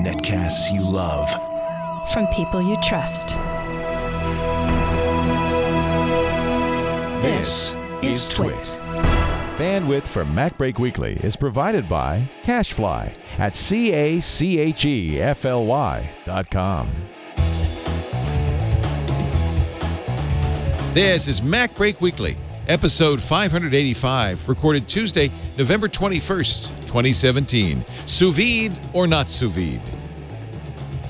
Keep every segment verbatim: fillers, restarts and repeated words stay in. Netcasts you love. From people you trust. This is Twit. Bandwidth for MacBreak Weekly is provided by CashFly at C-A-C-H-E-F-L-Y dot com. This is MacBreak Weekly, episode five eighty-five, recorded Tuesday, November twenty-first, twenty seventeen. Sous vide or not sous vide?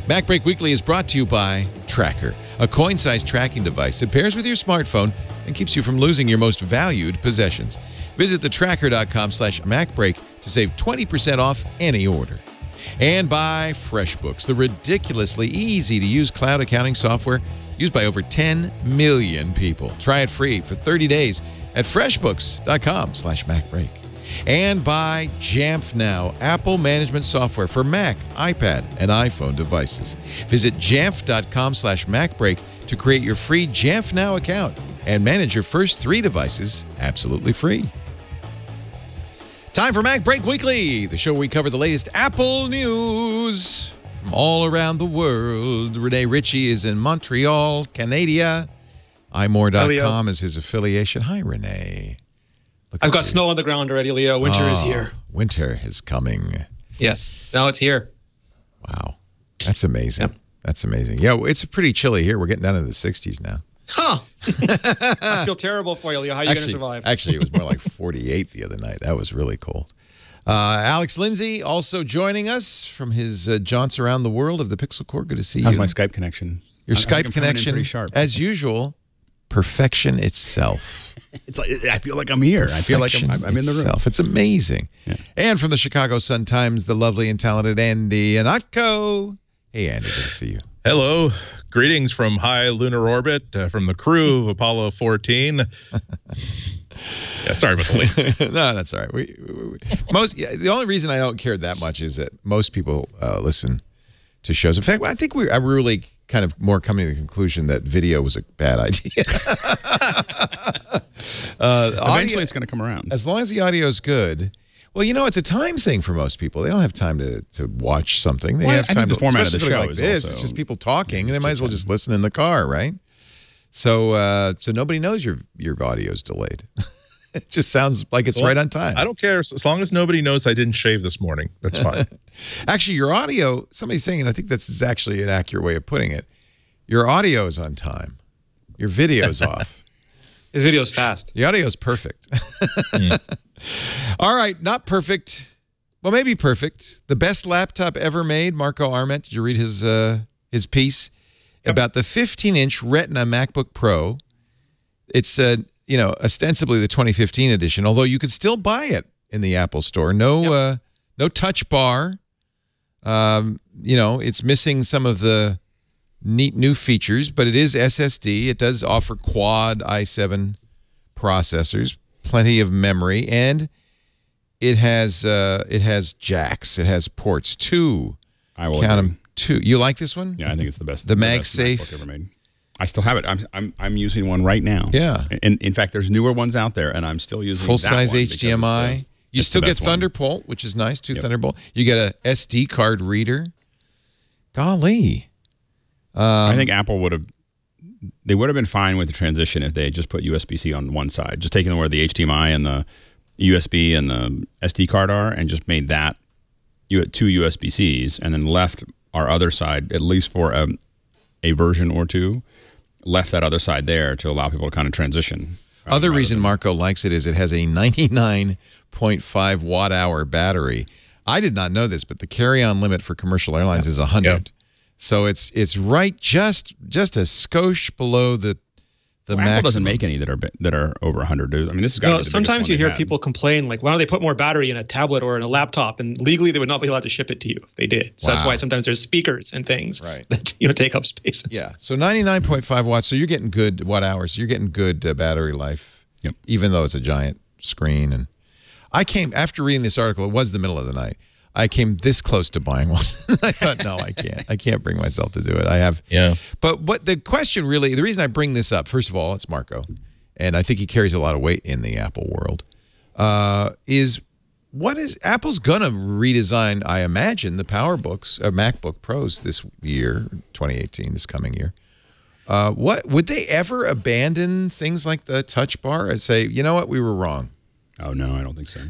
MacBreak Weekly is brought to you by Tracker, a coin-sized tracking device that pairs with your smartphone and keeps you from losing your most valued possessions. Visit thetracker.com slash MacBreak to save twenty percent off any order. And by FreshBooks, the ridiculously easy-to-use cloud accounting software used by over ten million people. Try it free for thirty days at freshbooks.com slash MacBreak. And by Jamf Now, Apple management software for Mac, iPad, and iPhone devices. Visit jamf.com slash MacBreak to create your free Jamf Now account and manage your first three devices absolutely free. Time for MacBreak Weekly, the show where we cover the latest Apple news from all around the world. Rene Ritchie is in Montreal, Canada. iMore dot com is his affiliation. Hi, Rene. I've got you. Snow on the ground already, Leo. Winter oh, is here. Winter is coming. Yes. Now it's here. Wow. That's amazing. Yep. That's amazing. Yeah, it's pretty chilly here. We're getting down into the sixties now. Huh. I feel terrible for you, Leo. How are you going to survive? Actually, it was more like forty-eight the other night. That was really cold. Uh, Alex Lindsay also joining us from his uh, jaunts around the world of the Pixel Core. Good to see you. How's my Skype connection? Your I, Skype I connection, sharp. As usual, perfection itself. It's like, I feel like I'm here. Perfection I feel like I'm, I'm, I'm in the room. Itself. It's amazing. Yeah. And from the Chicago Sun Times, the lovely and talented Andy Ihnatko. Hey, Andy. Good to see you. Hello. Greetings from high lunar orbit, uh, from the crew of Apollo fourteen. Yeah, sorry about the late. No, that's all right. We, we, we, most, yeah, the only reason I don't care that much is that most people uh, listen to shows. In fact, I think we're I'm really kind of more coming to the conclusion that video was a bad idea. uh, Eventually, audio, it's going to come around. As long as the audio is good. Well, you know, it's a time thing for most people. They don't have time to, to watch something. They well, have I time think the to, format of the show like is this. It's just people talking, and they might as well just listen in the car, right? So, uh, so nobody knows your your audio is delayed. It just sounds like it's well, right on time. I don't care as long as nobody knows I didn't shave this morning. That's fine. Actually, your audio. Somebody's saying, and I think this is actually an accurate way of putting it. Your audio is on time. Your video's off. His video's fast. The audio's perfect. Mm. All right, not perfect. Well, maybe perfect. The best laptop ever made, Marco Arment. Did you read his uh, his piece yep. about the fifteen-inch Retina MacBook Pro? It's uh, you know ostensibly the twenty fifteen edition, although you could still buy it in the Apple Store. No, yep. uh, no touch bar. Um, you know, it's missing some of the neat new features, but it is S S D. It does offer quad i seven processors, plenty of memory, and it has uh, it has jacks. It has ports. Two. I will count agree. them. Two. You like this one? Yeah, I think it's the best. The, the MagSafe best MacBook ever made. I still have it. I'm I'm I'm using one right now. Yeah. And in fact, there's newer ones out there, and I'm still using full that size one H D M I. The, you still get Thunderbolt, one. which is nice. Two yep. Thunderbolt. You get a S D card reader. Golly. Um, I think Apple would have, they would have been fine with the transition if they just put U S B C on one side, just taking where the H D M I and the U S B and the S D card are, and just made that two U S B Cs, and then left our other side, at least for a, a version or two, left that other side there to allow people to kind of transition. Other reason Marco likes it is it has a ninety-nine point five watt hour battery. I did not know this, but the carry-on limit for commercial airlines yeah. is one hundred. Yep. So it's it's right just just a skosh below the the well, maximum. Apple doesn't make any that are that are over one hundred. I mean, this is well, sometimes you hear had. people complain like, why don't they put more battery in a tablet or in a laptop? And legally, they would not be allowed to ship it to you if they did. So wow. that's why sometimes there's speakers and things right. that you know take up spaces. Yeah. So ninety-nine point five watts. So you're getting good watt hours. You're getting good uh, battery life. Yep. Even though it's a giant screen. And I came after reading this article. It was the middle of the night. I came this close to buying one. I thought, no, I can't. I can't bring myself to do it. I have. Yeah. But what the question really, the reason I bring this up, first of all, it's Marco, and I think he carries a lot of weight in the Apple world, uh, is What is Apple's gonna redesign? I imagine the PowerBooks, uh, MacBook Pros this year, twenty eighteen, this coming year. Uh, what would they ever abandon things like the Touch Bar and say, you know what, we were wrong? Oh no, I don't think so.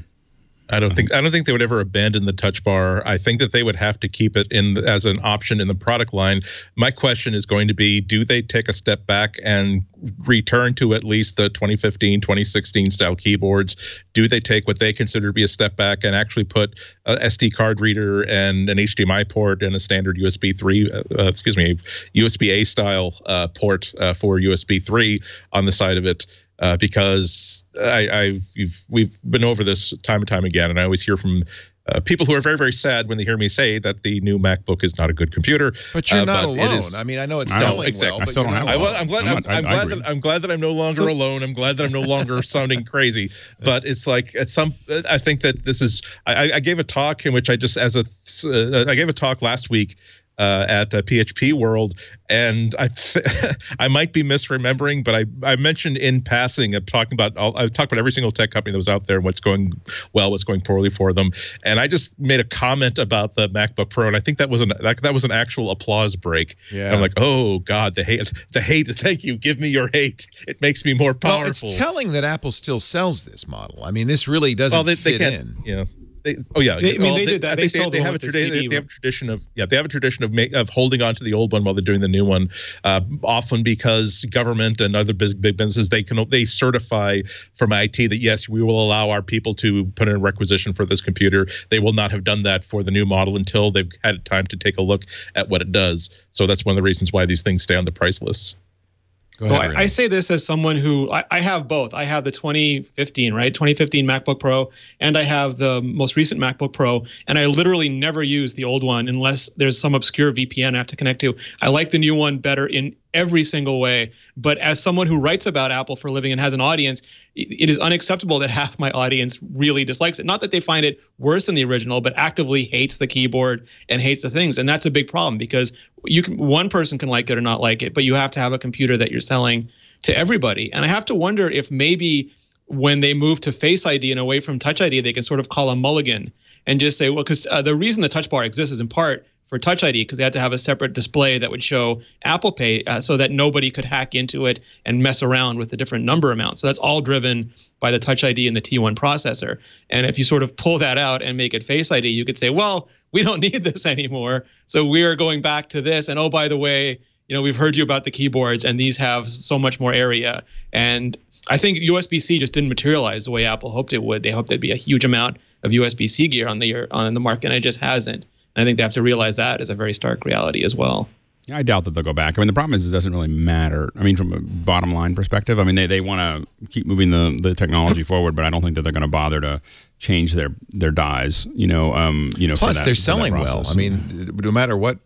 I don't think I don't think they would ever abandon the Touch Bar. I think that they would have to keep it in the, as an option in the product line. My question is going to be, do they take a step back and return to at least the twenty fifteen, twenty sixteen style keyboards? Do they take what they consider to be a step back and actually put a S D card reader and an H D M I port and a standard U S B three, uh, excuse me, U S B A style uh, port uh, for U S B three on the side of it? Uh, because I, I, you've, we've been over this time and time again, and I always hear from uh, people who are very, very sad when they hear me say that the new MacBook is not a good computer. But you're uh, not but alone. Is, I mean, I know it's I selling exactly. well, I but still don't have well, I'm glad, I'm, I'm, I'm, I, glad I that, I'm glad that I'm no longer so, alone. I'm glad that I'm no longer sounding crazy. But it's like at some, I think that this is. I, I gave a talk in which I just as a, uh, I gave a talk last week. Uh, at uh, P H P World, and I I might be misremembering, but I, I mentioned in passing, I'm talking about all, I've talked about every single tech company that was out there, what's going well, what's going poorly for them, and I just made a comment about the MacBook Pro, and I think that was an that, that was an actual applause break. Yeah. And I'm like, oh God, the hate, the hate. Thank you, give me your hate. It makes me more powerful. Well, it's telling that Apple still sells this model. I mean, this really doesn't well, they, fit they in. Yeah. They, oh yeah, they, I mean well, they, they did that. They, they, they, have a the they, they have a tradition of yeah, they have a tradition of make, of holding on to the old one while they're doing the new one, uh, often because government and other big, big businesses they can they certify from I T that yes, we will allow our people to put in a requisition for this computer. They will not have done that for the new model until they've had time to take a look at what it does. So that's one of the reasons why these things stay on the price list. Go ahead, well, I, I say this as someone who I, I have both. I have the twenty fifteen, right? twenty fifteen MacBook Pro, and I have the most recent MacBook Pro. And I literally never use the old one unless there's some obscure V P N I have to connect to. I like the new one better in every single way. But as someone who writes about Apple for a living and has an audience, it is unacceptable that half my audience really dislikes it. Not that they find it worse than the original, but actively hates the keyboard and hates the things. And that's a big problem because you can, one person can like it or not like it, but you have to have a computer that you're selling to everybody. And I have to wonder if maybe when they move to Face I D and away from Touch I D, they can sort of call a mulligan and just say, well, because uh, the reason the Touch Bar exists is in part for Touch I D because they had to have a separate display that would show Apple Pay uh, so that nobody could hack into it and mess around with the different number amounts. So that's all driven by the Touch I D and the T one processor. And if you sort of pull that out and make it Face I D, you could say, well, we don't need this anymore. So we are going back to this. And oh, by the way, you know, we've heard you about the keyboards and these have so much more area. And I think U S B C just didn't materialize the way Apple hoped it would. They hoped there'd be a huge amount of U S B C gear on the on the market, and it just hasn't. And I think they have to realize that is a very stark reality as well. Yeah, I doubt that they'll go back. I mean, the problem is it doesn't really matter. I mean, from a bottom line perspective, I mean, they, they want to keep moving the, the technology forward, but I don't think that they're going to bother to change their their dies. You know, um, you know. Plus, for that, they're selling well. I mean, no matter what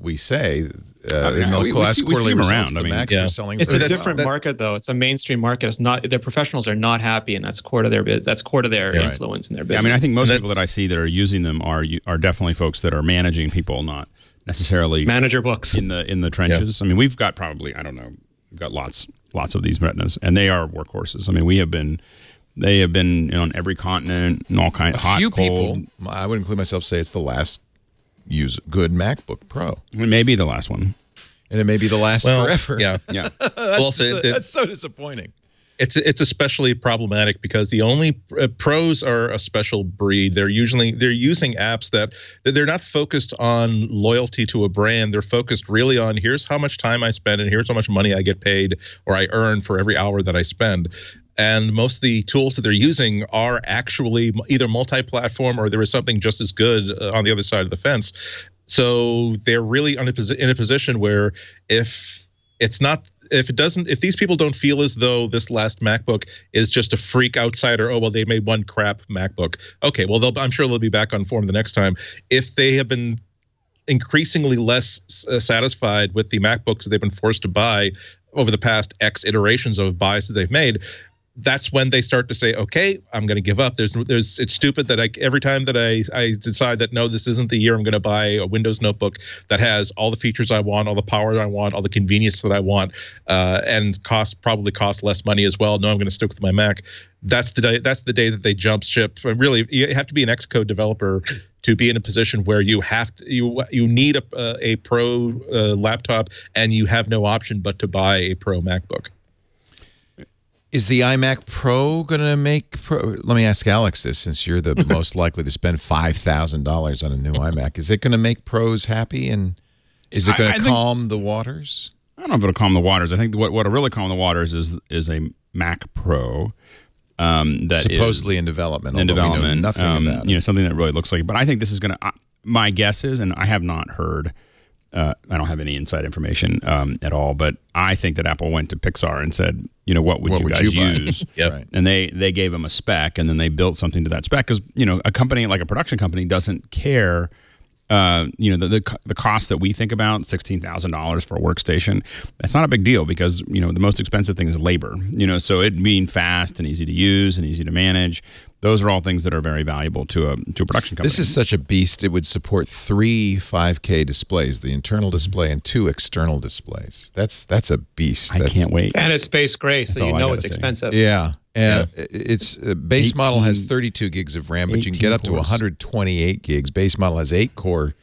we say. Uh, in the last quarterly results, the Macs were selling. It's a different market, though. It's a mainstream market. It's not their professionals are not happy, and that's core to their biz. That's core to their influence in their business. Yeah, I mean, I think most people that I see that are using them are are definitely folks that are managing people, not necessarily manager books in the in the trenches. Yeah. I mean, we've got probably I don't know, we've got lots lots of these retinas, and they are workhorses. I mean, we have been. They have been on every continent and all kinds. Hot, cold. A few people, I would include myself, say it's the last. Use good MacBook Pro. It may be the last one. And it may be the last well, forever. Yeah. yeah. that's, well, so it, it, that's so disappointing. It's it's especially problematic because the only uh, pros are a special breed. They're usually they're using apps that they're not focused on loyalty to a brand. They're focused really on here's how much time I spend and here's how much money I get paid or I earn for every hour that I spend. And most of the tools that they're using are actually either multi-platform or there is something just as good uh, on the other side of the fence. So they're really on a posi- in a position where if it's not if it doesn't if these people don't feel as though this last MacBook is just a freak outsider, oh well they made one crap MacBook. Okay, well they'll, I'm sure they'll be back on form the next time. If they have been increasingly less uh, satisfied with the MacBooks that they've been forced to buy over the past X iterations of buys that they've made, that's when they start to say, okay, I'm going to give up. There's, there's, it's stupid that I, every time that I, I decide that, no, this isn't the year I'm going to buy a Windows notebook that has all the features I want, all the power that I want, all the convenience that I want, uh, and cost probably cost less money as well. No, I'm going to stick with my Mac. That's the day, that's the day that they jump ship. And really, you have to be an Xcode developer to be in a position where you have to, you you need a a pro uh, laptop, and you have no option but to buy a pro MacBook. Is the iMac Pro gonna make pro? Let me ask Alex this, since you're the most likely to spend five thousand dollars on a new iMac. Is it gonna make pros happy, and is it gonna I, I calm think, the waters? I don't know if it'll calm the waters. I think what what'll really calm the waters is is a Mac Pro. Um, that supposedly is in development. In development, we know nothing um, about it. You know, something that really looks like. But I think this is going to. Uh, my guess is, and I have not heard. Uh, I don't have any inside information um, at all. But I think that Apple went to Pixar and said, you know, what would what you would guys you use? Yep. Right. And they they gave them a spec, and then they built something to that spec, because you know a company like a production company doesn't care. Uh, you know, the, the the cost that we think about, sixteen thousand dollars for a workstation, that's not a big deal, because, you know, the most expensive thing is labor, you know, so it being fast and easy to use and easy to manage, those are all things that are very valuable to a, to a production company. This is such a beast. It would support three five K displays, the internal display and two external displays. That's, that's a beast. I that's, can't wait. And it's space gray, so you know it's say. expensive. Yeah. Uh, yeah. It's uh, base eighteen, model has thirty-two gigs of RAM, but you can get up cores. to one hundred twenty-eight gigs. Base model has eight core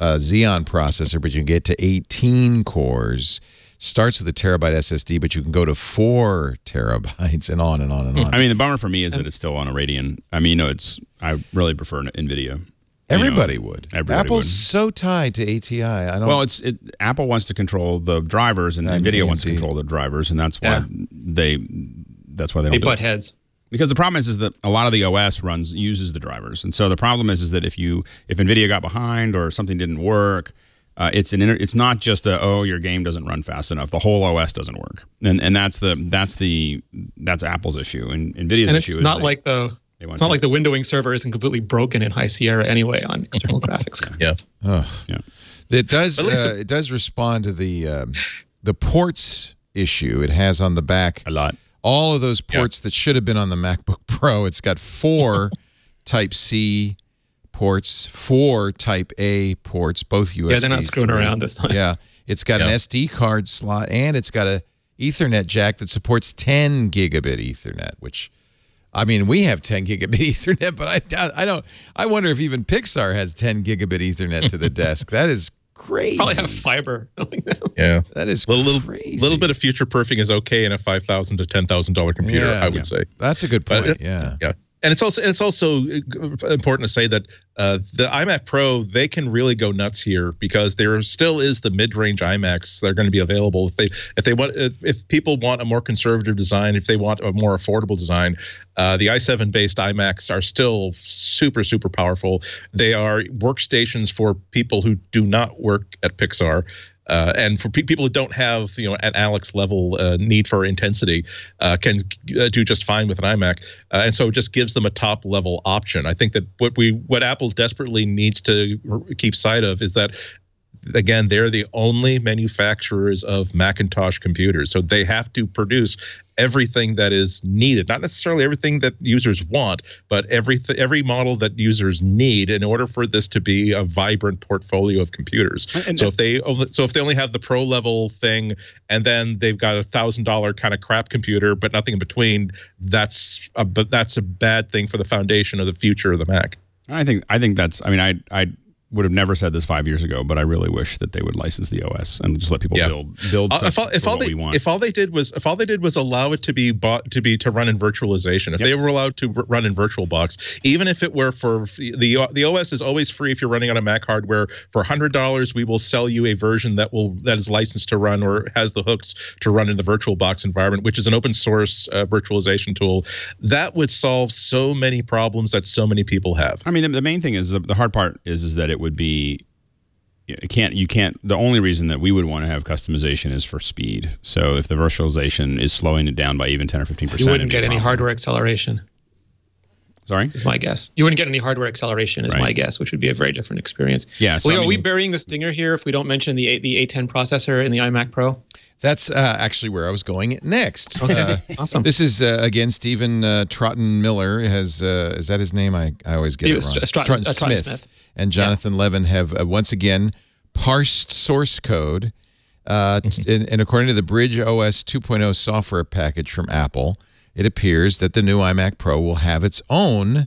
uh, Xeon processor, but you can get to eighteen cores. Starts with a terabyte S S D, but you can go to four terabytes, and on and on and on. I mean, the bummer for me is that it's still on a Radeon. I mean, you know, it's I really prefer Nvidia. Everybody you know, would. Everybody Apple's would. so tied to A T I. I don't well, it's it, Apple wants to control the drivers, and I mean, Nvidia indeed. wants to control the drivers, and that's why yeah. they. That's why they, they don't butt do heads. Because the problem is, is that a lot of the O S runs uses the drivers, and so the problem is, is that if you if Nvidia got behind or something didn't work, uh, it's an inter it's not just a oh your game doesn't run fast enough. The whole O S doesn't work, and and that's the that's the that's Apple's issue, and Nvidia's and issue. It's is not they, like the it's not to. like the windowing server isn't completely broken in High Sierra anyway on external graphics cards. Yes. Yeah. Oh. Yeah. It does uh, it does respond to the um, the ports issue it has on the back a lot. All of those ports yeah. that should have been on the MacBook Pro, it's got four Type-C ports, four Type-A ports, both U S B. Yeah, they're not screwing three. around this time. Yeah, it's got yeah. an S D card slot, and it's got a Ethernet jack that supports ten gigabit Ethernet, which, I mean, we have ten gigabit Ethernet, but I doubt, I don't, I wonder if even Pixar has ten gigabit Ethernet to the desk. That is crazy. Probably have fiber. Yeah, that is little, little, crazy. Little bit of future proofing is okay in a five thousand to ten thousand dollar computer. Yeah, I would yeah. say that's a good point. But, yeah, yeah, and it's also it's also important to say that uh, the iMac Pro, they can really go nuts here, because there still is the mid range iMacs that are going to be available if they if they want if, if people want a more conservative design, if they want a more affordable design. Uh, the i seven based iMacs are still super, super powerful. They are workstations for people who do not work at Pixar, uh, and for pe people who don't have, you know, an Alex level uh, need for intensity, uh, can uh, do just fine with an iMac. Uh, and so it just gives them a top level option. I think that what we what Apple desperately needs to keep sight of is that, again, they're the only manufacturers of Macintosh computers. So they have to produce everything that is needed, not necessarily everything that users want, but every, every model that users need in order for this to be a vibrant portfolio of computers. And so if they so if they only have the pro level thing, and then they've got a thousand dollar kind of crap computer, but nothing in between, that's a, but that's a bad thing for the foundation of the future of the Mac. I think, I think that's, I mean, I, I, would have never said this five years ago, but I really wish that they would license the O S and just let people yeah. build build uh, stuff if all, if for all what they, we want. If all they did was if all they did was allow it to be bought to be to run in virtualization. If yep. they were allowed to run in VirtualBox, even if it were for the the O S is always free if you're running on a Mac hardware. For one hundred dollars, we will sell you a version that will that is licensed to run or has the hooks to run in the VirtualBox environment, which is an open source uh, virtualization tool. That would solve so many problems that so many people have. I mean, the, the main thing is the, the hard part is is that it It would be, it can't, you can't, the only reason that we would want to have customization is for speed. So if the virtualization is slowing it down by even ten or fifteen percent, you wouldn't get any hardware acceleration. Sorry? Is my guess. You wouldn't get any hardware acceleration is right. my guess, which would be a very different experience. Yeah, so well, I mean, are we burying the stinger here if we don't mention the, the A ten processor in the iMac Pro? That's uh, actually where I was going next. Okay. Uh, awesome. This is, uh, again, Stephen uh, Troughton Miller. Has, uh, is that his name? I, I always get it wrong. Stroughton, Troughton uh, Smith, Smith and Jonathan yeah. Levin have, uh, once again, parsed source code. Uh, and, and according to the Bridge O S two point oh software package from Apple, it appears that the new iMac Pro will have its own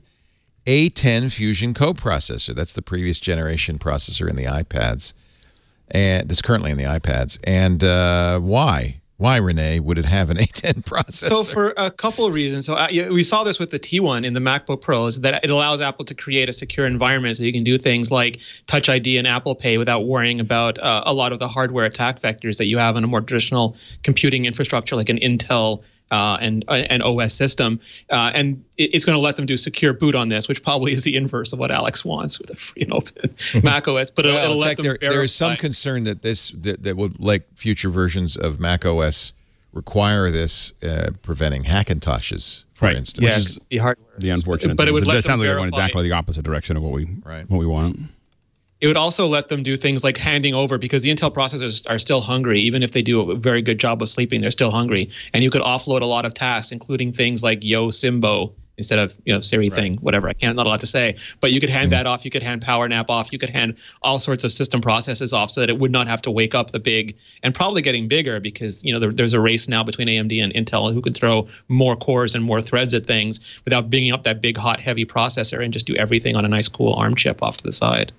A ten Fusion coprocessor. That's the previous generation processor in the iPads, and that's currently in the iPads. And uh, why? Why, Rene, would it have an A ten processor? So for a couple of reasons. So uh, we saw this with the T one in the MacBook Pros, that it allows Apple to create a secure environment so you can do things like Touch I D and Apple Pay without worrying about uh, a lot of the hardware attack vectors that you have in a more traditional computing infrastructure like an Intel Uh, and uh, an O S system, uh, and it, it's going to let them do secure boot on this, which probably is the inverse of what Alex wants with a free and open Mac O S. But it'll, well, it'll let fact, them. There, there is some concern that this that, that would like future versions of Mac O S require this, uh, preventing hackintoshes, for right. instance. Yes, the hardware. The unfortunate. But it would. It, let that sounds like we're going exactly the opposite direction of what we right. what we want. It would also let them do things like handing over, because the Intel processors are still hungry. Even if they do a very good job of sleeping, they're still hungry. And you could offload a lot of tasks, including things like Yo Simbo instead of, you know, Siri right. thing, whatever. I can't, not a lot to say. But you could hand mm-hmm. that off. You could hand PowerNap off. You could hand all sorts of system processes off so that it would not have to wake up the big, and probably getting bigger, because, you know, there, there's a race now between A M D and Intel who can throw more cores and more threads at things without bringing up that big, hot, heavy processor and just do everything on a nice, cool ARM chip off to the side.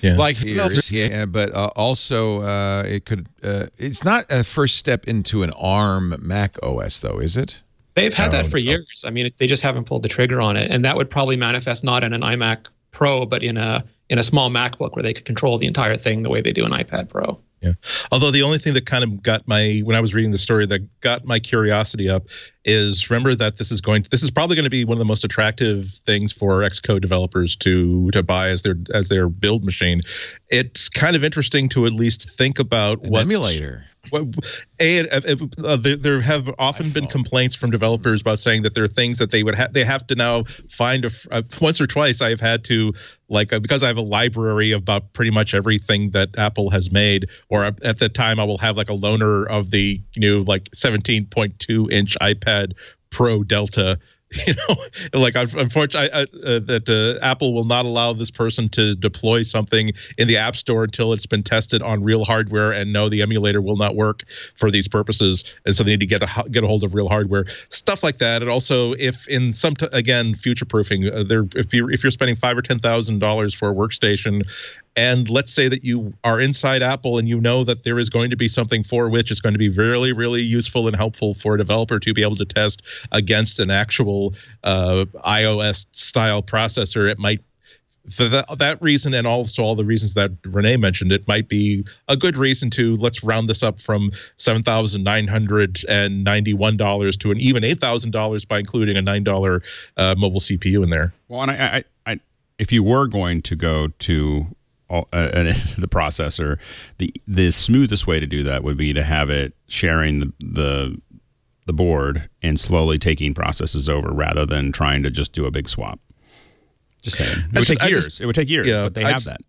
Yeah. Like ears, yeah, but uh, also uh, it could. Uh, it's not a first step into an ARM Mac O S, though, is it? They've had that for years. I mean, they just haven't pulled the trigger on it, and that would probably manifest not in an iMac Pro, but in a in a small MacBook where they could control the entire thing the way they do an iPad Pro. Yeah. Although the only thing that kind of got my, when I was reading the story, that got my curiosity up is, remember that this is going to, this is probably going to be one of the most attractive things for Xcode developers to to buy as their as their build machine. It's kind of interesting to at least think about an what emulator. What, a, a, a, uh, there have often I been thought. complaints from developers about saying that there are things that they would have, they have to now find a, a, once or twice I've had to, like, uh, because I have a library about pretty much everything that Apple has made, or uh, at the time I will have like a loaner of the, you know, like seventeen point two inch iPad Pro Delta. You know, like, unfortunately, I, uh, that uh, Apple will not allow this person to deploy something in the App Store until it's been tested on real hardware. And no, the emulator will not work for these purposes. And so they need to get a get a hold of real hardware, stuff like that. And also, if in some t again future proofing, uh, there if you if you're spending five or ten thousand dollars for a workstation. And let's say that you are inside Apple and you know that there is going to be something for which it's going to be really, really useful and helpful for a developer to be able to test against an actual uh, iOS style processor. It might, for the, that reason, and also all the reasons that Rene mentioned, it might be a good reason to, let's round this up from seven thousand nine hundred ninety-one dollars to an even eight thousand dollars by including a nine dollar uh, mobile C P U in there. Well, and I, I, I, if you were going to go to All, uh, and the processor, the the smoothest way to do that would be to have it sharing the, the the board and slowly taking processes over, rather than trying to just do a big swap. Just saying, it would just, take I years. Just, it would take years, yeah, but they I have just, that.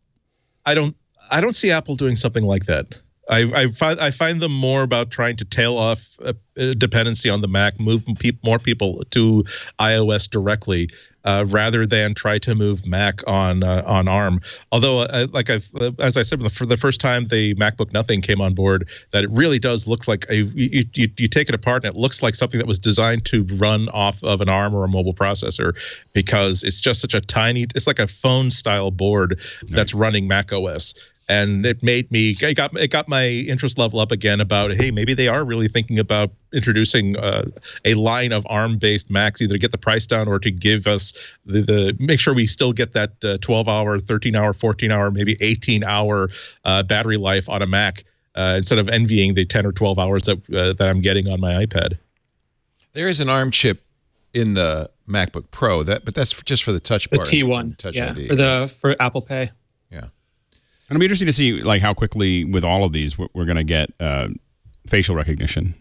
I don't. I don't see Apple doing something like that. I, I find I find them more about trying to tail off a dependency on the Mac, move pe more people to iOS directly. Uh, rather than try to move Mac on uh, on ARM, although uh, like I've uh, as I said, for the first time the MacBook Nothing came on board, that it really does look like a you, you you take it apart and it looks like something that was designed to run off of an ARM or a mobile processor, because it's just such a tiny, it's like a phone style board that's right. running Mac O S. And it made me, it got, it got my interest level up again about, hey, maybe they are really thinking about introducing uh, a line of ARM-based Macs, either to get the price down or to give us the, the make sure we still get that uh, twelve hour, thirteen hour, fourteen hour, maybe eighteen hour uh, battery life on a Mac, uh, instead of envying the ten or twelve hours that, uh, that I'm getting on my iPad. There is an ARM chip in the MacBook Pro, that but that's just for the touch part. The T one, touch yeah, I D. For, the, for Apple Pay. Yeah. And it'll be interesting to see, like, how quickly with all of these we're, we're going to get uh, facial recognition.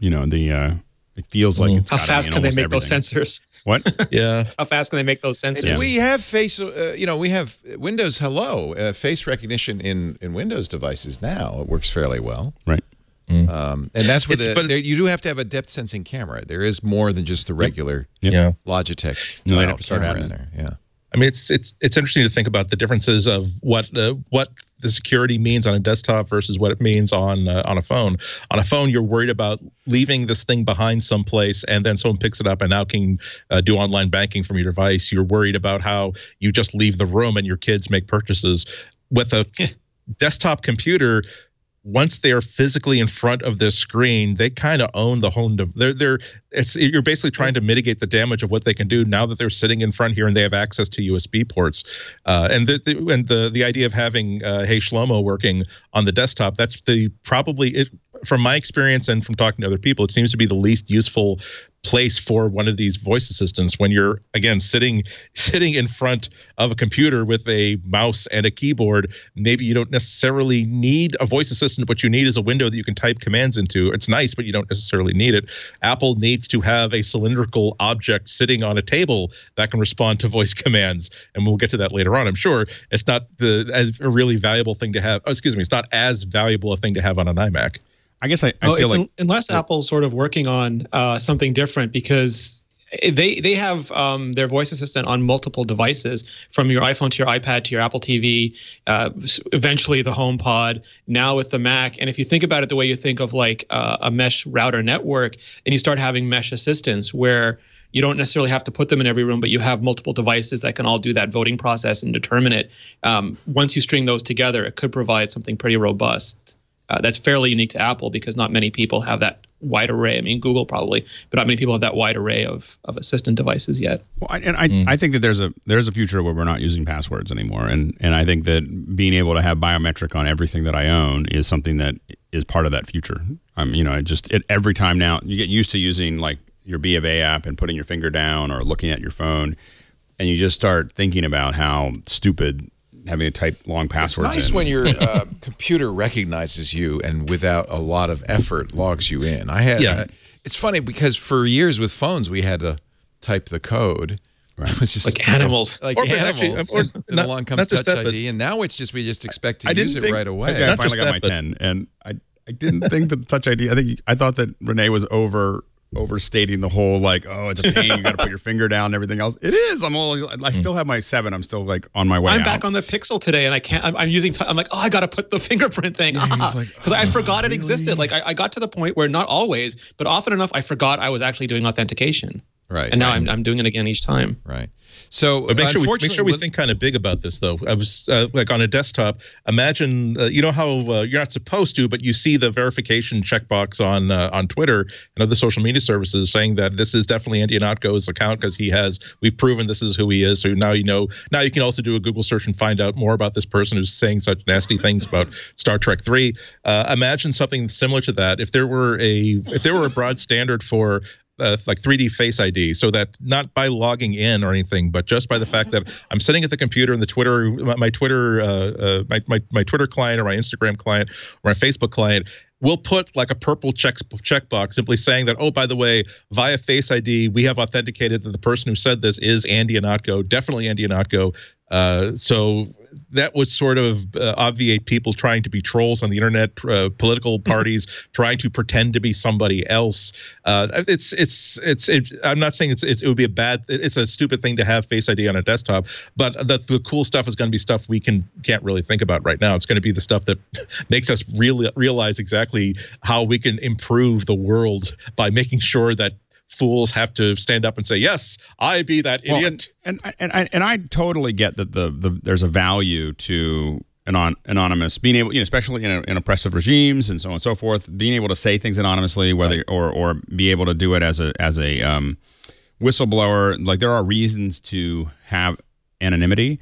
You know, the uh, it feels like mm. it's how fast can they make everything. Those sensors? What? Yeah. How fast can they make those sensors? It's, we have face, uh, you know, we have Windows Hello, uh, face recognition in, in Windows devices now. It works fairly well. Right. Mm. Um, and that's where the, but there, you do have to have a depth sensing camera. There is more than just the regular yep. Yep. Logitech no, camera start in there. Yeah. I mean, it's it's it's interesting to think about the differences of what the what the security means on a desktop versus what it means on uh, on a phone. On a phone, you're worried about leaving this thing behind someplace, and then someone picks it up and now can uh, do online banking from your device. You're worried about how you just leave the room and your kids make purchases. With a desktop computer, once they are physically in front of this screen, they kind of own the home. They're they're it's you're basically trying to mitigate the damage of what they can do now that they're sitting in front here and they have access to U S B ports. Uh, and the, the and the the idea of having uh, Hey Shlomo working on the desktop, that's the probably it from my experience and from talking to other people, it seems to be the least useful place for one of these voice assistants when you're again sitting sitting in front of a computer with a mouse and a keyboard. Maybe you don't necessarily need a voice assistant. What you need is a window that you can type commands into. It's nice, but you don't necessarily need it. Apple needs to have a cylindrical object sitting on a table that can respond to voice commands, and we'll get to that later on, I'm sure. It's not the as a really valuable thing to have. Oh, excuse me, it's not as valuable a thing to have on an iMac. I guess I, I oh, feel like... Un unless Apple's sort of working on uh, something different, because they they have um, their voice assistant on multiple devices, from your iPhone to your iPad to your Apple T V, uh, eventually the HomePod, now with the Mac. And if you think about it the way you think of like uh, a mesh router network, and you start having mesh assistants where you don't necessarily have to put them in every room, but you have multiple devices that can all do that voting process and determine it. Um, once you string those together, it could provide something pretty robust. Uh, that's fairly unique to Apple, because not many people have that wide array. I mean, Google probably, but not many people have that wide array of of assistant devices yet. Well, I, and I mm. I think that there's a there's a future where we're not using passwords anymore, and and I think that being able to have biometric on everything that I own is something that is part of that future. Um, you know, it just it, every time now you get used to using like your B of A app and putting your finger down or looking at your phone, and you just start thinking about how stupid having to type long passwords. It's nice in. when your uh, computer recognizes you and without a lot of effort logs you in. I had. Yeah. Uh, it's funny because for years with phones we had to type the code. Right. It was just like animals, like or animals. Actually, or and not, along comes Touch that, I D, and now it's just we just expect to I use it think, right away. Okay, I finally got that, my ten, and I I didn't think that the Touch I D. I think I thought that Rene was over. overstating the whole like, oh, it's a pain, you got to put your finger down and everything else. It is. I'm always, I still have my seven. I'm still like on my way I'm out. back on the Pixel today, and I can't, I'm, I'm using, I'm like, oh, I got to put the fingerprint thing. Because yeah, ah, like, oh, I forgot really? it existed. Like I, I got to the point where not always, but often enough, I forgot I was actually doing authentication. Right. And now right. I'm, I'm doing it again each time. Right. So but make, sure we, make sure we think kind of big about this, though. I was uh, like on a desktop. Imagine uh, you know how uh, you're not supposed to, but you see the verification checkbox on uh, on Twitter and other social media services saying that this is definitely Andy Ihnatko's account because he has we've proven this is who he is. So now you know. Now you can also do a Google search and find out more about this person who's saying such nasty things about Star Trek three. Uh, imagine something similar to that. If there were a if there were a broad standard for Uh, like three D Face I D, so that not by logging in or anything, but just by the fact that I'm sitting at the computer and the Twitter, my, my Twitter, uh, uh, my, my my Twitter client or my Instagram client or my Facebook client will put like a purple check checkbox simply saying that, oh, by the way, via Face I D, we have authenticated that the person who said this is Andy Ihnatko, definitely Andy Ihnatko. Uh, so that would sort of uh, obviate people trying to be trolls on the internet, uh, political parties trying to pretend to be somebody else. Uh, it's, it's, it's, it, I'm not saying it's, it's, it would be a bad, it's a stupid thing to have Face I D on a desktop, but the, the cool stuff is going to be stuff we can, can't really think about right now. It's going to be the stuff that makes us really realize exactly how we can improve the world by making sure that fools have to stand up and say, yes, I be that idiot. Well, and, and, and, and, and I totally get that the, the there's a value to anon, anonymous, being able, you know, especially in, a, in oppressive regimes and so on and so forth, being able to say things anonymously, whether right. or or be able to do it as a as a um, whistleblower. Like there are reasons to have anonymity,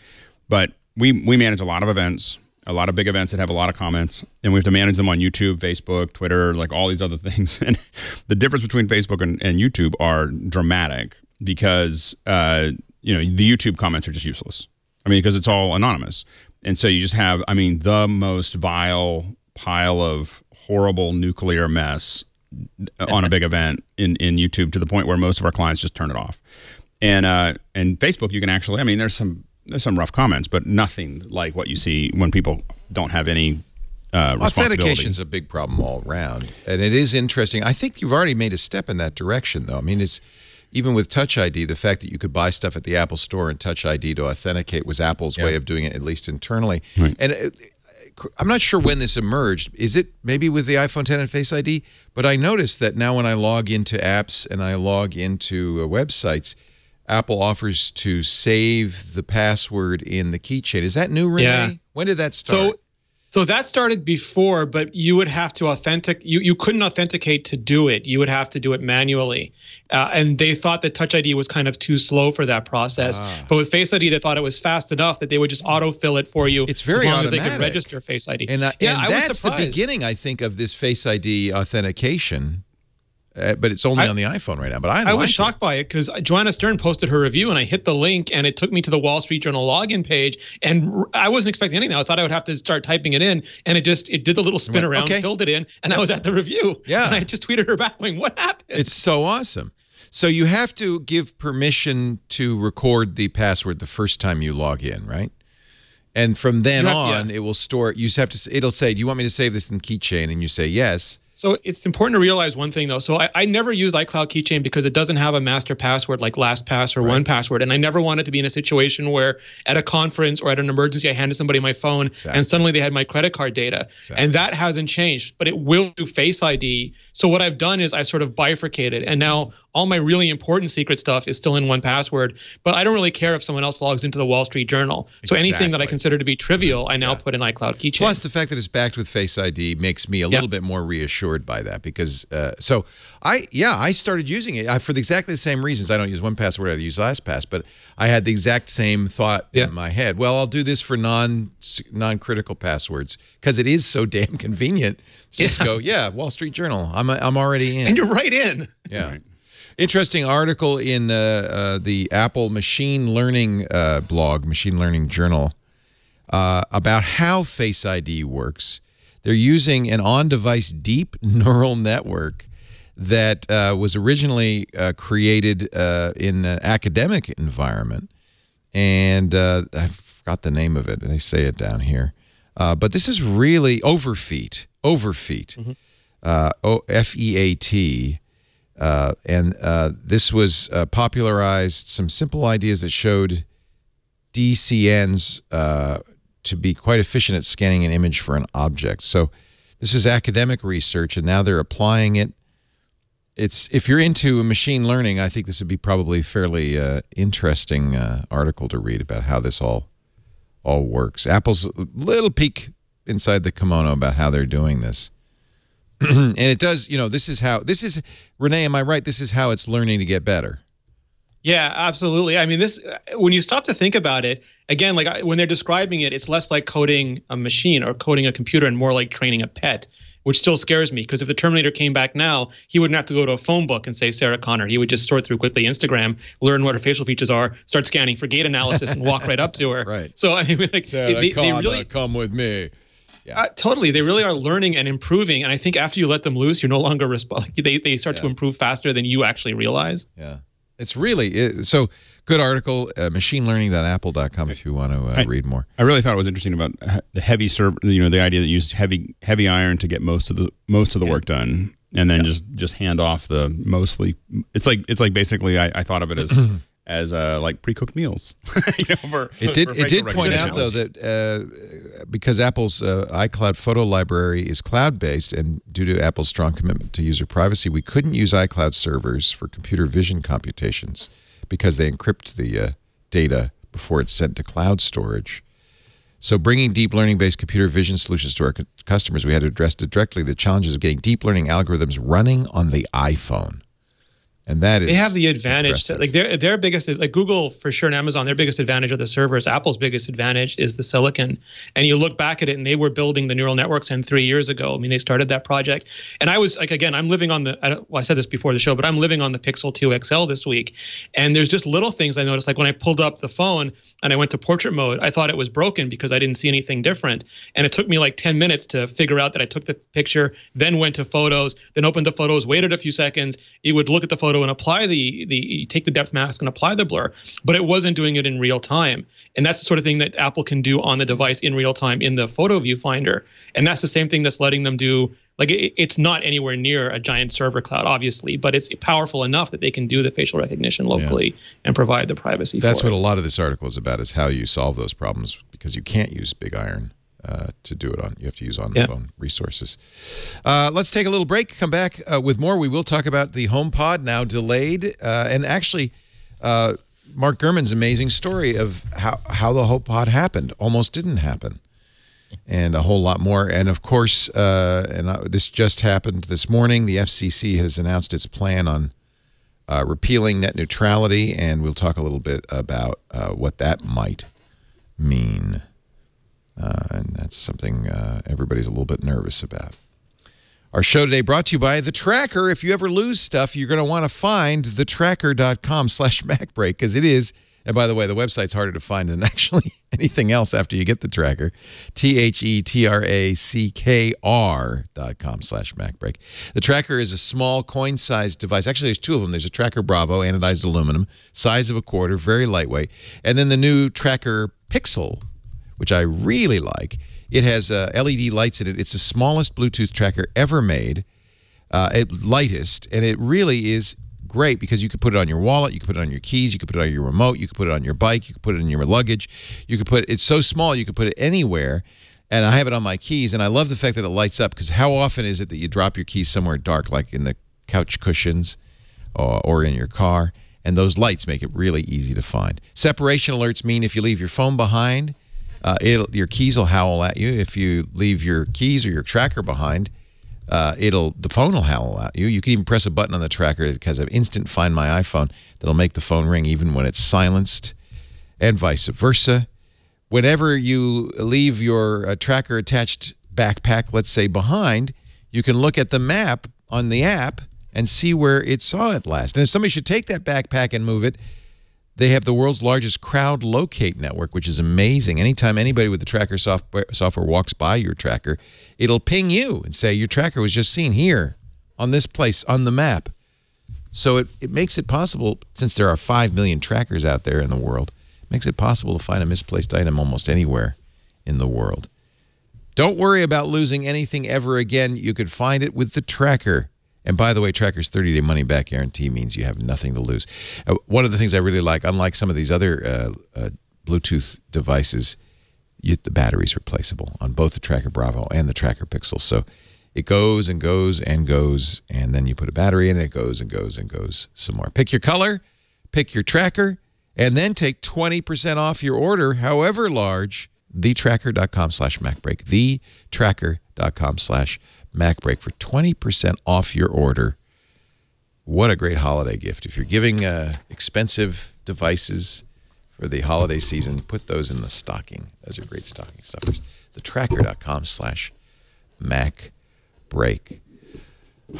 but we we manage a lot of events, a lot of big events that have a lot of comments, and we have to manage them on YouTube, Facebook, Twitter, like all these other things. And the difference between Facebook and, and YouTube are dramatic because, uh, you know, the YouTube comments are just useless. I mean, because it's all anonymous. And so you just have, I mean, the most vile pile of horrible nuclear mess on a big event in, in YouTube, to the point where most of our clients just turn it off. And uh, and Facebook, you can actually, I mean, there's some there's some rough comments, but nothing like what you see when people don't have any uh, responsibility. Authentication's a big problem all around, and it is interesting. I think you've already made a step in that direction, though. I mean, it's even with Touch I D, the fact that you could buy stuff at the Apple store and Touch I D to authenticate was Apple's yeah. way of doing it, at least internally. Right. And it, I'm not sure when this emerged. Is it maybe with the iPhone ten and Face I D? But I noticed that now when I log into apps and I log into uh, websites, Apple offers to save the password in the keychain. Is that new, Rene? Yeah. When did that start? So, so that started before, but you would have to authenticate. You, you couldn't authenticate to do it. You would have to do it manually. Uh, and they thought that Touch I D was kind of too slow for that process. Ah. But with Face I D, they thought it was fast enough that they would just autofill it for you. It's very as long automatic. As they could register Face I D. And, uh, yeah, and I that's was surprised. The beginning, I think, of this Face I D authentication. Uh, but it's only I, on the iPhone right now. But I, I was shocked it. by it because Joanna Stern posted her review, and I hit the link, and it took me to the Wall Street Journal login page, and I wasn't expecting anything. I thought I would have to start typing it in, and it just it did the little spin went, around, okay. filled it in, and I was at the review. Yeah, and I just tweeted her back, going, "What happened?" It's so awesome. So you have to give permission to record the password the first time you log in, right? And from then have, on, yeah. it will store. You just have to. It'll say, "Do you want me to save this in Keychain?" And you say yes. So it's important to realize one thing, though. So I, I never used iCloud Keychain because it doesn't have a master password like LastPass or right. one Password. And I never wanted to be in a situation where at a conference or at an emergency, I handed somebody my phone exactly. and suddenly they had my credit card data. Exactly. And that hasn't changed, but it will do Face I D. So what I've done is I sort of bifurcated. And now all my really important secret stuff is still in one Password. But I don't really care if someone else logs into the Wall Street Journal. So exactly. anything that I consider to be trivial, I now yeah. put in iCloud Keychain. Plus the fact that it's backed with Face I D makes me a yeah. little bit more reassured by that, because uh, so I yeah I started using it I, for exactly the same reasons. I don't use one Password, I use LastPass, but I had the exact same thought yeah. in my head. Well, I'll do this for non non critical passwords because it is so damn convenient. So yeah. Just go yeah Wall Street Journal. I'm I'm already in. And you're right in. Yeah, right. Interesting article in uh, uh, the Apple Machine Learning uh, blog, Machine Learning Journal, uh, about how Face I D works. They're using an on-device deep neural network that uh, was originally uh, created uh, in an academic environment. And uh, I forgot the name of it. They say it down here. Uh, but this is really Overfeet. Overfeet. Mm-hmm. uh, O F E A T. Uh, and uh, this was uh, popularized some simple ideas that showed D C Ns uh to be quite efficient at scanning an image for an object. So this is academic research, and now they're applying it. It's if you're into machine learning, I think this would be probably a fairly uh, interesting uh, article to read about how this all all works. Apple's little peek inside the kimono about how they're doing this. And it does, you know, this is how, this is, Rene, am I right? This is how it's learning to get better. Yeah, absolutely. I mean, this, when you stop to think about it, again, like I, when they're describing it, it's less like coding a machine or coding a computer and more like training a pet, which still scares me, because if the Terminator came back now, he wouldn't have to go to a phone book and say Sarah Connor. He would just sort through quickly Instagram, learn what her facial features are, start scanning for gait analysis, and walk right up to her. Right. So I mean, like, Sarah they, Connor, they really, come with me. Yeah. Uh, totally. They really are learning and improving. And I think after you let them loose, you're no longer responsible. They, they start yeah. to improve faster than you actually realize. Yeah. It's really it, so good article, uh, machine learning dot apple dot com if you want to uh, I, read more. I really thought it was interesting about the heavy server, you know, the idea that you used heavy heavy iron to get most of the most of the yeah. work done, and then yeah. just just hand off the mostly. It's like it's like basically I, I thought of it as as uh, like pre-cooked meals. You know, for, it did it did point out though that uh, because Apple's uh, iCloud photo library is cloud-based, and due to Apple's strong commitment to user privacy, we couldn't use iCloud servers for computer vision computations because they encrypt the uh, data before it's sent to cloud storage. So bringing deep learning-based computer vision solutions to our customers, we had to address directly the challenges of getting deep learning algorithms running on the iPhone. And that is they have the advantage that, like their their biggest, like Google for sure and Amazon, their biggest advantage are the servers. Apple's biggest advantage is the silicon. And you look back at it, and they were building the neural networks in three years ago. I mean, they started that project. And I was like, again, I'm living on the, I don't, well, I said this before the show, but I'm living on the Pixel two X L this week. And there's just little things I noticed, like when I pulled up the phone and I went to portrait mode, I thought it was broken because I didn't see anything different. And it took me like ten minutes to figure out that I took the picture, then went to photos, then opened the photos, waited a few seconds. It would look at the photos, photo and apply the, the take the depth mask and apply the blur, but it wasn't doing it in real time. And that's the sort of thing that Apple can do on the device in real time in the photo viewfinder. And that's the same thing that's letting them do, like it, it's not anywhere near a giant server cloud, obviously, but it's powerful enough that they can do the facial recognition locally yeah. and provide the privacy. That's for what it. A lot of this article is about, is how you solve those problems, because you can't use Big Iron. Uh, to do it on, you have to use on the yep. phone resources. Uh, let's take a little break, come back uh, with more. We will talk about the HomePod, now delayed, uh, and actually uh, Mark Gurman's amazing story of how, how the HomePod happened, almost didn't happen, and a whole lot more. And of course, uh, and I, this just happened this morning, the F C C has announced its plan on uh, repealing net neutrality, and we'll talk a little bit about uh, what that might mean. Uh, and that's something uh, everybody's a little bit nervous about. Our show today brought to you by The Tracker. If you ever lose stuff, you're going to want to find the tracker dot com slash MacBreak, because it is, and by the way, the website's harder to find than actually anything else after you get The Tracker, T H E T R A C K R dot com slash MacBreak. The Tracker is a small coin-sized device. Actually, there's two of them. There's a Tracker Bravo, anodized aluminum, size of a quarter, very lightweight, and then the new Tracker Pixel, which I really like. It has uh, L E D lights in it. It's the smallest Bluetooth tracker ever made, uh, it, lightest, and it really is great because you could put it on your wallet, you could put it on your keys, you could put it on your remote, you could put it on your bike, you could put it in your luggage. You could put it's so small you could put it anywhere, and I have it on my keys, and I love the fact that it lights up, because how often is it that you drop your keys somewhere dark, like in the couch cushions or, or in your car, and those lights make it really easy to find. Separation alerts mean if you leave your phone behind, Uh, it'll, your keys will howl at you. If you leave your keys or your tracker behind, uh, it'll the phone will howl at you. You can even press a button on the tracker that has an instant Find My iPhone that'll make the phone ring even when it's silenced, and vice versa. Whenever you leave your uh, tracker-attached backpack, let's say, behind, you can look at the map on the app and see where it saw it last. And if somebody should take that backpack and move it, they have the world's largest crowd locate network, which is amazing. Anytime anybody with the tracker software, software walks by your tracker, it'll ping you and say, your tracker was just seen here on this place on the map. So it, it makes it possible, since there are five million trackers out there in the world, it makes it possible to find a misplaced item almost anywhere in the world. Don't worry about losing anything ever again. You could find it with the tracker. And by the way, Tracker's thirty-day money-back guarantee means you have nothing to lose. Uh, one of the things I really like, unlike some of these other uh, uh, Bluetooth devices, you, the battery's replaceable on both the Tracker Bravo and the Tracker Pixel. So it goes and goes and goes, and then you put a battery in, and it goes and goes and goes some more. Pick your color, pick your tracker, and then take twenty percent off your order, however large, the tracker dot com slash MacBreak, the tracker dot com slash MacBreak for twenty percent off your order. What a great holiday gift. If you're giving uh, expensive devices for the holiday season, put those in the stocking. Those are great stocking stuffers. the tracker dot com slash MacBreak.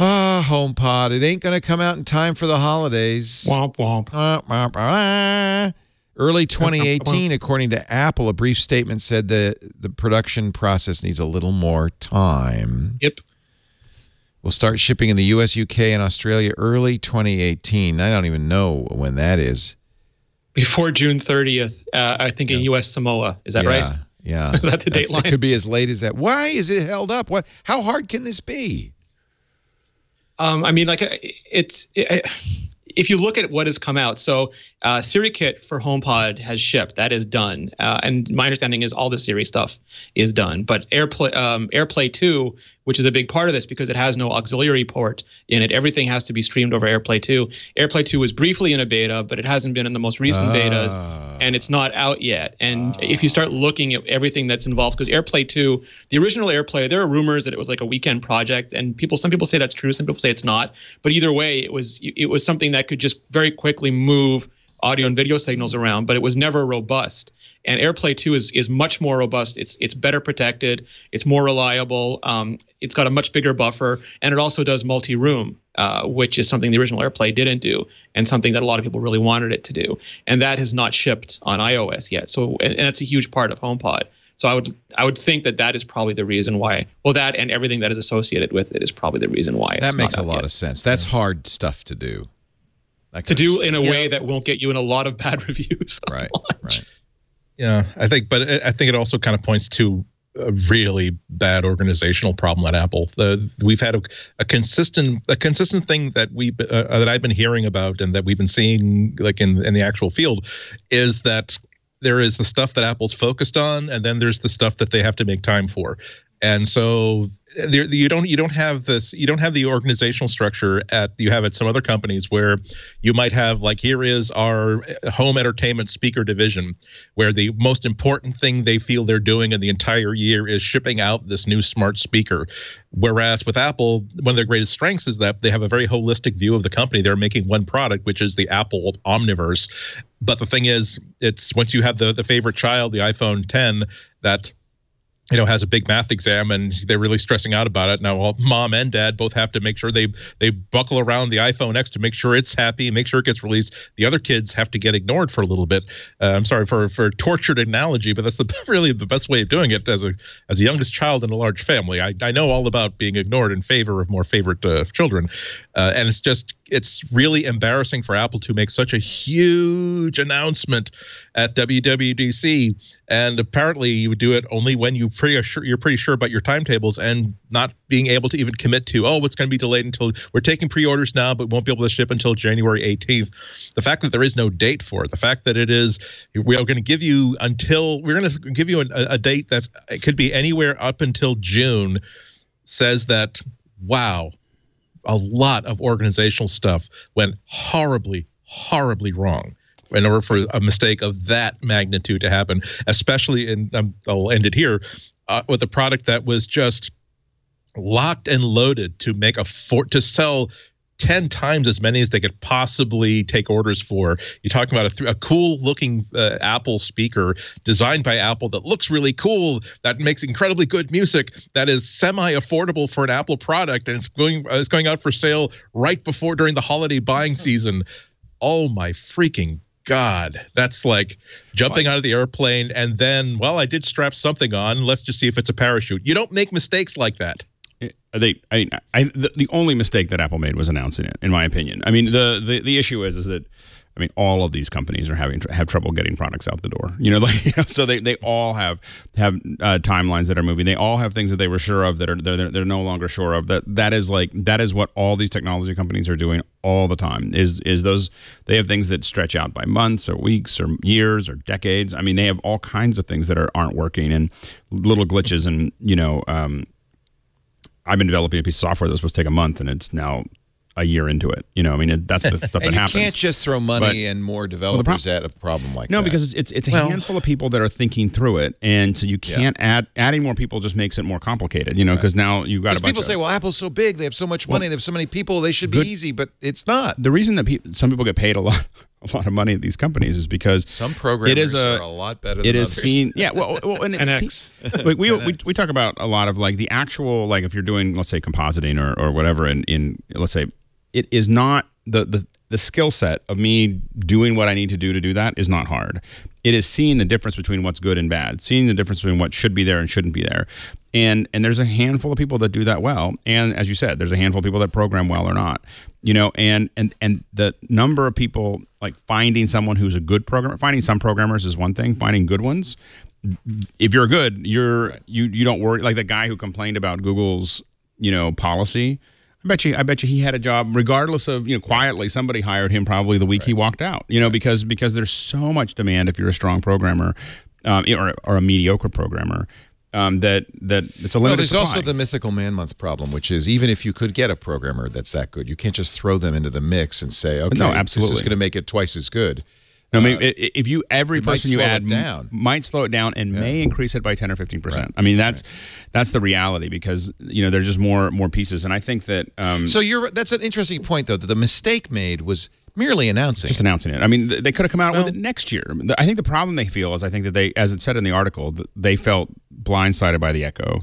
Ah, HomePod. It ain't going to come out in time for the holidays. Womp, womp. Uh, womp, womp. Early twenty eighteen, according to Apple, a brief statement said that the production process needs a little more time. Yep. We'll start shipping in the U S, U K, and Australia early twenty eighteen. I don't even know when that is. Before June thirtieth, uh, I think yeah. in U S Samoa. Is that yeah, right? Yeah. Is that the That's, dateline? It could be as late as that. Why is it held up? What? How hard can this be? Um, I mean, like, it's... It, it, If you look at what has come out, so uh, SiriKit for HomePod has shipped. That is done. Uh, and my understanding is all the Siri stuff is done. But AirPlay, um, AirPlay two, which is a big part of this because it has no auxiliary port in it. Everything has to be streamed over AirPlay two. AirPlay two was briefly in a beta, but it hasn't been in the most recent uh, betas, and it's not out yet. And uh, if you start looking at everything that's involved, because AirPlay two, the original AirPlay, there are rumors that it was like a weekend project, and people, some people say that's true, some people say it's not. But either way, it was it was something that could just very quickly move audio and video signals around, but it was never robust. And AirPlay two is is much more robust. It's it's better protected. It's more reliable. Um, it's got a much bigger buffer, and it also does multi-room, uh, which is something the original AirPlay didn't do, and something that a lot of people really wanted it to do. And that has not shipped on iOS yet. So and, and that's a huge part of HomePod. So I would I would think that that is probably the reason why. Well, that and everything that is associated with it is probably the reason why. That makes a lot of sense. That's hard stuff to do. To do in a yeah. way that won't get you in a lot of bad reviews. Right, right. Yeah, I think, but I think it also kind of points to a really bad organizational problem at Apple. The, we've had a, a consistent, a consistent thing that we uh, that I've been hearing about and that we've been seeing, like in in the actual field, is that there is the stuff that Apple's focused on, and then there's the stuff that they have to make time for. And so there, you don't you don't have this you don't have the organizational structure at you have at some other companies where you might have, like, here is our home entertainment speaker division, where the most important thing they feel they're doing in the entire year is shipping out this new smart speaker. Whereas with Apple, one of their greatest strengths is that they have a very holistic view of the company. They're making one product, which is the Apple Omniverse. But the thing is, it's once you have the the favorite child, the iPhone ten, that, you know, has a big math exam and they're really stressing out about it. Now, well, mom and dad both have to make sure they they buckle around the iPhone ten to make sure it's happy, make sure it gets released. The other kids have to get ignored for a little bit. Uh, I'm sorry for for tortured analogy, but that's the, really the best way of doing it as a as a youngest child in a large family. I, I know all about being ignored in favor of more favorite uh, children, uh, and it's just it's really embarrassing for Apple to make such a huge announcement at W W D C. And apparently you would do it only when you pretty sure, you're pretty sure about your timetables, and not being able to even commit to, oh, it's going to be delayed until we're taking pre-orders now, but won't be able to ship until January eighteenth. The fact that there is no date for it, the fact that it is, we are going to give you until, we're going to give you a, a date that's, it could be anywhere up until June, says that, wow, a lot of organizational stuff went horribly, horribly wrong in order for a mistake of that magnitude to happen, especially in, um, I'll end it here, uh, with a product that was just locked and loaded to make a for to sell ten times as many as they could possibly take orders for. You're talking about a, th a cool looking uh, Apple speaker designed by Apple that looks really cool, that makes incredibly good music, that is semi affordable for an Apple product, and it's going uh, it's going out for sale right before during the holiday buying season. Oh my freaking God, that's like jumping out of the airplane and then, well, I did strap something on. Let's just see if it's a parachute. You don't make mistakes like that. Are they, I, I, the, the only mistake that Apple made was announcing it, in my opinion. I mean, the, the, the issue is, is that, I mean, all of these companies are having have trouble getting products out the door. You know, like you know, so they, they all have have uh, timelines that are moving. They all have things that they were sure of that are they're they're no longer sure of. That that is like that is what all these technology companies are doing all the time. Is is those they have things that stretch out by months or weeks or years or decades. I mean, they have all kinds of things that are aren't working and little glitches and you know, um, I've been developing a piece of software that was supposed to take a month and it's now a year into it, you know, I mean, that's the stuff that you happens. You can't just throw money but, and more developers well, at a problem like no, that. No, because it's it's a well, handful of people that are thinking through it, and so you can't yeah. add adding more people just makes it more complicated, you know, because right. now you've got a bunch people of, say, well, Apple's so big, they have so much money, well, they have so many people, they should good, be easy, but it's not. The reason that pe some people get paid a lot. a lot of money at these companies is because some programmers it is a, are a lot better than it is others. Seen yeah well, well and it's seen, like we, we we talk about a lot of like the actual like if you're doing let's say compositing or or whatever in in let's say it is not the the the skill set of me doing what I need to do to do that is not hard. It is seeing the difference between what's good and bad, seeing the difference between what should be there and shouldn't be there. And and there's a handful of people that do that well. And as you said, there's a handful of people that program well or not. You know, and and and the number of people like finding someone who's a good programmer, finding some programmers is one thing, finding good ones. If you're good, you're right. you you don't worry like the guy who complained about Google's, you know, policy. I bet you, I bet you he had a job regardless of, you know, quietly somebody hired him probably the week right. he walked out, you know, right. because because there's so much demand if you're a strong programmer um, or, or a mediocre programmer um, that, that it's a limited no, there's supply. Also the mythical man month problem, which is even if you could get a programmer that's that good, you can't just throw them into the mix and say, okay, no, absolutely. This is going to make it twice as good. No, I mean, uh, if you every person you add down. might slow it down and yeah. may increase it by ten or fifteen percent. Right. I mean, that's right. that's the reality because you know there's just more more pieces, and I think that. Um, so you're that's an interesting point though that the mistake made was merely announcing, just announcing it. I mean, they could have come out well, with it next year. I think the problem they feel is I think that they, as it said in the article, they felt blindsided by the Echo.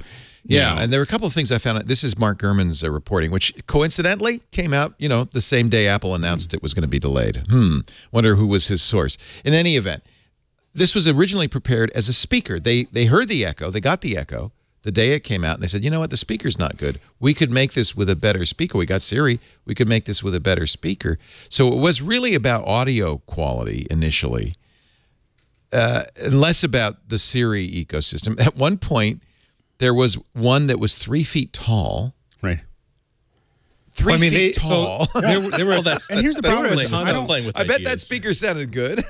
Yeah, you know. And there were a couple of things I found out. This is Mark Gurman's uh, reporting, which coincidentally came out, you know, the same day Apple announced it was going to be delayed. Hmm, wonder who was his source. In any event, this was originally prepared as a speaker. They they heard the Echo, they got the Echo, the day it came out, and they said, you know what, the speaker's not good. We could make this with a better speaker. We got Siri. We could make this with a better speaker. So it was really about audio quality initially, uh, and less about the Siri ecosystem. At one point, there was one that was three feet tall. Right. Three well, I mean, feet they, tall. So, there, there were, well, that's, that's, and here's the problem. Is, I, I bet ideas. That speaker sounded good.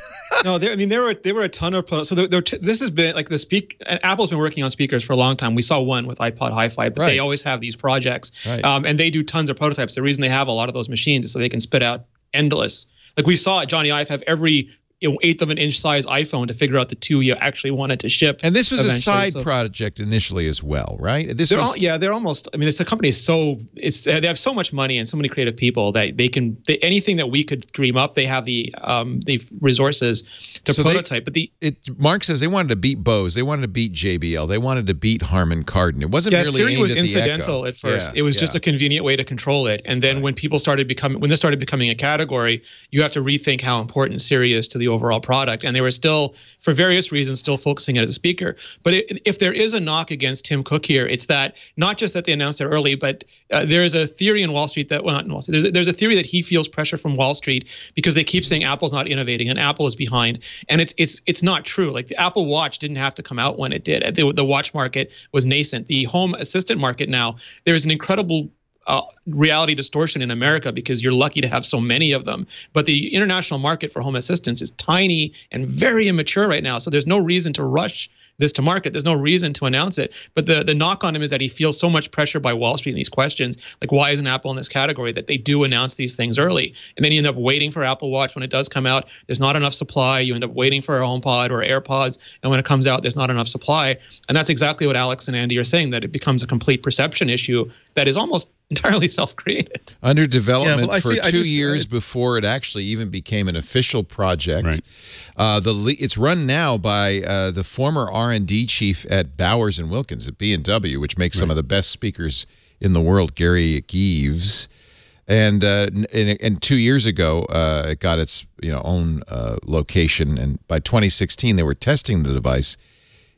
no, there, I mean, there were there were a ton of products. So there, there, this has been, like, the speak. Apple's been working on speakers for a long time. We saw one with iPod Hi-Fi, but right. they always have these projects. Right. Um, and they do tons of prototypes. The reason they have a lot of those machines is so they can spit out endless. Like, we saw Johnny Ive have every you know, eighth of an inch size iPhone to figure out the two you actually wanted to ship. And this was a side so. project initially as well, right? This they're was, all, yeah, they're almost, I mean, it's a company so, it's uh, they have so much money and so many creative people that they can, they, anything that we could dream up, they have the um, the resources to so prototype. They, but the it, Mark says they wanted to beat Bose, they wanted to beat J B L, they wanted to beat Harman Kardon. It wasn't yeah, really Siri aimed was at incidental the Echo. at first. Yeah, it was yeah. just a convenient way to control it. And then right. when people started becoming, when this started becoming a category, you have to rethink how important Siri is to the overall product, and they were still, for various reasons, still focusing it as a speaker. But it, if there is a knock against Tim Cook here, it's that not just that they announced it early, but uh, there is a theory in Wall Street that, well, not in Wall Street, there's, there's a theory that he feels pressure from Wall Street because they keep saying Apple's not innovating and Apple is behind, and it's it's it's not true. Like, the Apple Watch didn't have to come out when it did. The, the watch market was nascent. The home assistant market now, there is an incredible Uh, reality distortion in America because you're lucky to have so many of them. But the international market for home assistants is tiny and very immature right now. So there's no reason to rush this to market. There's no reason to announce it. But the, the knock on him is that he feels so much pressure by Wall Street in these questions. Like, why isn't Apple in this category, that they do announce these things early? And then you end up waiting for Apple Watch when it does come out. There's not enough supply. You end up waiting for a HomePod or AirPods. And when it comes out, there's not enough supply. And that's exactly what Alex and Andy are saying, that it becomes a complete perception issue that is almost entirely self-created. Under development yeah, well, for see, two just, years I, before it actually even became an official project. Right. Uh, the It's run now by uh, the former R and D chief at Bowers and Wilkins at B and W, which makes right. some of the best speakers in the world, Gary Gives. And, uh, and, and two years ago, uh, it got its you know own uh, location. And by twenty sixteen, they were testing the device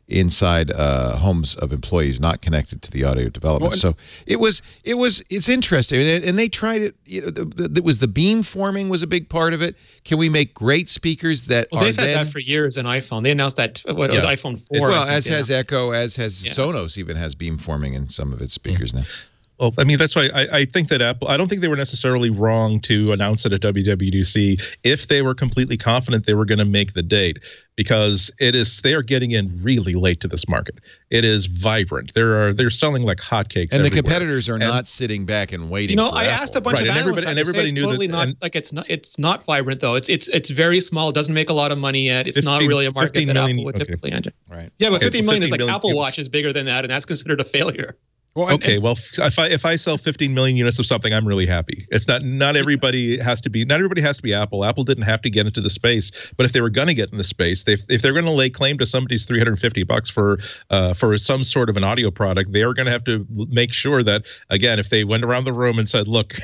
inside uh, homes of employees not connected to the audio development. Well, so it was, it was, it's interesting. And, and they tried it, you know, the, the, it was the beamforming was a big part of it. Can we make great speakers that well, are they've had then, that for years in iPhone. They announced that, what, yeah. iPhone four. Well, think, as yeah. has Echo, as has yeah. Sonos even has beamforming in some of its speakers mm-hmm. now. Well, I mean, that's why I, I think that Apple, I don't think they were necessarily wrong to announce it at W W D C if they were completely confident they were going to make the date, because it is, they are getting in really late to this market. It is vibrant. There are, they're selling like hotcakes. And everywhere. The competitors are and, not sitting back and waiting. You know, for I Apple. asked a bunch right. of and analysts, everybody, and everybody knew totally that, not, and, like, it's not, it's not vibrant though. It's, it's, it's very small. It doesn't make a lot of money yet. It's fifteen, not really a market that million, Apple would okay. typically enter. Right. Yeah, but okay, fifteen million so is like million, Apple Watch is bigger than that, and that's considered a failure. Well, okay, and, well, if I if I sell fifteen million units of something, I'm really happy. It's not not everybody has to be not everybody has to be Apple. Apple didn't have to get into the space, but if they were going to get in the space, they if they're going to lay claim to somebody's three hundred fifty bucks for uh, for some sort of an audio product, they are going to have to make sure that, again, if they went around the room and said, "Look,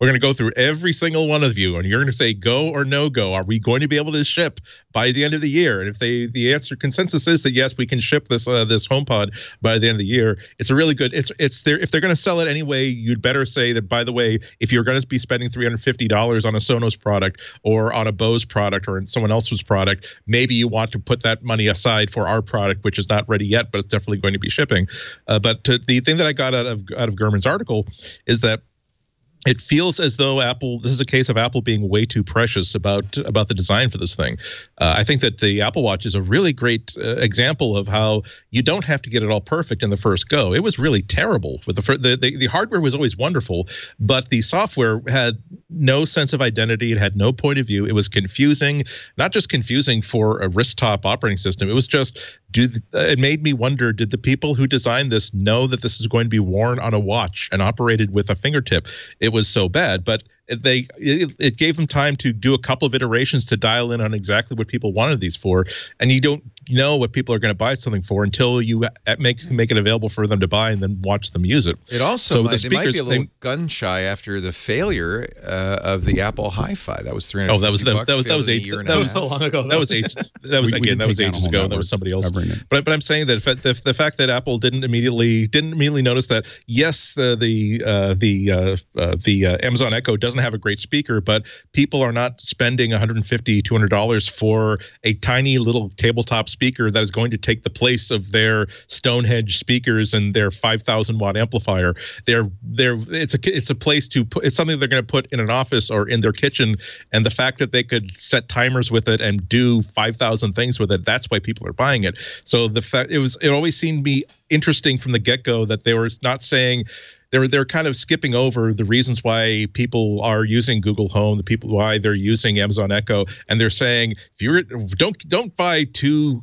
we're going to go through every single one of you, and you're going to say go or no go. Are we going to be able to ship by the end of the year?" And if they the answer consensus is that yes, we can ship this uh, this HomePod by the end of the year, it's a really good. It's it's there. If they're going to sell it anyway, you'd better say that. By the way, if you're going to be spending three hundred fifty dollars on a Sonos product or on a Bose product or in someone else's product, maybe you want to put that money aside for our product, which is not ready yet, but it's definitely going to be shipping. Uh, but to, the thing that I got out of out of Gurman's article is that it feels as though Apple, this is a case of Apple being way too precious about about the design for this thing. Uh, I think that the Apple Watch is a really great uh, example of how you don't have to get it all perfect in the first go. It was really terrible. With the, fir the, the, the hardware was always wonderful, but the software had no sense of identity. It had no point of view. It was confusing, not just confusing for a wrist-top operating system. It was just, do the, it made me wonder, did the people who designed this know that this is going to be worn on a watch and operated with a fingertip? It It was so bad, but they it, it gave them time to do a couple of iterations to dial in on exactly what people wanted these for, and you don't know what people are going to buy something for until you make make it available for them to buy and then watch them use it. It also so might, the speakers, they might be a little they, gun shy after the failure uh, of the Apple Hi-Fi. That was three hundred fifty bucks. Oh, that was that, that was that was ages that was so long ago. That was ages that was again that was ages ago. That was somebody else's. Rene. But but I'm saying that if, if the fact that Apple didn't immediately didn't immediately notice that yes uh, the uh, the uh, uh, the uh, Amazon Echo doesn't have a great speaker, but people are not spending one hundred fifty dollars, two hundred dollars for a tiny little tabletop speaker that is going to take the place of their Stonehenge speakers and their five thousand watt amplifier. They're they're it's a it's a place to put it's something they're going to put in an office or in their kitchen, and the fact that they could set timers with it and do five thousand things with it, that's why people are buying it. So the fact it was it always seemed to me interesting from the get-go that they were not saying they're they're kind of skipping over the reasons why people are using Google Home, the people why they're using Amazon Echo, and they're saying if you're don't don't buy two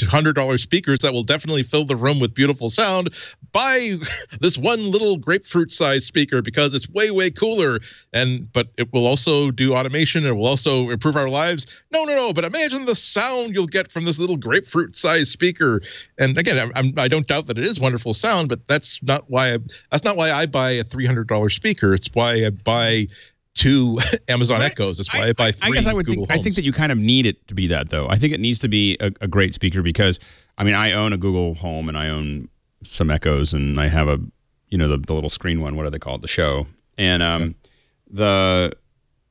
one hundred dollar speakers that will definitely fill the room with beautiful sound. Buy this one little grapefruit-sized speaker because it's way way cooler, and but it will also do automation. It will also improve our lives. No no no. But imagine the sound you'll get from this little grapefruit-sized speaker. And again, I, I don't doubt that it is wonderful sound, but that's not why I, that's not why. I buy a three hundred dollar speaker. It's why I buy two Amazon right. Echoes. It's why I, I buy three I guess I would Google think, Homes. I think that you kind of need it to be that, though. I think it needs to be a, a great speaker because, I mean, I own a Google Home and I own some Echoes and I have a, you know, the, the little screen one, what do they call it, the show. And um, okay. the,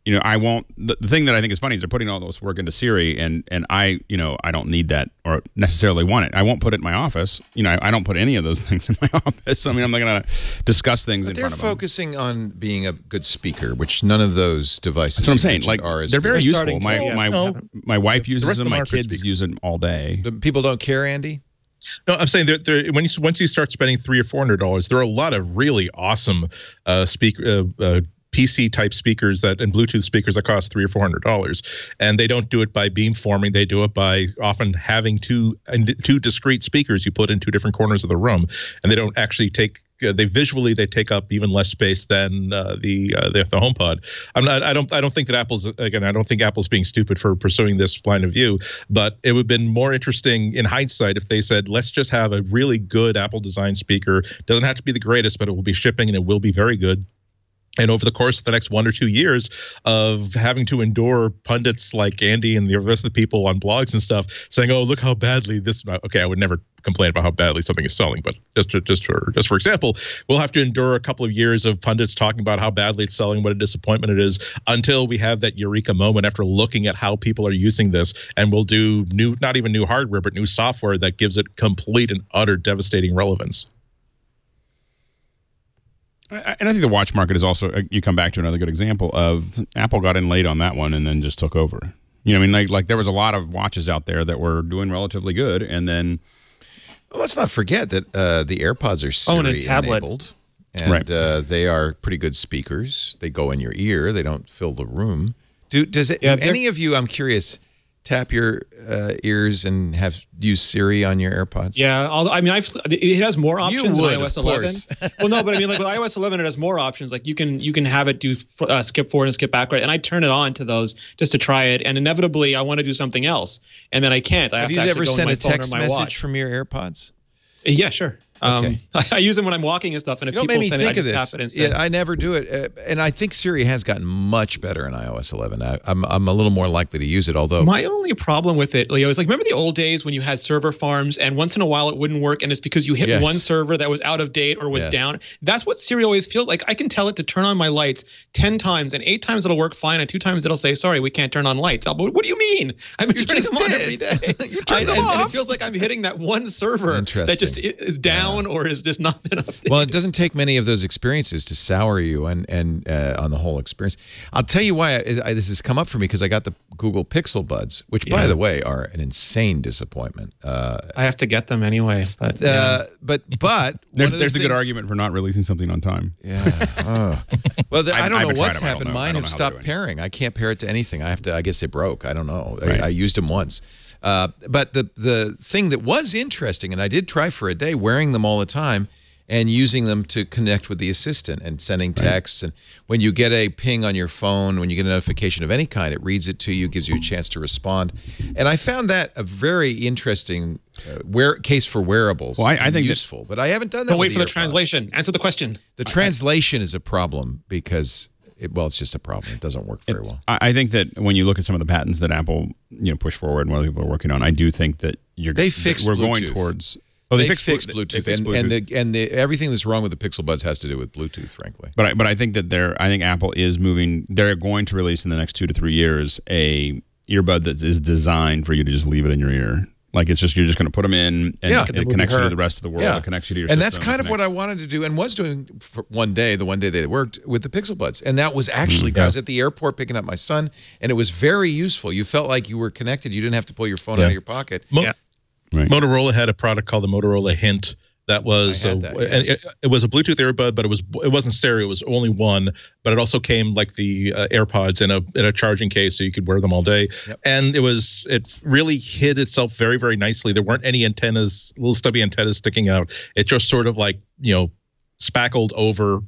you know, I won't, the, the thing that I think is funny is they're putting all this work into Siri and, and I, you know, I don't need that or necessarily want it. I won't put it in my office. You know, I, I don't put any of those things in my office. I mean, I'm not going to discuss things in front of them. They're focusing on being a good speaker, which none of those devices That's what I'm saying. Like, are as They're very useful. My, yeah, my, no. my wife uses the them. My kids speak. use them all day. The people don't care, Andy? No, I'm saying that there, when you once you start spending three or four hundred dollars, there are a lot of really awesome uh, speak uh, uh, P C type speakers that and Bluetooth speakers that cost three or four hundred dollars, and they don't do it by beamforming. They do it by often having two and two discrete speakers you put in two different corners of the room, and they don't actually take. They visually they take up even less space than uh, the, uh, the the HomePod. I'm not. I don't. I don't think that Apple's again. I don't think Apple's being stupid for pursuing this line of view. But it would have been more interesting in hindsight if they said, let's just have a really good Apple designed speaker. Doesn't have to be the greatest, but it will be shipping and it will be very good. And over the course of the next one or two years of having to endure pundits like Andy and the rest of the people on blogs and stuff saying, oh, look how badly this – okay, I would never complain about how badly something is selling, but just, to, just, for, just for example, we'll have to endure a couple of years of pundits talking about how badly it's selling, what a disappointment it is, until we have that eureka moment after looking at how people are using this, and we'll do new – not even new hardware, but new software that gives it complete and utter devastating relevance. And I think the watch market is also, you come back to another good example of Apple got in late on that one and then just took over. You know what I mean? Like, like there was a lot of watches out there that were doing relatively good. And then, well, let's not forget that uh, the AirPods are Siri enabled. And right. uh, they are pretty good speakers. They go in your ear. They don't fill the room. Do, does it, yeah, any of you, I'm curious, tap your uh, ears and have use Siri on your AirPods? Yeah, although, I mean, I've, it has more options would, in iOS eleven. Well, no, but I mean, like with iOS eleven, it has more options. Like you can you can have it do uh, skip forward and skip backward, and I turn it on to those just to try it. And inevitably, I want to do something else, and then I can't. I have, have you ever sent a text message watch. from your AirPods? Yeah, sure. Okay. Um, I, I use them when I'm walking and stuff, and if you know, people send it, I just tap it instead. Yeah, I never do it, uh, and I think Siri has gotten much better in iOS eleven. I, I'm I'm a little more likely to use it, although my only problem with it, Leo, is like remember the old days when you had server farms, and once in a while it wouldn't work, and it's because you hit yes. one server that was out of date or was yes. down. That's what Siri always feels like. I can tell it to turn on my lights ten times, and eight times it'll work fine, and two times it'll say, "Sorry, we can't turn on lights." I'll, but what do you mean? I've been you turning them on every day. you I, them and, off. And it feels like I'm hitting that one server that just is down. Yeah. Or is just not been updated. Well, it doesn't take many of those experiences to sour you and and uh, on the whole experience. I'll tell you why I, I, this has come up for me because I got the Google Pixel Buds, which yeah. by the way are an insane disappointment. Uh, I have to get them anyway. But yeah. uh, but but there's there's things, a good argument for not releasing something on time. Yeah. Oh. Well, the, I, I don't I've know what's them, happened. Know. Mine have stopped pairing. I can't pair it to anything. I have to. I guess they broke. I don't know. Right. I, I used them once. Uh, but the the thing that was interesting, and I did try for a day wearing them all the time and using them to connect with the assistant and sending texts. Right. And when you get a ping on your phone, when you get a notification of any kind, it reads it to you, gives you a chance to respond. And I found that a very interesting uh, wear, case for wearables. Well, I, I think useful, that, but I haven't done that. Don't wait for the, the translation. Answer the question. The translation is a problem because it, well, it's just a problem. It doesn't work very it, well. I think that when you look at some of the patents that Apple, you know, push forward and what people are working on, I do think that you're they fixed we're Bluetooth. going towards. Oh, they, they fixed, fixed Bluetooth, they fixed Bluetooth. and and, the, and the, everything that's wrong with the Pixel Buds has to do with Bluetooth, frankly. But I, but I think that they're I think Apple is moving. They're going to release in the next two to three years a earbud that is designed for you to just leave it in your ear. Like it's just you're just going to put them in, and yeah, it connects you to the rest of the world. Yeah. It connects you to your and system. And that's kind of what I wanted to do, and was doing for one day, the one day that it worked with the Pixel Buds, and that was actually mm, yeah. I was at the airport picking up my son, and it was very useful. You felt like you were connected. You didn't have to pull your phone yeah. out of your pocket. Mo yeah. right. Motorola had a product called the Motorola Hint. That was a, that, yeah. it, it was a Bluetooth earbud, but it was it wasn't stereo. It was only one, but it also came like the uh, AirPods in a in a charging case, so you could wear them all day. Yep. And it was it really hid itself very very nicely. There weren't any antennas, little stubby antennas sticking out. It just sort of like you know spackled over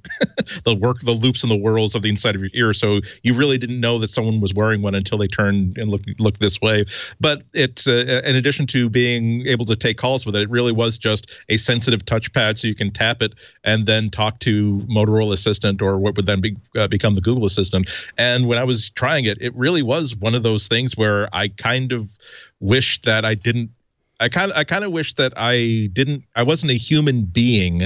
the work the loops and the whorls of the inside of your ear, so you really didn't know that someone was wearing one until they turned and looked looked this way. But it uh, in addition to being able to take calls with it, it really was just a sensitive touchpad, so you can tap it and then talk to Motorola Assistant or what would then be, uh, become the Google Assistant. And when I was trying it, it really was one of those things where I kind of wish that I didn't I kind of I kind of wish that I didn't I wasn't a human being.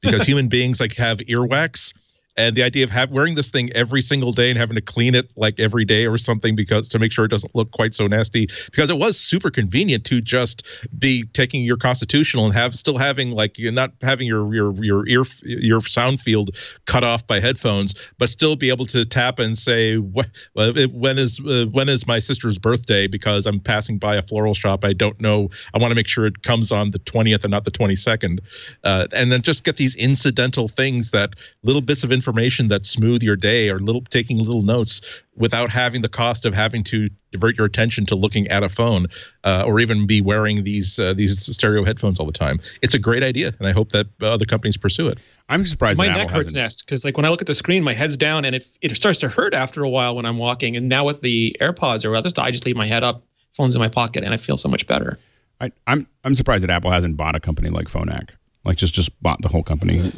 Because human beings like have earwax, and the idea of have, wearing this thing every single day and having to clean it like every day or something because to make sure it doesn't look quite so nasty. Because it was super convenient to just be taking your constitutional and have still having like you're not having your your your ear your sound field cut off by headphones, but still be able to tap and say what when is uh, when is my sister's birthday because I'm passing by a floral shop. I don't know. I want to make sure it comes on the twentieth and not the twenty-second, uh, and then just get these incidental things that little bits of information. Information that smooth your day or little taking little notes without having the cost of having to divert your attention to looking at a phone uh, or even be wearing these uh, these stereo headphones all the time. It's a great idea, and I hope that other companies pursue it. I'm surprised. My neck hurts nest because like when I look at the screen, my head's down, and it it starts to hurt after a while when I'm walking. And now with the AirPods or other stuff, I just leave my head up, phone's in my pocket, and I feel so much better. I, I'm I'm surprised that Apple hasn't bought a company like Phonak, like just just bought the whole company.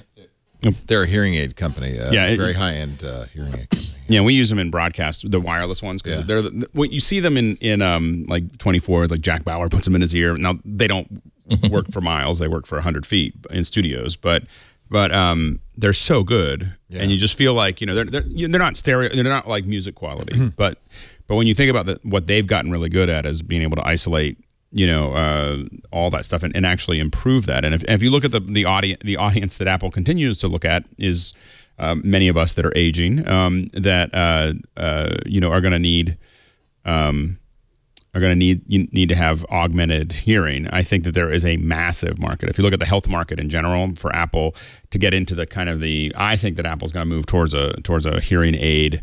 They're a hearing aid company, uh, yeah, it, very high-end uh, hearing aid company. Yeah, we use them in broadcast, the wireless ones, because yeah. they're the, what you see them in in um like twenty-four, like Jack Bauer puts them in his ear. Now they don't work for miles; they work for a hundred feet in studios, but but um they're so good, yeah. and you just feel like you know they're they're they're not stereo, they're not like music quality, but but when you think about the, what they've gotten really good at is being able to isolate. You know, uh, all that stuff and, and actually improve that. And if, if you look at the the audience, the audience that Apple continues to look at is uh, many of us that are aging um, that, uh, uh, you know, are going to need um, are going to need you need to have augmented hearing. I think that there is a massive market. If you look at the health market in general for Apple to get into the kind of the I think that Apple's going to move towards a towards a hearing aid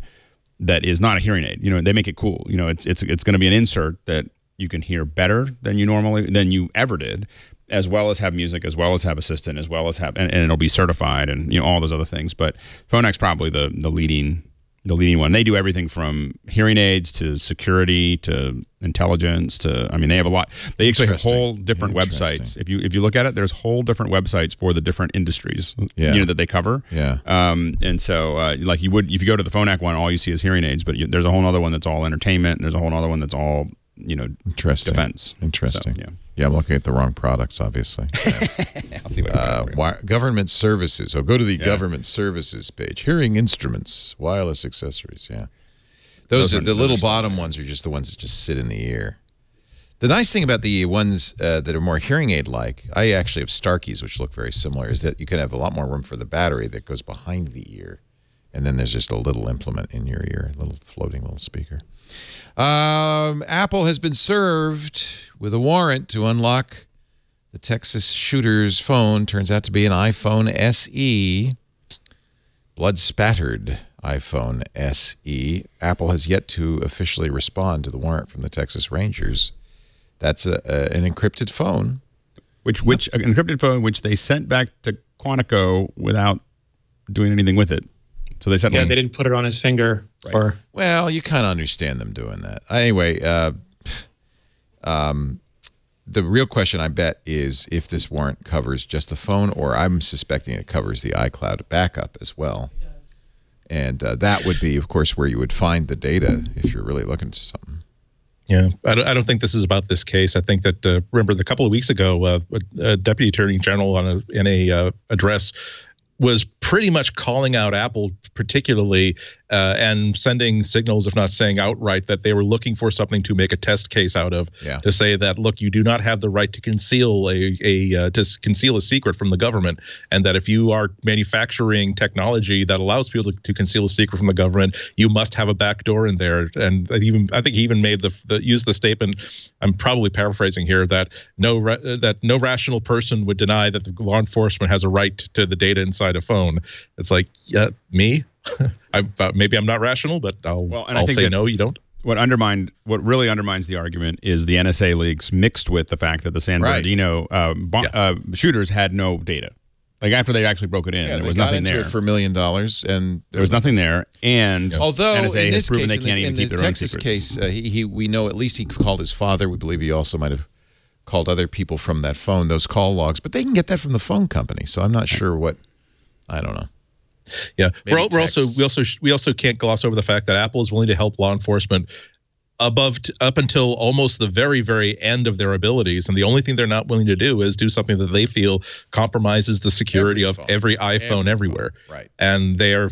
that is not a hearing aid. You know, they make it cool. You know, it's it's it's going to be an insert that. You can hear better than you normally than you ever did, as well as have music, as well as have assistant, as well as have and, and it'll be certified and you know all those other things. But Phonak's probably the the leading the leading one. They do everything from hearing aids to security to intelligence to I mean they have a lot. They actually have whole different websites. If you if you look at it, there's whole different websites for the different industries yeah. you know that they cover. Yeah. Um. And so uh, like you would if you go to the Phonak one, all you see is hearing aids. But you, there's a whole other one that's all entertainment. And there's a whole other one that's all. You know, interesting. Defense. Interesting. So, yeah. yeah, I'm looking at the wrong products, obviously. Yeah. I'll see what uh, why, government services. So go to the yeah. government services page. Hearing instruments, wireless accessories. Yeah, those, those are the little bottom ones. Are just the ones that just sit in the ear. The nice thing about the ones uh, that are more hearing aid-like, I actually have Starkeys, which look very similar, is that you can have a lot more room for the battery that goes behind the ear, and then there's just a little implement in your ear, a little floating little speaker. Um, Apple has been served with a warrant to unlock the Texas shooter's phone. Turns out to be an iPhone S E, blood-spattered iPhone S E. Apple has yet to officially respond to the warrant from the Texas Rangers. That's a, a, an encrypted phone, which which an encrypted phone which they sent back to Quantico without doing anything with it. So they said, yeah, they didn't put it on his finger. Right. Or well, you kind of understand them doing that. Anyway, uh, um, the real question, I bet, is if this warrant covers just the phone, or I'm suspecting it covers the iCloud backup as well. It does. And uh, that would be, of course, where you would find the data if you're really looking for something. Yeah, I don't, I don't think this is about this case. I think that, uh, remember, the couple of weeks ago, uh, a, a deputy attorney general on a, in a uh, address was pretty much calling out Apple particularly uh, and sending signals, if not saying outright, that they were looking for something to make a test case out of, yeah. to say that, look, you do not have the right to conceal a, a uh, to conceal a secret from the government, and that if you are manufacturing technology that allows people to, to conceal a secret from the government, you must have a back door in there. And even I think he even made the, the used the statement, I'm probably paraphrasing here, that no ra that no rational person would deny that the law enforcement has a right to the data inside a phone. It's like, yeah, me? I, uh, maybe I'm not rational, but I'll, well, and I'll I think say no, you don't. What undermined, what really undermines the argument is the N S A leaks mixed with the fact that the San right. Bernardino uh, yeah. uh, shooters had no data. Like after they actually broke it in, yeah, there was nothing there. They got into it for a million dollars, and there was nothing there. And although N S A has proven they can't even keep their own secrets. In this case, uh, he, he, we know at least he called his father. We believe he also might have called other people from that phone, those call logs. But they can get that from the phone company, so I'm not sure what. I don't know. Yeah, we're, we're also we also we also can't gloss over the fact that Apple is willing to help law enforcement above t up until almost the very very end of their abilities, and the only thing they're not willing to do is do something that they feel compromises the security every of phone. every iPhone every everywhere. Phone. Right, and they are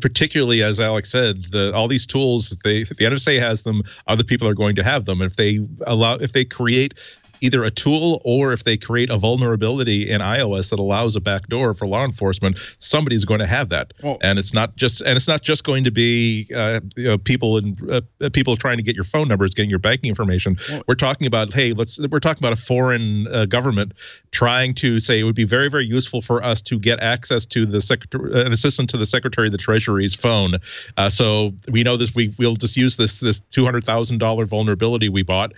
particularly, as Alex said, the all these tools that they if the N S A has them, other people are going to have them. And if they allow, if they create either a tool or if they create a vulnerability in iOS that allows a backdoor for law enforcement, somebody's going to have that. Well, and it's not just and it's not just going to be uh, you know, people and uh, people trying to get your phone numbers, getting your banking information. Well, we're talking about, hey, let's we're talking about a foreign uh, government trying to say it would be very, very useful for us to get access to the secretary, an assistant to the Secretary of the Treasury's phone. Uh, so we know this. We we'll just use this this two hundred thousand dollar vulnerability we bought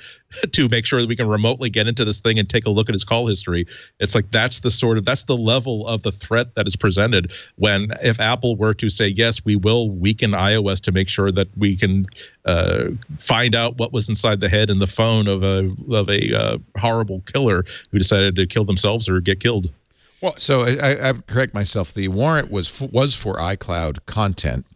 to make sure that we can remotely get into this thing and take a look at his call history. It's like that's the sort of that's the level of the threat that is presented when if Apple were to say, yes, we will weaken iOS to make sure that we can uh, find out what was inside the head and the phone of a of a uh, horrible killer who decided to kill themselves or get killed. Well, so I, I correct myself. The warrant was f was for iCloud content.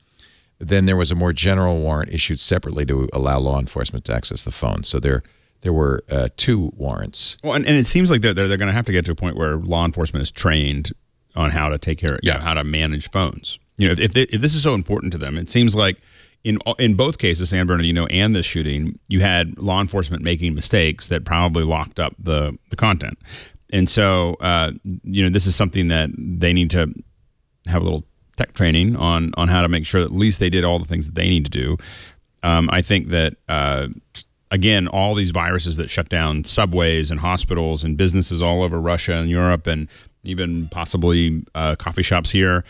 Then there was a more general warrant issued separately to allow law enforcement to access the phone. So there. There were uh, two warrants. Well, and, and it seems like they're, they're, they're going to have to get to a point where law enforcement is trained on how to take care of, yeah. you know, how to manage phones. You know, if, they, if this is so important to them, it seems like in, in both cases, San Bernardino and this shooting, you had law enforcement making mistakes that probably locked up the, the content. And so, uh, you know, this is something that they need to have a little tech training on, on how to make sure that at least they did all the things that they need to do. Um, I think that... Uh, Again, all these viruses that shut down subways and hospitals and businesses all over Russia and Europe and even possibly uh, coffee shops here,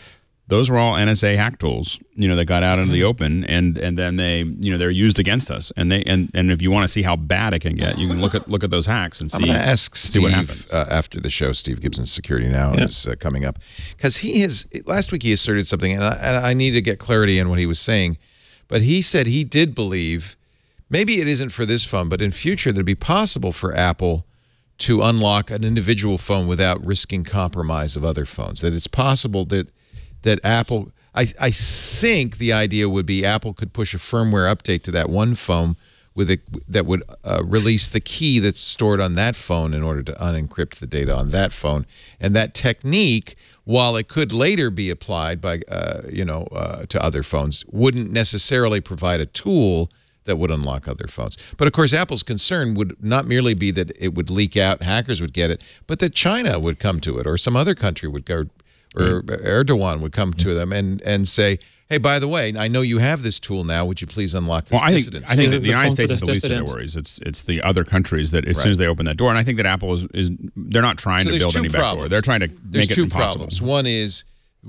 those were all N S A hack tools, you know, that got out into the open and and then they, you know, they're used against us. And they and, and if you want to see how bad it can get, you can look at look at those hacks and see, I'm gonna ask Steve, see what happens. Uh, after the show, Steve Gibson's Security Now yeah. is uh, coming up because he has last week he asserted something and I, and I need to get clarity on what he was saying, but he said he did believe. Maybe it isn't for this phone, but in future, it'd be possible for Apple to unlock an individual phone without risking compromise of other phones. That it's possible that that Apple, I, I think the idea would be Apple could push a firmware update to that one phone with a, that would uh, release the key that's stored on that phone in order to unencrypt the data on that phone. And that technique, while it could later be applied by uh, you know uh, to other phones, wouldn't necessarily provide a tool that would unlock other phones. But of course, Apple's concern would not merely be that it would leak out, hackers would get it, but that China would come to it or some other country would go, or mm. Erdogan would come mm. to them and, and say, hey, by the way, I know you have this tool now. Would you please unlock this well, dissident? I think, I think the, that the, the United States is the least of their worries. It's, it's the other countries that as right. soon as they open that door. And I think that Apple is, is they're not trying so to build any backdoor. They're trying to there's make it impossible. There's two problems. One is,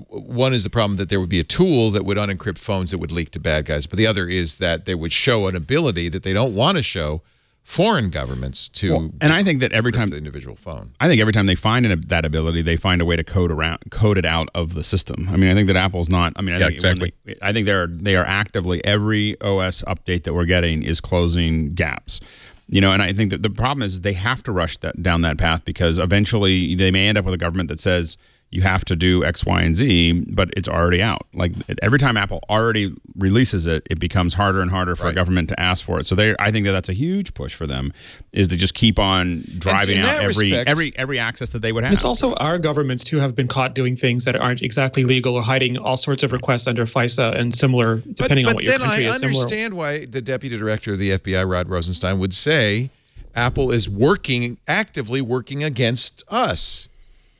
One is the problem that there would be a tool that would unencrypt phones that would leak to bad guys. But the other is that they would show an ability that they don't want to show foreign governments to. Well, and I think that every time the individual phone, I think every time they find an, that ability, they find a way to code around, code it out of the system. I mean, I think that Apple's not. I mean, I yeah, think exactly. They, I think they're they are actively every O S update that we're getting is closing gaps. You know, and I think that the problem is they have to rush that down that path because eventually they may end up with a government that says, you have to do X, Y, and Z, but it's already out. Like every time Apple already releases it, it becomes harder and harder for right. a government to ask for it. So they, I think that that's a huge push for them, is to just keep on driving out every respect, every every access that they would have. It's also our governments too have been caught doing things that aren't exactly legal or hiding all sorts of requests under FISA and similar, depending but, but on what your country I is. But then I understand similar. why the deputy director of the F B I, Rod Rosenstein, would say Apple is working, actively working against us.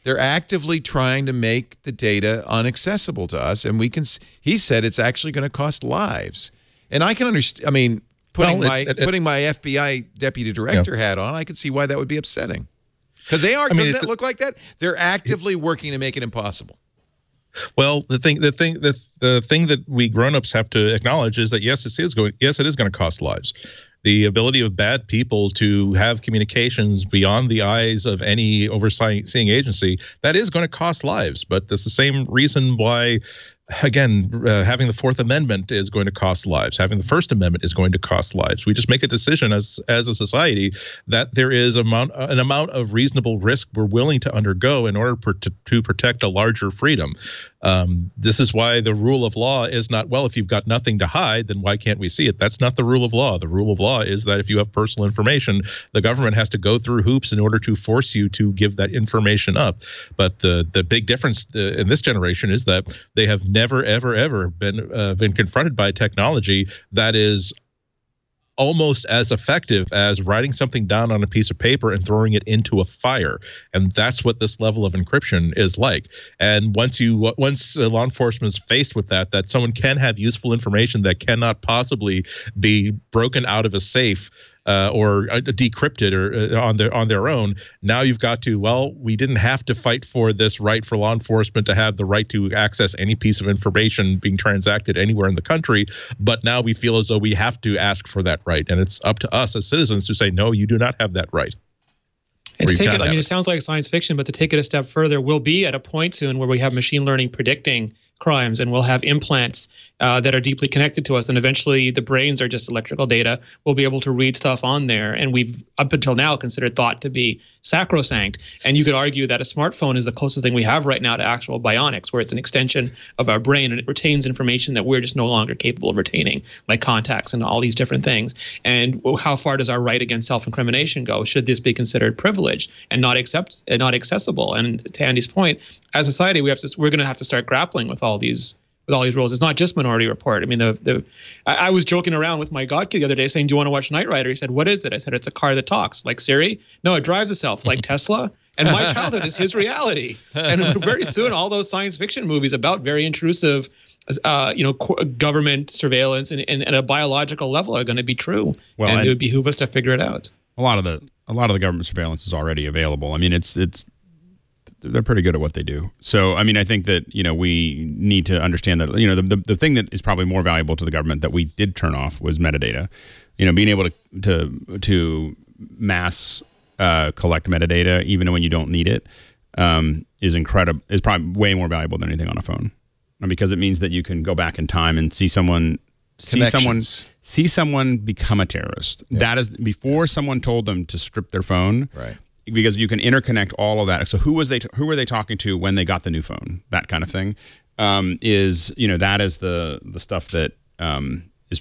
They're actively trying to make the data inaccessible to us, and we can. He said it's actually going to cost lives, and I can understand. I mean, putting well, my it, it, putting my F B I deputy director yeah. hat on, I can see why that would be upsetting, because they are. I mean, doesn't it look like that? They're actively working to make it impossible. Well, the thing, the thing, the the thing that we grown-ups have to acknowledge is that yes, it is going. Yes, it is going to cost lives. The ability of bad people to have communications beyond the eyes of any overseeing agency, that is going to cost lives. But that's the same reason why, again, uh, having the Fourth Amendment is going to cost lives. Having the First Amendment is going to cost lives. We just make a decision as as a society that there is amount, an amount of reasonable risk we're willing to undergo in order per, to, to protect a larger freedom. Um, this is why the rule of law is not, well, if you've got nothing to hide, then why can't we see it? That's not the rule of law. The rule of law is that if you have personal information, the government has to go through hoops in order to force you to give that information up. But the the big difference in this generation is that they have never, ever, ever been uh, been confronted by technology that is almost as effective as writing something down on a piece of paper and throwing it into a fire. And that's what this level of encryption is like. And once you, once law enforcement is faced with that, that someone can have useful information that cannot possibly be broken out of a safe uh, or uh, decrypted or uh, on their on their own. Now you've got to, well, we didn't have to fight for this right for law enforcement to have the right to access any piece of information being transacted anywhere in the country, but now we feel as though we have to ask for that right. And it's up to us as citizens to say, no, you do not have that right. And to take it, I mean, it sounds like science fiction, but to take it a step further, we'll be at a point soon where we have machine learning predicting crimes, and we'll have implants uh, that are deeply connected to us, and eventually the brains are just electrical data. We'll be able to read stuff on there, and we've up until now considered thought to be sacrosanct. And you could argue that a smartphone is the closest thing we have right now to actual bionics, where it's an extension of our brain, and it retains information that we're just no longer capable of retaining, like contacts and all these different things. And how far does our right against self-incrimination go? Should this be considered privilege and not accept and not accessible? And to Andy's point, as a society, we have to, we're going to have to start grappling with all All these with all these roles. It's not just Minority Report. I mean, the the I, I was joking around with my godkid the other day, saying, "Do you want to watch Knight Rider?" He said, "What is it?" I said, "It's a car that talks, like Siri." No, it drives itself, like Tesla. And my childhood is his reality. And very soon, all those science fiction movies about very intrusive, uh, you know, government surveillance and, and, and a biological level are going to be true. Well, and I, it would behoove us to figure it out. A lot of the a lot of the government surveillance is already available. I mean, it's it's. They're pretty good at what they do. So, I mean, I think that, you know, we need to understand that, you know, the, the, the thing that is probably more valuable to the government that we did turn off was metadata. You know, being able to to, to mass uh, collect metadata, even when you don't need it, um, is incredible, is probably way more valuable than anything on a phone. And because it means that you can go back in time and see someone... See someone, see someone become a terrorist. Yeah. That is before someone told them to strip their phone. Right. Because you can interconnect all of that. So who was they? Who were they talking to when they got the new phone? That kind of thing um, is, you know, that is the the stuff that um, is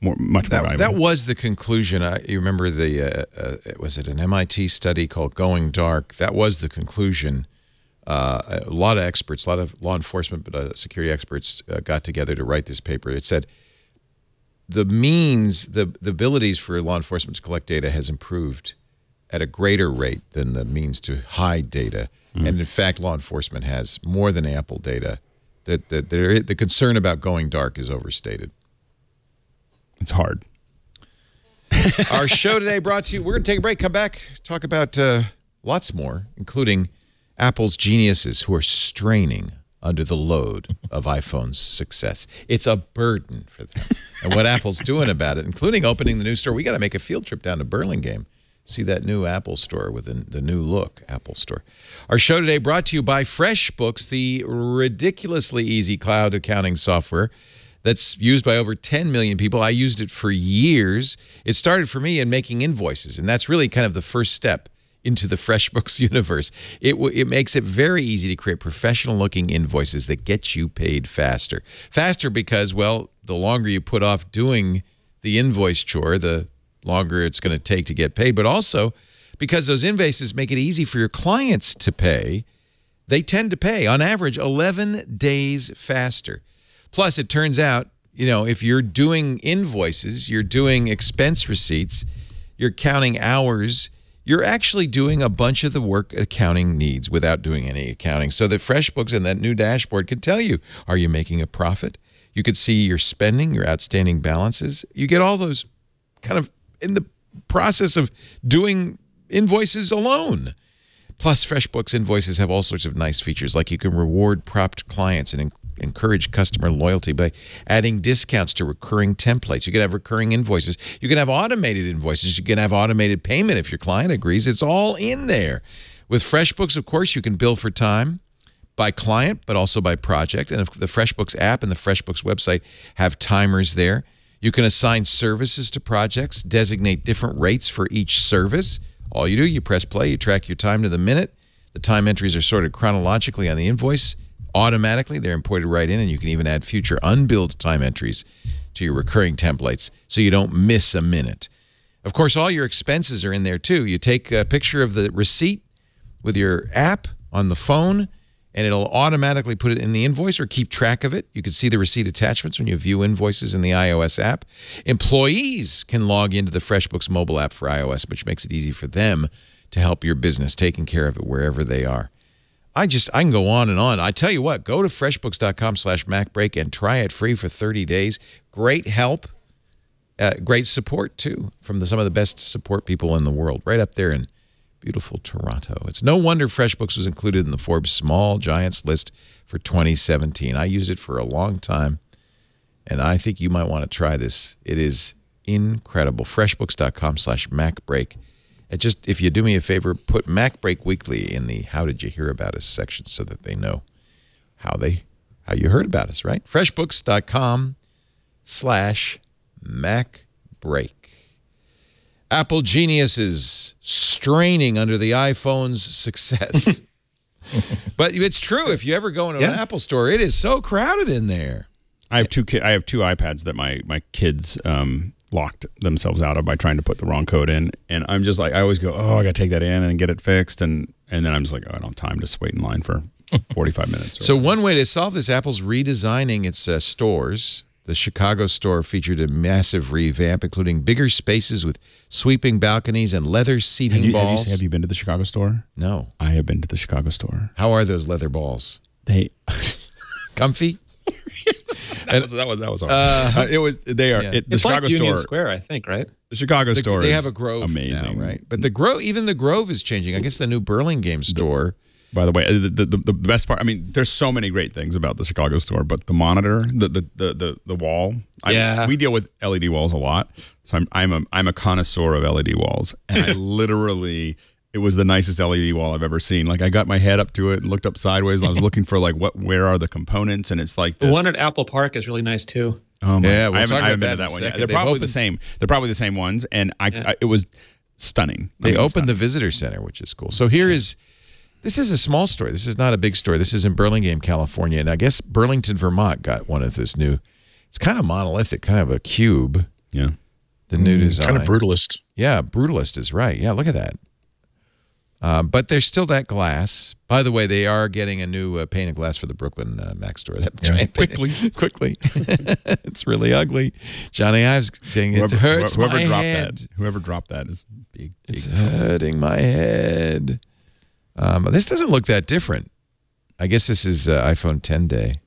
more much more valuable. That was the conclusion. I, you remember the uh, uh, was it an M I T study called "Going Dark"? That was the conclusion. Uh, a lot of experts, a lot of law enforcement, but uh, security experts uh, got together to write this paper. It said the means, the the abilities for law enforcement to collect data has improved at a greater rate than the means to hide data. Mm. And in fact, law enforcement has more than ample data. That, that there, the concern about going dark is overstated. It's hard. Our show today brought to you, we're going to take a break, come back, talk about uh, lots more, including Apple's geniuses who are straining under the load of iPhone's success. It's a burden for them. And what Apple's doing about it, including opening the new store. We got to make a field trip down to Burlingame. See that new Apple store with the, the new look Apple store. Our show today brought to you by FreshBooks, the ridiculously easy cloud accounting software that's used by over ten million people. I used it for years. It started for me in making invoices, and that's really kind of the first step into the FreshBooks universe. It, w it makes it very easy to create professional-looking invoices that get you paid faster. Faster because, well, the longer you put off doing the invoice chore, the longer it's going to take to get paid. But also because those invoices make it easy for your clients to pay, they tend to pay, on average, eleven days faster. Plus, it turns out, you know, if you're doing invoices, you're doing expense receipts, you're counting hours, you're actually doing a bunch of the work accounting needs without doing any accounting. So that FreshBooks and that new dashboard can tell you, are you making a profit? You could see your spending, your outstanding balances. You get all those kind of in the process of doing invoices alone. Plus, FreshBooks invoices have all sorts of nice features, like you can reward propped clients and encourage customer loyalty by adding discounts to recurring templates. You can have recurring invoices. You can have automated invoices. You can have automated payment if your client agrees. It's all in there. With FreshBooks, of course, you can bill for time by client, but also by project. And the FreshBooks app and the FreshBooks website have timers there. You can assign services to projects, designate different rates for each service. All you do, you press play, you track your time to the minute. The time entries are sorted chronologically on the invoice automatically. They're imported right in, and you can even add future unbilled time entries to your recurring templates so you don't miss a minute. Of course, all your expenses are in there, too. You take a picture of the receipt with your app on the phone, and it'll automatically put it in the invoice or keep track of it. You can see the receipt attachments when you view invoices in the iOS app. Employees can log into the FreshBooks mobile app for iOS, which makes it easy for them to help your business, taking care of it wherever they are. I just, I can go on and on. I tell you what, go to freshbooks dot com slash MacBreak and try it free for thirty days. Great help, uh, great support, too, from the, some of the best support people in the world, right up there in beautiful Toronto. It's no wonder FreshBooks was included in the Forbes Small Giants list for twenty seventeen. I used it for a long time, and I think you might want to try this. It is incredible. FreshBooks dot com slash MacBreak. And just, if you do me a favor, put MacBreak Weekly in the How Did You Hear About Us section so that they know how they how you heard about us, right? FreshBooks dot com slash MacBreak. Apple geniuses straining under the iPhone's success. But it's true. If you ever go into yeah. an Apple store, it is so crowded in there. I have two ki I have two iPads that my my kids um, locked themselves out of by trying to put the wrong code in, and I'm just like, I always go, oh, I got to take that in and get it fixed, and and then I'm just like, oh, I don't have time to wait in line for forty-five minutes. Or so whatever. One way to solve this, Apple's redesigning its uh, stores. The Chicago store featured a massive revamp, including bigger spaces with sweeping balconies and leather seating have you, balls. Have you, have you been to the Chicago store? No. I have been to the Chicago store. How are those leather balls? They comfy? that, and, was, that was that was hard. Uh, it was they are yeah. it, the it's Chicago like Union store, Square, I think, right? The Chicago the, store. They have a Grove amazing, now, right? But the Grove, even the Grove is changing. I guess the new Burlingame store. The, By the way, the, the the best part. I mean, there's so many great things about the Chicago store, but the monitor, the the the the, the wall. Yeah, I, we deal with L E D walls a lot, so I'm I'm a I'm a connoisseur of L E D walls, and I literally it was the nicest L E D wall I've ever seen. Like I got my head up to it and looked up sideways, and I was looking for like what where are the components, and it's like this. The one at Apple Park is really nice too. Oh my, yeah, we'll I haven't, I haven't been to that one yet. They're They've probably opened. the same. They're probably the same ones, and I, yeah. I it was stunning. They I mean, opened stunning. the visitor center, which is cool. So here is. This is a small store. This is not a big store. This is in Burlingame, California. And I guess Burlington, Vermont got one of this new. It's kind of monolithic, kind of a cube. Yeah. The new mm, design. Kind of brutalist. Yeah, brutalist is right. Yeah, look at that. Uh, but there's still that glass. By the way, they are getting a new uh, pane of glass for the Brooklyn uh, Mac store. That yeah. Quickly, quickly. It's really ugly. Johnny Ives, dang, whoever, it hurts whoever, whoever my dropped head. That, whoever dropped that is big, big It's trouble. hurting my head. Um, this doesn't look that different. I guess this is uh, iPhone ten day.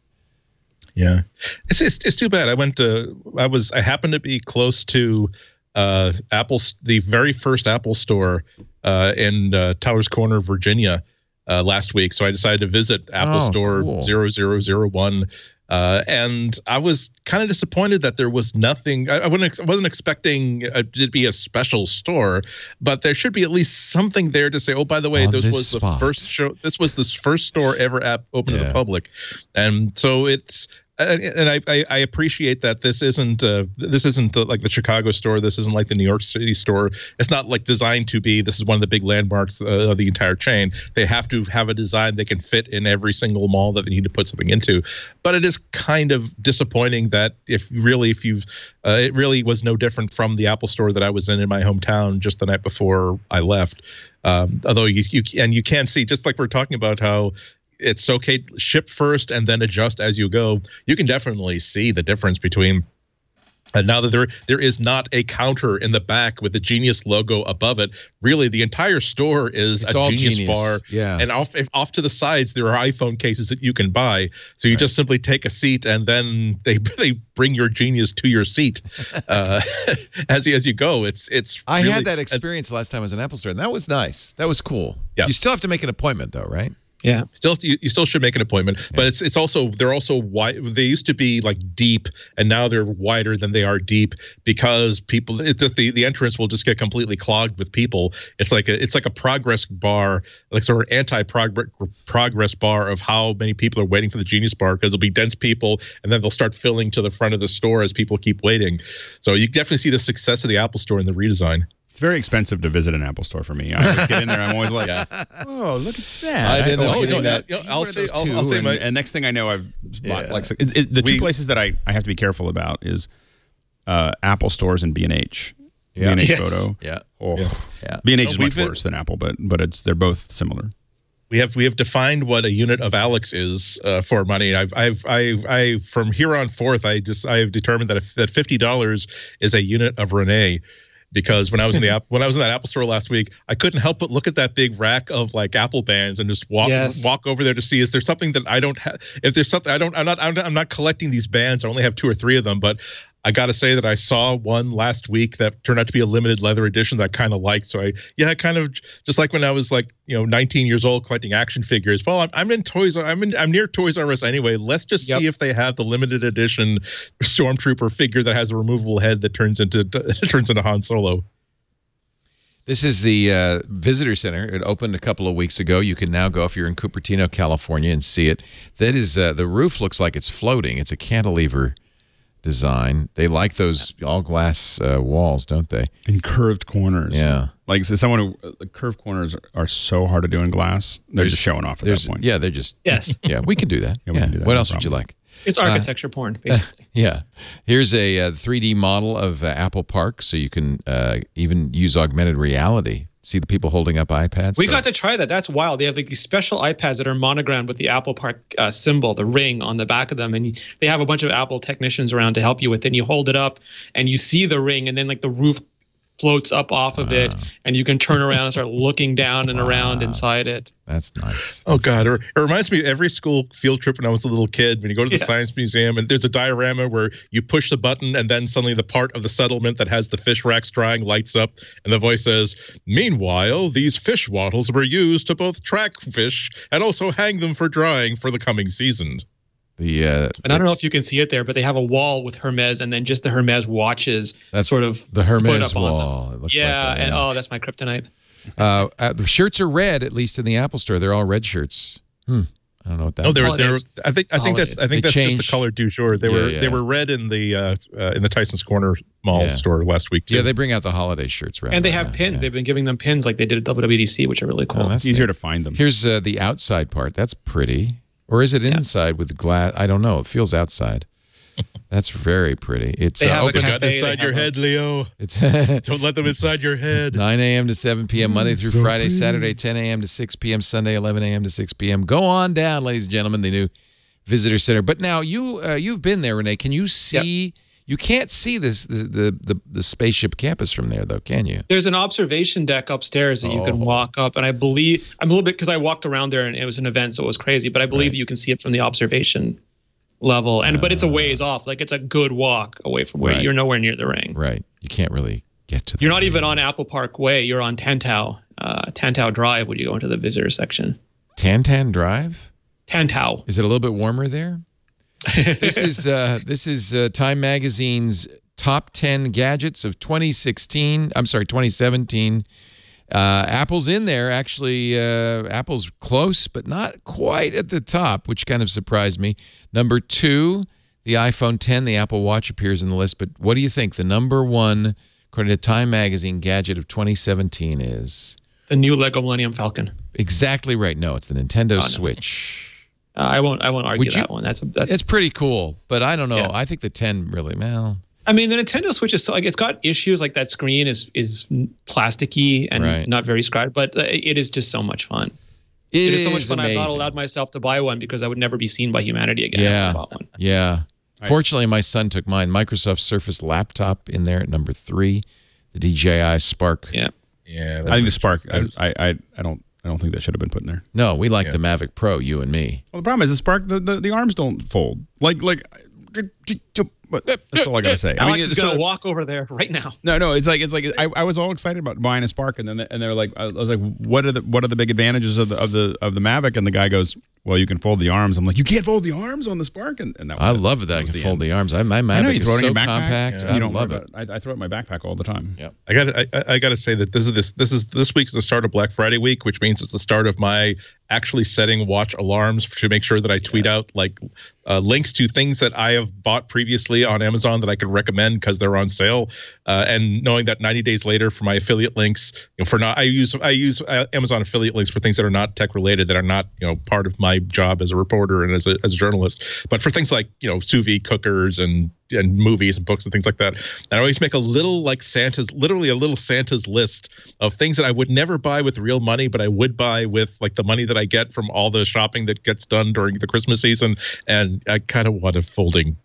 Yeah, it's, it's it's too bad. I went to I was I happened to be close to uh, Apple's the very first Apple store uh, in uh, Towers Corner, Virginia, uh, last week. So I decided to visit Apple oh, Store cool. zero zero zero one, uh, and I was kind of disappointed that there was nothing. I, I wasn't I wasn't expecting it to be a special store, but there should be at least something there to say, oh, by the way, this was spot. the first show. This was the first store ever app open yeah. to the public, and so it's. And, and I, I, I appreciate that this isn't uh, this isn't uh, like the Chicago store. This isn't like the New York City store. It's not like designed to be. This is one of the big landmarks uh, of the entire chain. They have to have a design that can fit in every single mall that they need to put something into. But it is kind of disappointing that if really if you've uh, it really was no different from the Apple store that I was in in my hometown just the night before I left. Um, although you, you and you can see, just like we're talking about how it's okay, ship first and then adjust as you go. You can definitely see the difference between uh, now that there there is not a counter in the back with the Genius logo above it. Really, the entire store is it's a Genius, Genius bar. Yeah. And off off to the sides, there are iPhone cases that you can buy. So you right. just simply take a seat and then they they bring your Genius to your seat uh, as, as you go. It's it's. I really, had that experience uh, last time I was in Apple Store. And that was nice. That was cool. Yeah. You still have to make an appointment, though, right? Yeah, still you, you still should make an appointment, yeah. But it's it's also they're also wide. They used to be like deep, and now they're wider than they are deep because people. It's just the, the entrance will just get completely clogged with people. It's like a, it's like a progress bar, like sort of anti progress progress bar of how many people are waiting for the Genius bar because there'll be dense people, and then they'll start filling to the front of the store as people keep waiting. So you definitely see the success of the Apple Store in the redesign. It's very expensive to visit an Apple store for me. I always get in there. I'm always like, oh, look at that. I didn't oh, know that. that. I'll, say, I'll, I'll say my... And, and next thing I know, I've bought yeah. like it, it, the we, two places that I, I have to be careful about is uh, Apple stores and B and H. Yeah. B and H yes. Photo. Yeah. Oh. yeah. yeah. B and H no, is much been, worse than Apple, but but it's they're both similar. We have we have defined what a unit of Alex is uh, for money. I've I've I I from here on forth, I just I have determined that if, that fifty dollars is a unit of Rene. Because when I was in the app, when I was in that Apple store last week, I couldn't help but look at that big rack of like Apple bands and just walk yes. walk over there to see is there something that I don't have. If there's something I don't, I'm not, I'm not, I'm not collecting these bands. I only have two or three of them, but I got to say that I saw one last week that turned out to be a limited leather edition that I kind of liked. So I, yeah, I kind of just like when I was like, you know, nineteen years old collecting action figures. Well, I'm, I'm in Toys. I'm in, I'm near Toys R Us anyway. Let's just yep. see if they have the limited edition Stormtrooper figure that has a removable head that turns into turns into Han Solo. This is the uh, visitor center. It opened a couple of weeks ago. You can now go if you're in Cupertino, California, and see it. That is uh, the roof looks like it's floating. It's a cantilever design. They like those all glass uh, walls, don't they? And curved corners. Yeah. Like so someone who uh, curved corners are, are so hard to do in glass. They're there's, just showing off at that point. Yeah, they're just yes. Yeah, we can do that. Yeah, we yeah. Can do that what no else problem. Would you like? It's architecture uh, porn, basically. Uh, yeah. Here's a uh, three D model of uh, Apple Park, so you can uh, even use augmented reality. See the people holding up iPads. We so. got to try that. That's wild. They have like these special iPads that are monogrammed with the Apple Park uh, symbol, the ring on the back of them. And they have a bunch of Apple technicians around to help you with it. And you hold it up and you see the ring and then like the roof floats up off of wow. it. And you can turn around and start looking down and wow. around inside it. That's nice. That's oh, God. It reminds me of every school field trip when I was a little kid. When you go to the yes. science museum and there's a diorama where you push the button and then suddenly the part of the settlement that has the fish racks drying lights up. And the voice says, meanwhile, these fish wattles were used to both track fish and also hang them for drying for the coming seasons. The, uh, and I don't know if you can see it there, but they have a wall with Hermes, and then just the Hermes watches. That's sort of the Hermes wall. It looks yeah, like that, and yeah. oh, that's my kryptonite. Uh, uh, the shirts are red, at least in the Apple Store. They're all red shirts. Hmm. I don't know what that. No, they're, they're I think I think Holidays. that's I think they that's changed. just the color du jour. They yeah, were yeah. they were red in the uh, uh, in the Tyson's Corner Mall yeah. store last week. Too. Yeah, they bring out the holiday shirts, right? And they have now. pins. Yeah. They've been giving them pins like they did at W W D C, which are really cool. Oh, that's it's easier neat. to find them. Here's uh, the outside part. That's pretty. Or is it inside yeah. with the glass? I don't know. It feels outside. That's very pretty. It's uh, open. Got inside your head, Leo. It's don't let them inside your head. nine A M to seven P M Monday through so Friday, pretty. Saturday ten A M to six P M Sunday eleven A M to six P M Go on down, ladies and gentlemen. The new visitor center. But now you uh, you've been there, Rene. Can you see? Yep. You can't see this the, the the spaceship campus from there, though, can you? There's an observation deck upstairs that oh. you can walk up, and I believe I'm a little bit because I walked around there and it was an event, so it was crazy. But I believe right. you can see it from the observation level, and uh, but it's a ways off. Like it's a good walk away from where right. you're nowhere near the ring. Right, you can't really get to. The you're not ring. even on Apple Park Way. You're on Tantau uh, Tantau Drive when you go into the visitor section. Tantan Drive. Tantau. Is it a little bit warmer there? This is uh, this is uh, Time Magazine's top ten gadgets of twenty sixteen. I'm sorry, twenty seventeen. Uh, Apple's in there actually. Uh, Apple's close, but not quite at the top, which kind of surprised me. Number two, the iPhone ten, the Apple Watch appears in the list, but what do you think the number one, according to Time Magazine, gadget of twenty seventeen is? The new LEGO Millennium Falcon. Exactly right. No, it's the Nintendo oh, no. Switch. Uh, I won't I won't argue Would that you? one. That's, that's It's pretty cool, but I don't know. Yeah. I think the ten really, well... I mean, the Nintendo Switch is so, like, it's got issues, like that screen is is plasticky and right. not very scribed, but it is just so much fun. It, it is so much fun. Amazing. I've not allowed myself to buy one because I would never be seen by humanity again. Yeah, I bought one. yeah. Right. Fortunately, my son took mine. Microsoft Surface Laptop in there at number three. The D J I Spark. Yeah, yeah. I think the Spark. I, I I don't I don't think that should have been put in there. No, we like yeah. the Mavic Pro. You and me. Well, the problem is the Spark. The the, the arms don't fold. Like like. But that's all I gotta say. Alex I mean, is gonna so, walk over there right now. No, no, it's like it's like I, I was all excited about buying a Spark, and then the, and they're like, I was like, what are the what are the big advantages of the of the of the Mavic? And the guy goes, well, you can fold the arms. I'm like, you can't fold the arms on the Spark, and, and that was I it. love that, that I can fold end. the arms. I, my Mavic I know, you throw is it in so your compact. Yeah. I you don't love it. it. I, I throw it in my backpack all the time. Yep. I got I, I got to say that this is this this is this week is the start of Black Friday week, which means it's the start of my actually setting watch alarms to make sure that I tweet yeah. out like uh, links to things that I have bought previously on Amazon that I can recommend because they're on sale, uh, and knowing that ninety days later for my affiliate links, you know, for not I use I use Amazon affiliate links for things that are not tech related, that are not, you know, part of my job as a reporter and as a, as a journalist, but for things like, you know, sous vide cookers and and movies and books and things like that. And I always make a little like Santa's, literally a little Santa's list of things that I would never buy with real money, but I would buy with like the money that I get from all the shopping that gets done during the Christmas season. And I kind of want a folding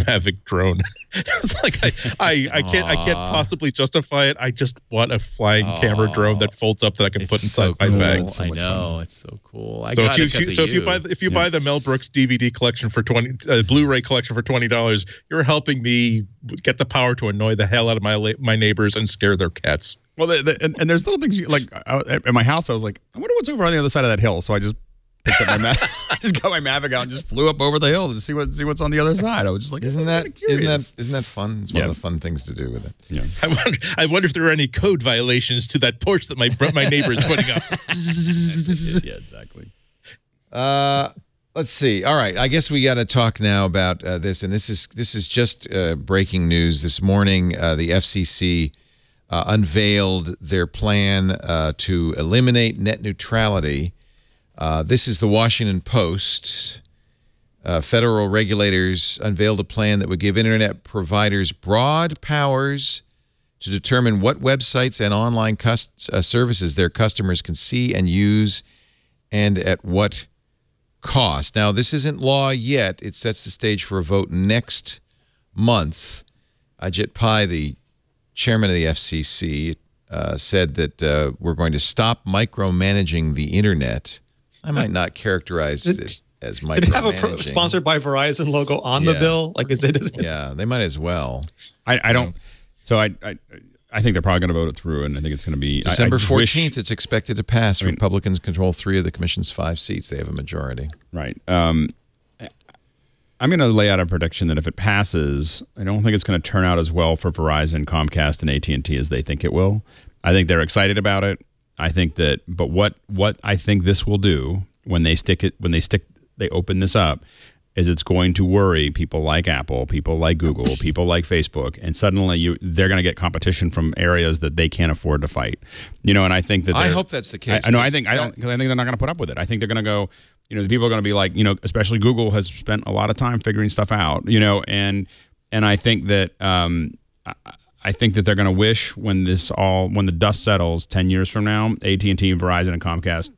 Mavic drone. It's like I, I, I can't I can't possibly justify it. I just want a flying Aww. camera drone that folds up that I can it's put inside so my cool. bag. So I know fun. it's so cool. I so got if you, it so of if you, you buy if you yes. buy the Mel Brooks D V D collection for twenty, uh, Blu-ray collection for twenty dollars, you're helping me get the power to annoy the hell out of my my neighbors and scare their cats. Well, the, the, and, and there's little things you, like I, at my house. I was like, I wonder what's over on the other side of that hill. So I just. Picked up my I just got my Mavic out and just flew up over the hill to see what see what's on the other side. I was just like, isn't that isn't that isn't that fun? It's one yeah. of the fun things to do with it. Yeah. I wonder I wonder if there are any code violations to that porch that my my neighbor is putting up. Yeah, exactly. Uh, let's see. All right, I guess we got to talk now about uh, this, and this is this is just uh, breaking news this morning. Uh, the F C C uh, unveiled their plan uh, to eliminate net neutrality. Uh, this is the Washington Post. Uh, federal regulators unveiled a plan that would give internet providers broad powers to determine what websites and online uh, services their customers can see and use and at what cost. Now, this isn't law yet. It sets the stage for a vote next month. Ajit Pai, the chairman of the F C C, uh, said that uh, we're going to stop micromanaging the internet. I might not characterize did, it as micromanaging. Did it have a pro sponsored by Verizon logo on yeah. the bill? Like is it, is it? Yeah, they might as well. I, I don't. So I, I I think they're probably going to vote it through, and I think it's going to be December fourteenth. Wish, it's expected to pass. I mean, Republicans control three of the commission's five seats. They have a majority. Right. Um, I, I'm going to lay out a prediction that if it passes, I don't think it's going to turn out as well for Verizon, Comcast, and A T and T as they think it will. I think they're excited about it. I think that, but what what I think this will do when they stick it when they stick they open this up is it's going to worry people like Apple, people like Google, people like Facebook, and suddenly you they're going to get competition from areas that they can't afford to fight, you know. And I think that I hope that's the case. I, no, I think I don't because I think they're not going to put up with it. I think they're going to go, you know, the people are going to be like, you know, especially Google has spent a lot of time figuring stuff out, you know, and and I think that. Um, I, I think that they're going to wish when this all when the dust settles ten years from now, A T and T, Verizon, and Comcast,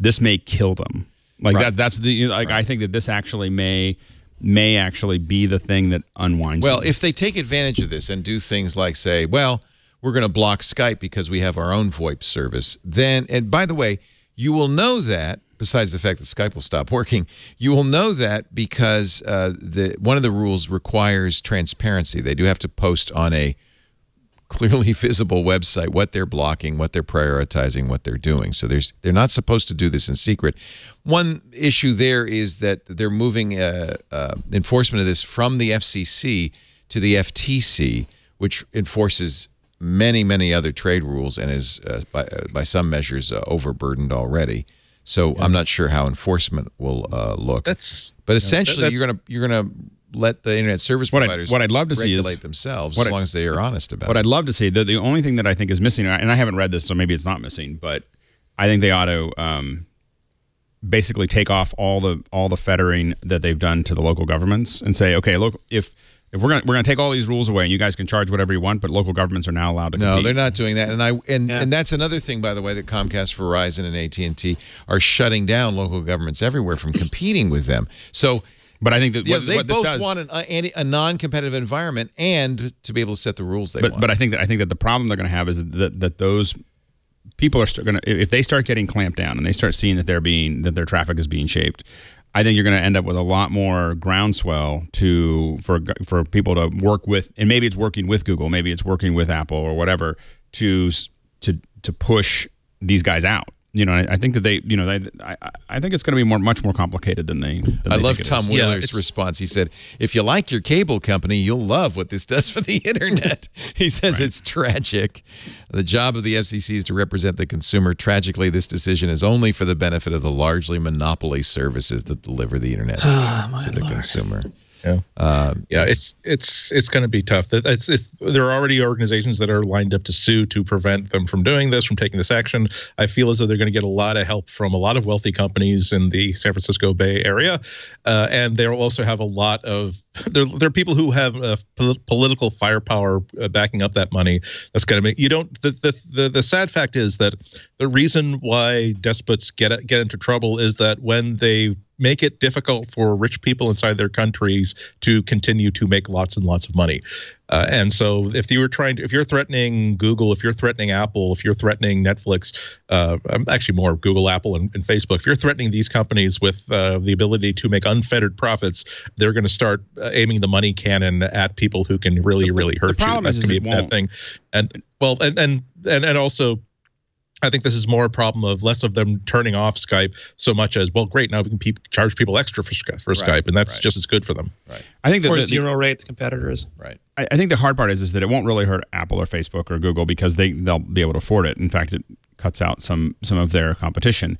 this may kill them. Like right. that. That's the you know, like. Right. I think that this actually may may actually be the thing that unwinds. Well, them. If they take advantage of this and do things like say, well, we're going to block Skype because we have our own VoIP service. Then, and by the way, you will know that. Besides the fact that Skype will stop working, you will know that because uh, the one of the rules requires transparency. They do have to post on a clearly visible website what they're blocking, what they're prioritizing, what they're doing. So there's they're not supposed to do this in secret. One issue there is that they're moving uh, uh, enforcement of this from the F C C to the F T C, which enforces many, many other trade rules and is, uh, by, uh, by some measures, uh, overburdened already. So yeah. I'm not sure how enforcement will uh, look. That's, but essentially, that's, you're gonna you're gonna let the internet service providers what I'd, what I'd love to regulate see is, themselves as I, long as they are honest about what it. What I'd love to see, the, the only thing that I think is missing, and I haven't read this, so maybe it's not missing, but I think they ought to um, basically take off all the all the fettering that they've done to the local governments and say, okay, look, if if we're gonna we're gonna take all these rules away and you guys can charge whatever you want, but local governments are now allowed to compete. No, they're not doing that. And I and, yeah. and that's another thing, by the way, that Comcast, Verizon, and A T and T are shutting down local governments everywhere from competing with them. So, but I think that yeah, what, they what this both does, want an, a, a non-competitive environment and to be able to set the rules they but, want. But I think that I think that the problem they're going to have is that that those people are going to, if they start getting clamped down and they start seeing that they're being that their traffic is being shaped, I think you're going to end up with a lot more groundswell to for for people to work with, and maybe it's working with Google, maybe it's working with Apple or whatever to to to push these guys out. You know, I, I think that they, you know, they, I I think it's going to be more much more complicated than they. Than I they love Tom Wheeler's yeah, response. He said, "If you like your cable company, you'll love what this does for the internet." He says right. It's tragic. The job of the F C C is to represent the consumer. Tragically, this decision is only for the benefit of the largely monopoly services that deliver the internet oh, my to the Lord. Consumer. Yeah, um, yeah, it's it's it's going to be tough. It's, it's, there are already organizations that are lined up to sue to prevent them from doing this, from taking this action. I feel as though they're going to get a lot of help from a lot of wealthy companies in the San Francisco Bay Area, uh, and they'll also have a lot of there. There are people who have uh, pol political firepower uh, backing up that money. That's going to make you don't. The, the the the sad fact is that the reason why despots get get into trouble is that when they make it difficult for rich people inside their countries to continue to make lots and lots of money. Uh, and so if you were trying to, if you're threatening Google, if you're threatening Apple, if you're threatening Netflix, uh, actually more Google, Apple, and, and Facebook, if you're threatening these companies with uh, the ability to make unfettered profits, they're going to start aiming the money cannon at people who can really, the, really hurt the problem you. That's going to be a bad thing. And well, and, and, and, and also, I think this is more a problem of less of them turning off Skype so much as, well, great, now we can pe charge people extra for, for right, Skype, and that's right. just as good for them. Right. I think that the zero rates competitors. Right. I, I think the hard part is is that it won't really hurt Apple or Facebook or Google because they they'll be able to afford it. In fact, it cuts out some some of their competition.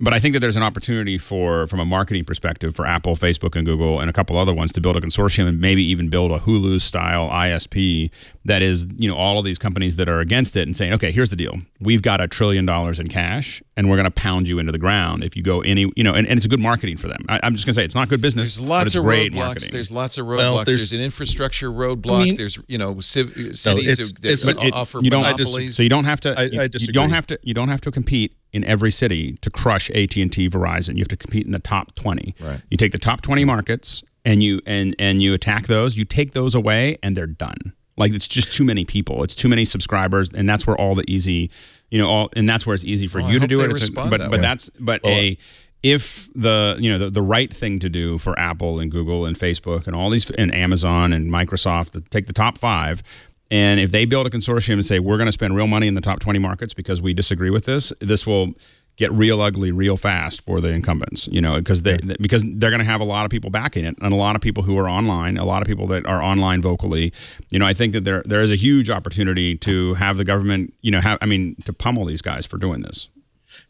But I think that there's an opportunity for, from a marketing perspective, for Apple, Facebook, and Google, and a couple other ones to build a consortium and maybe even build a Hulu-style I S P that is, you know, all of these companies that are against it and saying, okay, here's the deal. We've got a trillion dollars in cash, and we're going to pound you into the ground if you go any, you know, and, and it's good marketing for them. I, I'm just going to say it's not good business, there's lots but of great roadblocks. Marketing. There's lots of roadblocks. Well, there's, there's an infrastructure roadblock. I mean, there's, you know, civ cities no, it's, who it's, it, offer you monopolies. So you don't have to, I, you, I you don't have to, you don't have to compete in every city to crush A T and T, Verizon. You have to compete in the top twenty. Right. You take the top twenty markets and you and and you attack those. You take those away and they're done. Like, it's just too many people. It's too many subscribers, and that's where all the easy, you know, all and that's where it's easy for well, you I to do it. It's a, but that but way. that's but well, a if the you know the, the right thing to do for Apple and Google and Facebook and all these and Amazon and Microsoft to take the top five. And if they build a consortium and say, we're going to spend real money in the top twenty markets because we disagree with this, this will get real ugly real fast for the incumbents, you know, because they, yeah. because they're going to have a lot of people backing it and a lot of people who are online, a lot of people that are online vocally. You know, I think that there there is a huge opportunity to have the government, you know, have, I mean, to pummel these guys for doing this.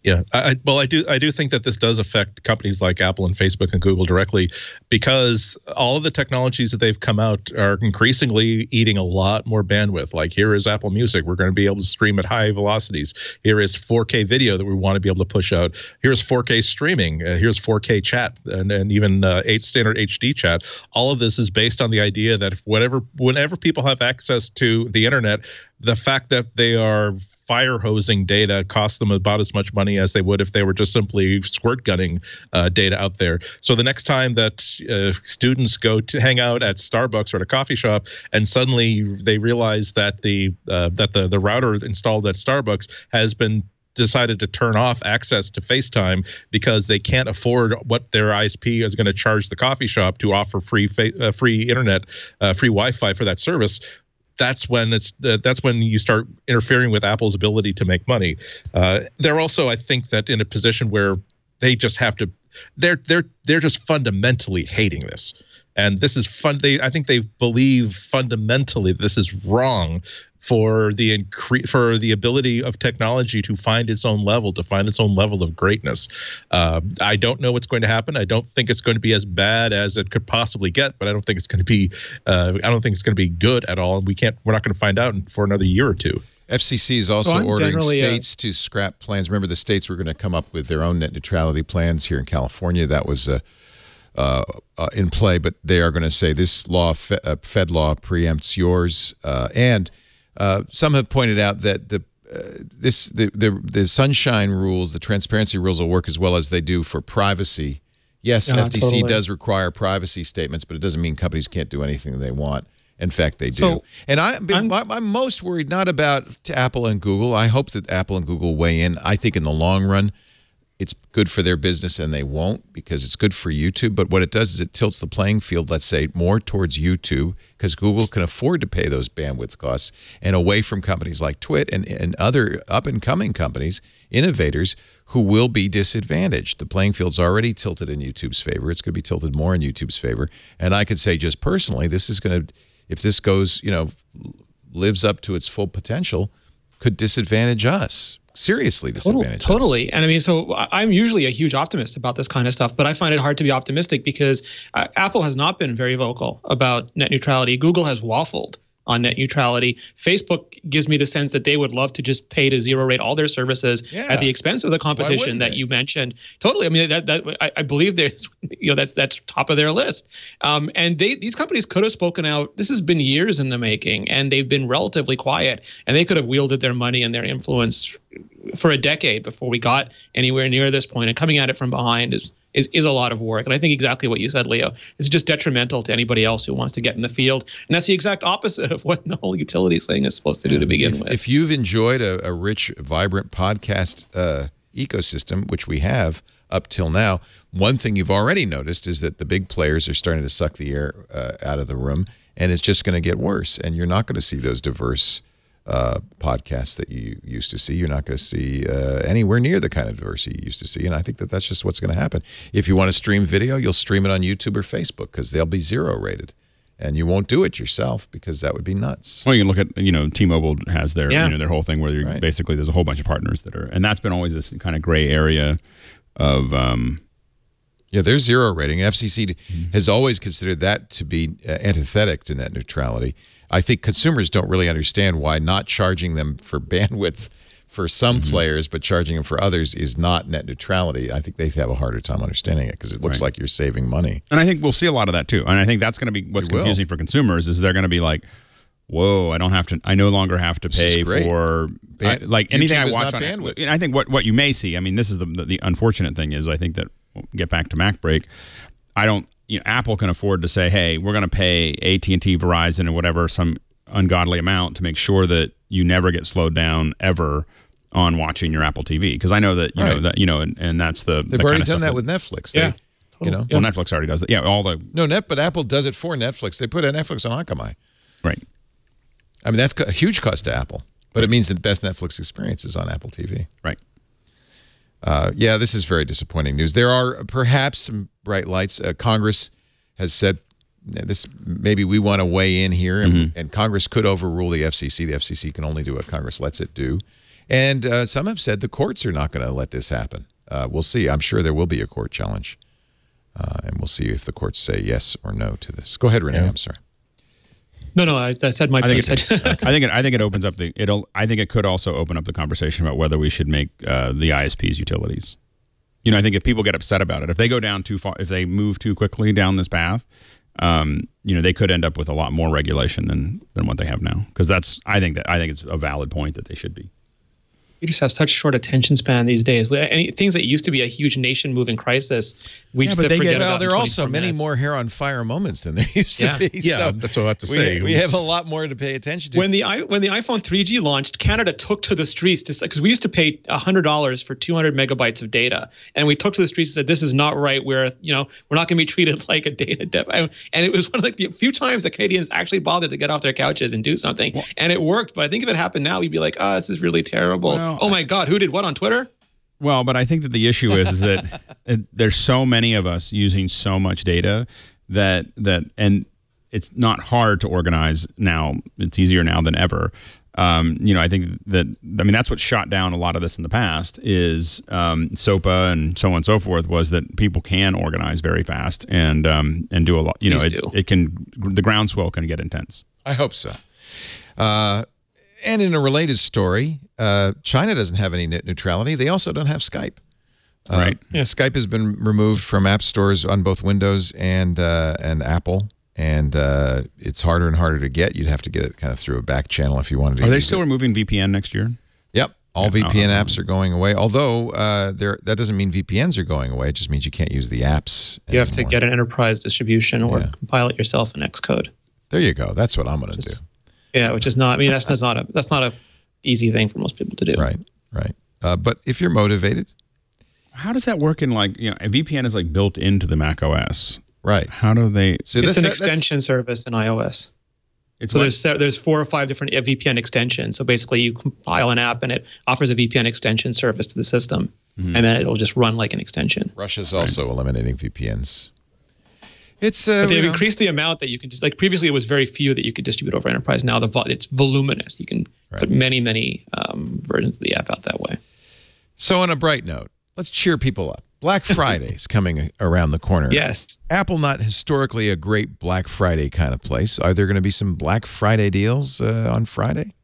Yeah, I, well, I do. I do think that this does affect companies like Apple and Facebook and Google directly, because all of the technologies that they've come out are increasingly eating a lot more bandwidth. Like, here is Apple Music. We're going to be able to stream at high velocities. Here is four K video that we want to be able to push out. Here's four K streaming. Uh, here's four K chat and and even uh, standard H D chat. All of this is based on the idea that whatever, whenever people have access to the internet, the fact that they are fire hosing data costs them about as much money as they would if they were just simply squirt gunning uh, data out there. So the next time that uh, students go to hang out at Starbucks or at a coffee shop, and suddenly they realize that the uh, that the the router installed at Starbucks has been decided to turn off access to FaceTime because they can't afford what their I S P is going to charge the coffee shop to offer free fa uh, free internet, uh, free Wi-Fi for that service. That's when it's uh, that's when you start interfering with Apple's ability to make money. Uh, they're also, I think, that in a position where they just have to. They're they're they're just fundamentally hating this. And this is fun. They, I think they believe fundamentally this is wrong for the incre- for the ability of technology to find its own level, to find its own level of greatness. Uh, I don't know what's going to happen. I don't think it's going to be as bad as it could possibly get, but I don't think it's going to be. Uh, I don't think it's going to be good at all. And we can't. We're not going to find out for another year or two. F C C is also well, ordering states uh, to scrap plans. Remember, the states were going to come up with their own net neutrality plans. Here in California, that was a. Uh, uh, in play, but they are going to say this law, fe uh, Fed law, preempts yours. Uh, and uh, some have pointed out that the uh, this the, the the sunshine rules, the transparency rules, will work as well as they do for privacy. Yes, yeah, F T C totally. does require privacy statements, but it doesn't mean companies can't do anything they want. In fact, they do. So, and I, I'm, I'm most worried not about Apple and Google. I hope that Apple and Google weigh in. I think in the long run, it's good for their business, and they won't, because it's good for YouTube. But what it does is it tilts the playing field, let's say, more towards YouTube, because Google can afford to pay those bandwidth costs, and away from companies like Twit and, and other up-and-coming companies, innovators, who will be disadvantaged. The playing field's already tilted in YouTube's favor. It's going to be tilted more in YouTube's favor. And I could say just personally, this is going to, if this goes, you know, lives up to its full potential, could disadvantage us. Seriously disadvantages. Totally, totally. And I mean, so I'm usually a huge optimist about this kind of stuff, but I find it hard to be optimistic because uh, Apple has not been very vocal about net neutrality. Google has waffled on net neutrality. Facebook gives me the sense that they would love to just pay to zero rate all their services yeah. at the expense of the competition that you mentioned. Totally. I mean, that, that I, I believe there's, you know, that's that's top of their list. Um, and they these companies could have spoken out. This has been years in the making, and they've been relatively quiet. And they could have wielded their money and their influence for a decade before we got anywhere near this point. And coming at it from behind is Is, is a lot of work. And I think exactly what you said, Leo, is just detrimental to anybody else who wants to get in the field. And that's the exact opposite of what the whole utilities thing is supposed to do yeah, to begin if, with. If you've enjoyed a, a rich, vibrant podcast uh, ecosystem, which we have up till now, one thing you've already noticed is that the big players are starting to suck the air uh, out of the room, and it's just going to get worse. And you're not going to see those diverse Uh, podcasts that you used to see. You're not going to see uh, anywhere near the kind of diversity you used to see. And I think that that's just what's going to happen. If you want to stream video, you'll stream it on YouTube or Facebook because they'll be zero rated. And you won't do it yourself because that would be nuts. Well, you can look at, you know, T-Mobile has their, yeah. you know, their whole thing where you're right. basically there's a whole bunch of partners that are, and that's been always this kind of gray area of... Um, yeah, there's zero rating. F C C mm-hmm. has always considered that to be uh, antithetic to net neutrality. I think consumers don't really understand why not charging them for bandwidth for some mm-hmm. players, but charging them for others is not net neutrality. I think they have a harder time understanding it because it looks right. like you're saving money. And I think we'll see a lot of that too. And I think that's going to be what's confusing for consumers is they're going to be like, whoa, I don't have to, I no longer have to pay for I, like YouTube anything I watch on bandwidth. And I think what, what you may see, I mean, this is the, the, the unfortunate thing is I think that we'll get back to MacBreak. I don't, you know, Apple can afford to say, hey, we're going to pay A T and T, Verizon, and whatever, some ungodly amount to make sure that you never get slowed down ever on watching your Apple T V. Because I know that, you right. know, that, you know, and, and that's the They've the already done that, that with Netflix. Yeah. They, you know? Well, yeah. Netflix already does it. Yeah, all the... No, Net, but Apple does it for Netflix. They put a Netflix on Akamai. Right. I mean, that's a huge cost to Apple. But right. it means the best Netflix experience is on Apple T V. Right. Uh, yeah, this is very disappointing news. There are perhaps some bright lights. Uh, Congress has said this. Maybe we want to weigh in here, and, mm-hmm. and Congress could overrule the F C C. The F C C can only do what Congress lets it do. And uh, some have said the courts are not going to let this happen. Uh, we'll see. I'm sure there will be a court challenge, uh, and we'll see if the courts say yes or no to this. Go ahead, Rene. Yeah. I'm sorry. No, no, I, I said my piece. I think it, I think it, I think it opens up the. It'll. I think it could also open up the conversation about whether we should make uh, the I S Ps utilities. You know, I think if people get upset about it, if they go down too far, if they move too quickly down this path, um, you know, they could end up with a lot more regulation than than what they have now. Because that's. I think that. I think it's a valid point that they should be. We just have such short attention span these days. Any, things that used to be a huge nation-moving crisis, we yeah, just but they forget get, well, about. There are also many more hair-on-fire moments than there used yeah. to be. Yeah, so that's what I have to say. We, we have a lot more to pay attention to. When the when the iPhone three G launched, Canada took to the streets to because we used to pay one hundred dollars for two hundred megabytes of data, and we took to the streets and said, "This is not right. We're you know we're not going to be treated like a data debt." And it was one of like the few times that Canadians actually bothered to get off their couches and do something, well, and it worked. But I think if it happened now, we'd be like, "Oh, this is really terrible." Well, oh my God, who did what on Twitter? Well, but I think that the issue is, is that there's so many of us using so much data that that and it's not hard to organize now. It's easier now than ever. Um, you know, I think that, I mean, that's what shot down a lot of this in the past is um, SOPA and so on and so forth, was that people can organize very fast and um, and do a lot. You know, it, it can, the groundswell can get intense. I hope so. Uh, and in a related story, uh, China doesn't have any net neutrality. They also don't have Skype. Uh, right. Yeah. Skype has been removed from app stores on both Windows and uh, and Apple. And uh, it's harder and harder to get. You'd have to get it kind of through a back channel if you wanted to. Are they still removing V P N next year? Yep. All V P N apps are going away. Although uh, that doesn't mean V P Ns are going away. It just means you can't use the apps anymore. You have to get an enterprise distribution or yeah. compile it yourself in Xcode. There you go. That's what I'm going to do. Yeah, which is not. I mean, that's, that's not a that's not a easy thing for most people to do. Right. Right. Uh, but if you're motivated, how does that work? In like, you know, a V P N is like built into the Mac O S. Right. How do they? So it's this, an that, extension service in iOS. It's so what? there's there's four or five different V P N extensions. So basically, you compile an app and it offers a V P N extension service to the system, mm-hmm. and then it'll just run like an extension. Russia's right. also eliminating V P Ns. It's uh, but they've increased the amount that you can just like previously it was very few that you could distribute over enterprise. Now the it's voluminous. You can right. put many many um, versions of the app out that way. So on a bright note, let's cheer people up. Black Friday's coming around the corner. Yes. Apple, not historically a great Black Friday kind of place. Are there going to be some Black Friday deals uh, on Friday?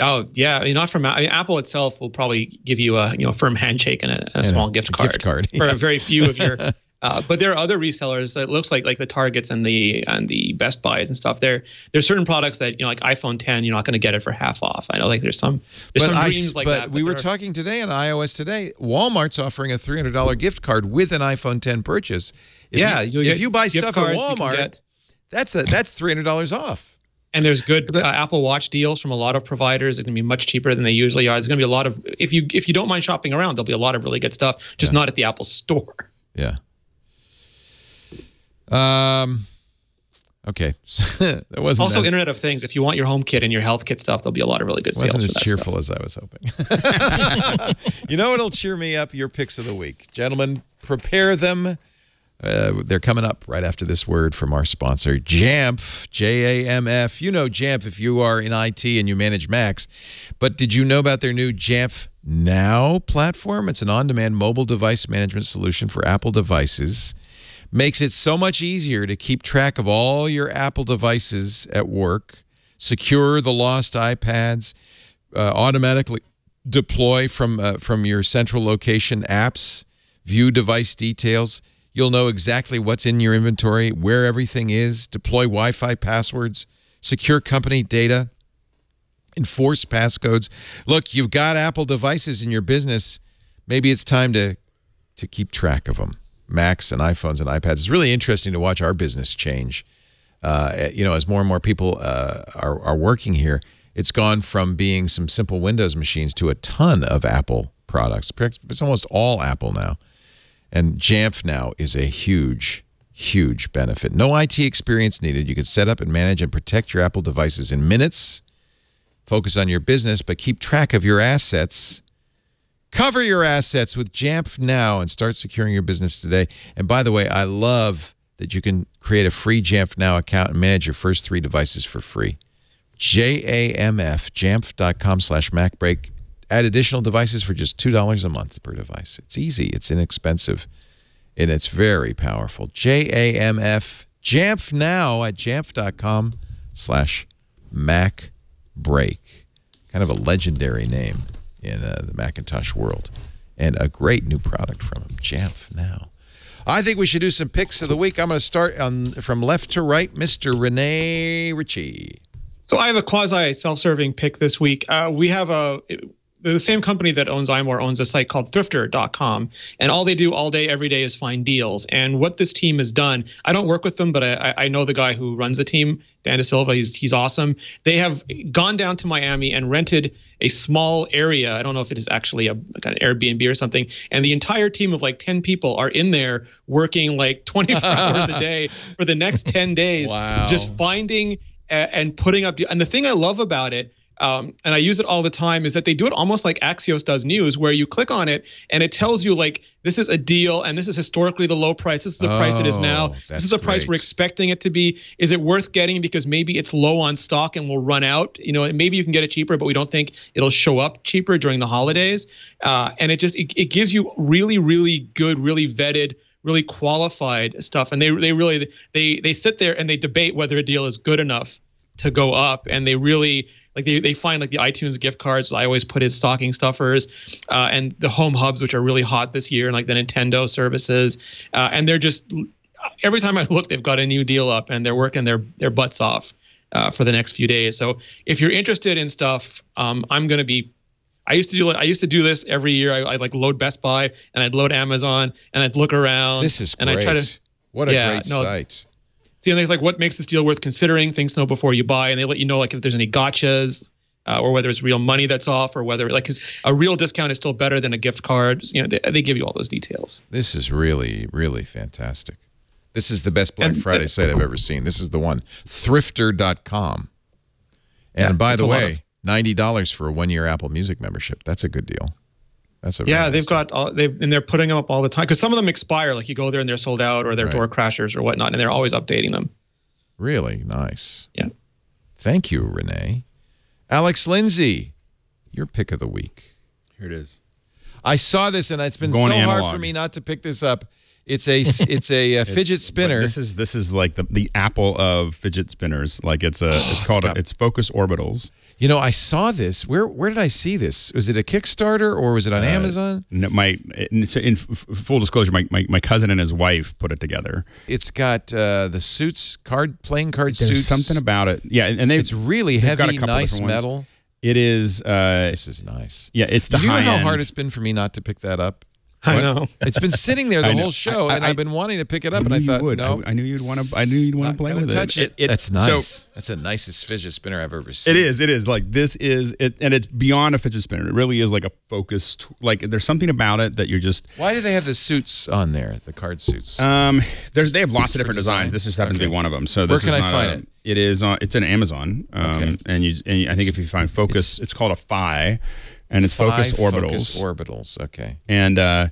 Oh, yeah. I mean, not from I mean, Apple itself will probably give you a you know firm handshake and a, a and small a, gift card, gift card. for yeah. very few of your. Uh, but there are other resellers that looks like like the Targets and the and the Best Buys and stuff. There there's certain products that you know like iPhone ten you're not going to get it for half off. I know like there's some there's but some I, dreams like but that. But we were talking today on iOS Today. Walmart's offering a three hundred dollar gift card with an iPhone ten purchase. If yeah, you, if you buy stuff at Walmart, get, that's a, that's three hundred dollars off. And there's good uh, Apple Watch deals from a lot of providers. It can be much cheaper than they usually are. There's going to be a lot of if you if you don't mind shopping around, there'll be a lot of really good stuff. Just yeah. not at the Apple store. Yeah. Um. Okay. that wasn't also that. Internet of Things. If you want your home kit and your health kit stuff, there'll be a lot of really good sales. Wasn't as cheerful stuff. as I was hoping. You know, it'll cheer me up. Your picks of the week, gentlemen. Prepare them. Uh, they're coming up right after this word from our sponsor, Jamf. J A M F. You know Jamf if you are in I T and you manage Macs. But did you know about their new Jamf Now platform? It's an on-demand mobile device management solution for Apple devices. Makes it so much easier to keep track of all your Apple devices at work, secure the lost iPads, uh, automatically deploy from, uh, from your central location apps, view device details. You'll know exactly what's in your inventory, where everything is, deploy Wi-Fi passwords, secure company data, enforce passcodes. Look, you've got Apple devices in your business. Maybe it's time to, to keep track of them. Macs and iPhones and iPads. It's really interesting to watch our business change. Uh, you know, as more and more people uh, are, are working here, it's gone from being some simple Windows machines to a ton of Apple products. It's almost all Apple now. And Jamf Now is a huge, huge benefit. No I T experience needed. You can set up and manage and protect your Apple devices in minutes. Focus on your business, but keep track of your assets. Cover your assets with Jamf Now and start securing your business today. And by the way, I love that you can create a free Jamf Now account and manage your first three devices for free. J A M F, jamf.com slash MacBreak. Add additional devices for just two dollars a month per device. It's easy, it's inexpensive, and it's very powerful. J A M F, Jamf Now at jamf.com slash MacBreak. Kind of a legendary name in uh, the Macintosh world, and a great new product from them, Jamf Now. I think we should do some picks of the week. I'm going to start on from left to right, Mister Rene Ritchie. So I have a quasi self-serving pick this week. Uh, we have a the same company that owns iMore owns a site called thrifter dot com, and all they do all day, every day is find deals. And what this team has done, I don't work with them, but I, I know the guy who runs the team, Dan De Silva. He's he's awesome. They have gone down to Miami and rented a small area. I don't know if it is actually a kind of Airbnb or something. And the entire team of like ten people are in there working like twenty-four hours a day for the next ten days, wow. just finding and putting up. And the thing I love about it, um, and I use it all the time, is that they do it almost like Axios does news, where you click on it and it tells you, like, this is a deal and this is historically the low price. This is the oh, price it is now. This is the price great. we're expecting it to be. Is it worth getting because maybe it's low on stock and will run out? You know, maybe you can get it cheaper, but we don't think it'll show up cheaper during the holidays. Uh, and it just it, it gives you really, really good, really vetted, really qualified stuff. And they they really they they sit there and they debate whether a deal is good enough to go up. And they really like they, they find like the iTunes gift cards. I always put as stocking stuffers, uh, and the home hubs, which are really hot this year, and like the Nintendo services. Uh, and they're just, every time I look, they've got a new deal up, and they're working their their butts off uh, for the next few days. So if you're interested in stuff, um, I'm going to be. I used to do I used to do this every year. I I'd like load Best Buy and I'd load Amazon and I'd look around. This is and great. I try to what a yeah, great no, site. See, and things like what makes this deal worth considering, things to know before you buy, and they let you know like if there's any gotchas, uh, or whether it's real money that's off, or whether like cause a real discount is still better than a gift card. You know, they, they give you all those details. This is really really fantastic. This is the best Black and, Friday site I've ever seen. This is the one, thrifter dot com. And yeah, by the way, ninety dollars for a one-year Apple Music membership. That's a good deal. That's a yeah. Really they've nice got all, they've and they're putting them up all the time because some of them expire. Like you go there and they're sold out, or they're right. door crashers or whatnot, and they're always updating them. Really nice. Yeah. Thank you, Renee. Alex Lindsay, your pick of the week. Here it is. I saw this and it's been so analog. hard for me not to pick this up. It's a it's a uh, fidget it's, spinner. This is this is like the the Apple of fidget spinners. Like it's a oh, it's called it's, got, a, it's Focus Orbitals. You know, I saw this. Where where did I see this? Was it a Kickstarter or was it on uh, Amazon? No, my so in full disclosure, my, my my cousin and his wife put it together. It's got uh, the suits card playing card There's suits. Something about it. Yeah, and they it's really heavy, got a nice metal. Ones. It is. Uh, this is nice. Yeah, it's the. Do you high know how end. hard it's been for me not to pick that up? What? I know. It's been sitting there the whole show, I, I, and I've been wanting to pick it up, I and I thought, would. no. I, I knew you'd want to. I knew you'd want to play with touch it. it. it That's nice. So, that's the nicest fidget spinner I've ever seen. It is. It is like this is it, and it's beyond a fidget spinner. It really is like a focused. Like there's something about it that you're just. Why do they have the suits on there? The card suits. Um, there's they have lots of different design. designs. This just happens okay. to be one of them. So this where can is I find a, it? It is on. It's on Amazon. Um, okay. and you and I think it's, if you find Focus, it's, it's called a Phi. And it's Focus Orbitals. Focus Orbitals, okay. And uh,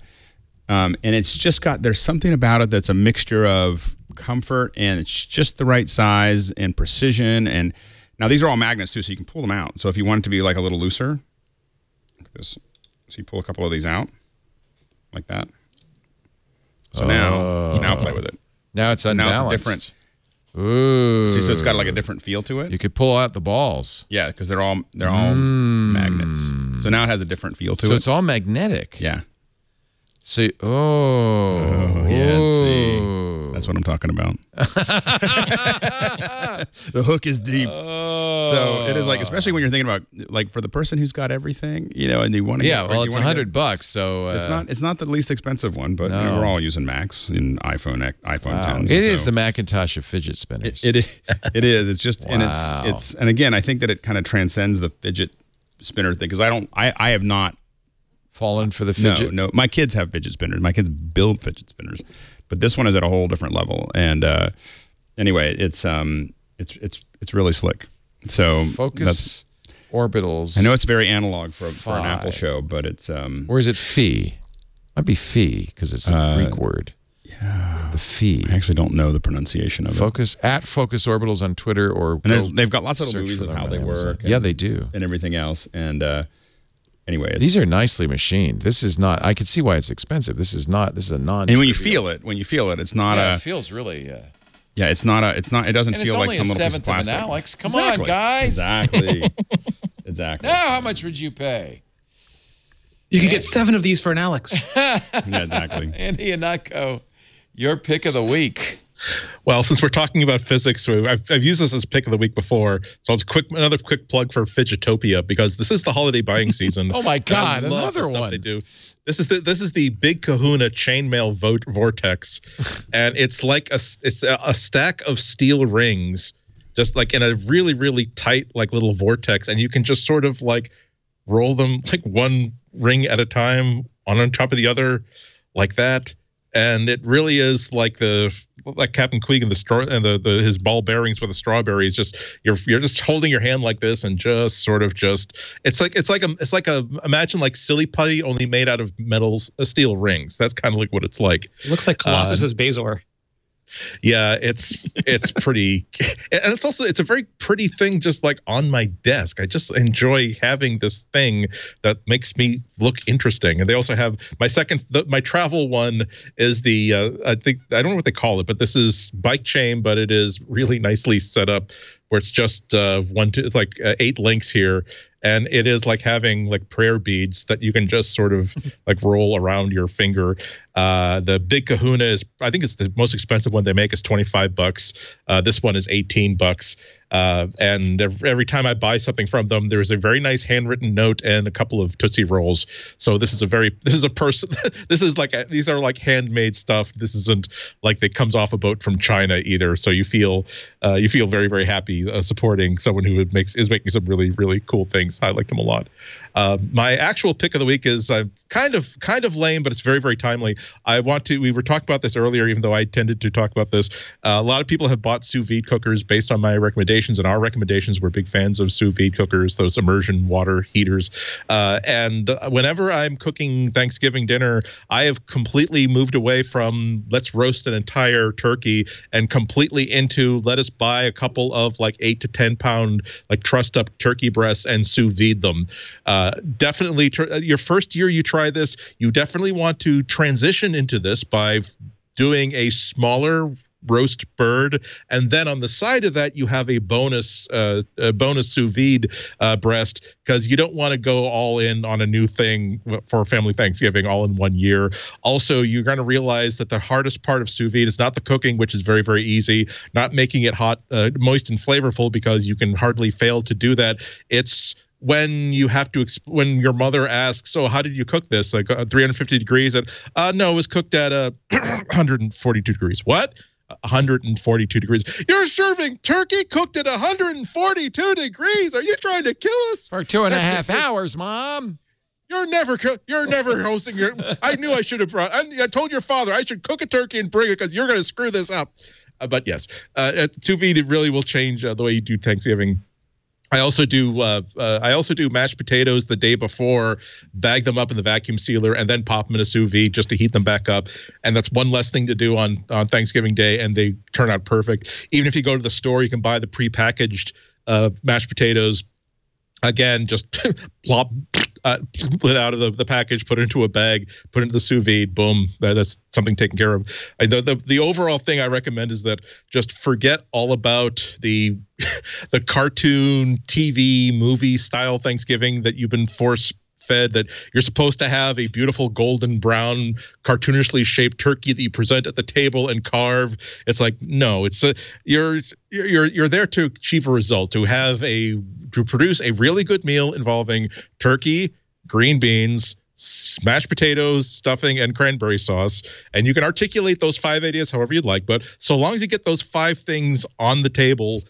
um, and it's just got, there's something about it that's a mixture of comfort, and it's just the right size and precision. And now these are all magnets too, so you can pull them out. So if you want it to be like a little looser, like this. So you pull a couple of these out, like that. So oh. now you now play with it. Now it's unbalanced. Now it's different. Ooh. See, so it's got like a different feel to it. You could pull out the balls. Yeah, because they're all they're all mm. magnets. So now it has a different feel to so it. So it's all magnetic. Yeah. See, oh, oh yeah. See. That's what I'm talking about. The hook is deep. Oh. So it is like, especially when you're thinking about like for the person who's got everything, you know, and you want to. Yeah, get, well, it's a hundred bucks, so uh, it's not it's not the least expensive one, but no. you know, we're all using Macs and iPhone iPhone wow. tens. It so. is the Macintosh of fidget spinners. It it, it is. It's just wow. and it's it's and again, I think that it kind of transcends the fidget spinner thing because I don't I I have not. Fallen for the fidget? No, no. My kids have fidget spinners. My kids build fidget spinners, but this one is at a whole different level. And uh, anyway, it's um, it's it's it's really slick. So Focus Orbitals. I know it's very analog for, for an Apple show, but it's um. Or is it Phi? Might be Phi because it's a uh, Greek word. Yeah. The Phi. I actually don't know the pronunciation of Focus, it. Focus at Focus Orbitals on Twitter or. And they've got lots of movies of how they work. And, yeah, they do. And everything else, and. Uh, Anyway, these are nicely machined. This is not. I could see why it's expensive. This is not. This is a non. And when you feel it, when you feel it, it's not yeah, a. It feels really. Uh, yeah, it's not a. It's not. It doesn't and feel it's only like a some little piece of plastic. Of an Alex, come exactly. on, guys. Exactly. Exactly. Now, how much would you pay? You could get seven of these for an Alex. Yeah, exactly. Andy Ihnatko, your pick of the week. Well, since we're talking about physics, I've, I've used this as pick of the week before, so it's quick another quick plug for Fidgetopia because this is the holiday buying season. Oh my God, another the stuff one! They do. This is the this is the Big Kahuna chainmail vo vortex, and it's like a it's a, a stack of steel rings, just like in a really really tight like little vortex, and you can just sort of like roll them like one ring at a time on on top of the other, like that, and it really is like the like Captain Queeg and the straw and the, the his ball bearings for the strawberries. Just you're you're just holding your hand like this and just sort of just it's like it's like a it's like a imagine like silly putty only made out of metals uh, steel rings. That's kind of like what it's like. It looks like Colossus's uh, Bazor. Yeah, it's it's pretty, and it's also it's a very pretty thing just like on my desk. I just enjoy having this thing that makes me look interesting. And they also have my second the, my travel one is the uh, I think I don't know what they call it, but this is bike chain, but it is really nicely set up where it's just uh, one two it's like uh, eight links here. And it is like having like prayer beads that you can just sort of like roll around your finger. Uh, the Big Kahuna is, I think it's the most expensive one they make is twenty-five bucks. Uh, this one is eighteen bucks. Uh, and every time I buy something from them, there is a very nice handwritten note and a couple of Tootsie Rolls. So this is a very, this is a person, this is like, a, these are like handmade stuff. This isn't like that comes off a boat from China either. So you feel, uh, you feel very, very happy uh, supporting someone who makes, is making some really, really cool things. I like them a lot. Uh, my actual pick of the week is uh, kind of, kind of lame, but it's very, very timely. I want to, we were talking about this earlier, even though I tended to talk about this. Uh, a lot of people have bought sous vide cookers based on my recommendation. And our recommendations were big fans of sous vide cookers, those immersion water heaters. Uh, and whenever I'm cooking Thanksgiving dinner, I have completely moved away from let's roast an entire turkey and completely into let us buy a couple of like eight to ten pound like trussed up turkey breasts and sous vide them. Uh, definitely tr- your first year you try this, you definitely want to transition into this by doing a smaller roast bird, and then on the side of that you have a bonus uh, a bonus sous vide uh, breast, because you don't want to go all in on a new thing for family Thanksgiving all in one year. Also, you're going to realize that the hardest part of sous vide is not the cooking, which is very, very easy, not making it hot, uh, moist, and flavorful, because you can hardly fail to do that. It's when you have to, exp- when your mother asks, "So, how did you cook this? Like uh, three hundred fifty degrees?" And uh, no, it was cooked at uh, one hundred forty-two degrees. What? one hundred forty-two degrees. You're serving turkey cooked at one hundred forty-two degrees. Are you trying to kill us? For two and a half hours, Mom. You're never, you're never hosting your. I knew I should have brought. I, I told your father I should cook a turkey and bring it because you're going to screw this up. Uh, but yes, uh, sous vide really will change uh, the way you do Thanksgiving. I also do. Uh, uh, I also do mashed potatoes the day before, bag them up in the vacuum sealer, and then pop them in a sous vide just to heat them back up. And that's one less thing to do on on Thanksgiving Day, and they turn out perfect. Even if you go to the store, you can buy the prepackaged uh, mashed potatoes. Again, just plop uh, it out of the, the package, put it into a bag, put it into the sous vide, boom, that, that's something taken care of. I, the, the the overall thing I recommend is that just forget all about the the cartoon, T V, movie style Thanksgiving that you've been forced fed, that you're supposed to have a beautiful golden brown cartoonishly shaped turkey that you present at the table and carve. It's like, no, it's a, you're you're you're there to achieve a result, to have a to produce a really good meal involving turkey, green beans, mashed potatoes, stuffing, and cranberry sauce. And you can articulate those five ideas however you'd like, but so long as you get those five things on the table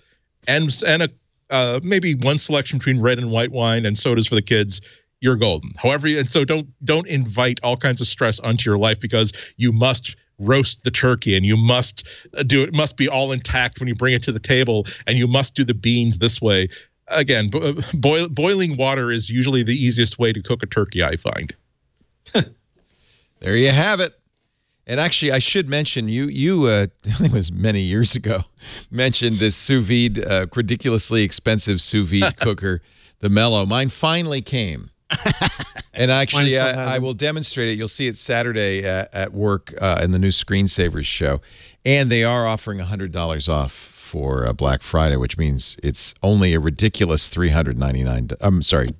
and and a uh, maybe one selection between red and white wine and sodas for the kids, you're golden. However, and so don't don't invite all kinds of stress onto your life, because you must roast the turkey and you must do it must be all intact when you bring it to the table, and you must do the beans this way. Again, boil, boiling water is usually the easiest way to cook a turkey, I find. There you have it. And actually, I should mention, you, you uh, I think it was many years ago, mentioned this sous vide, uh, ridiculously expensive sous vide cooker, the Mello. Mine finally came. And actually, I, I will demonstrate it. You'll see it Saturday at, at work uh, in the new Screensavers show. And they are offering one hundred dollars off for uh, Black Friday, which means it's only a ridiculous three hundred ninety-nine dollars. I'm sorry,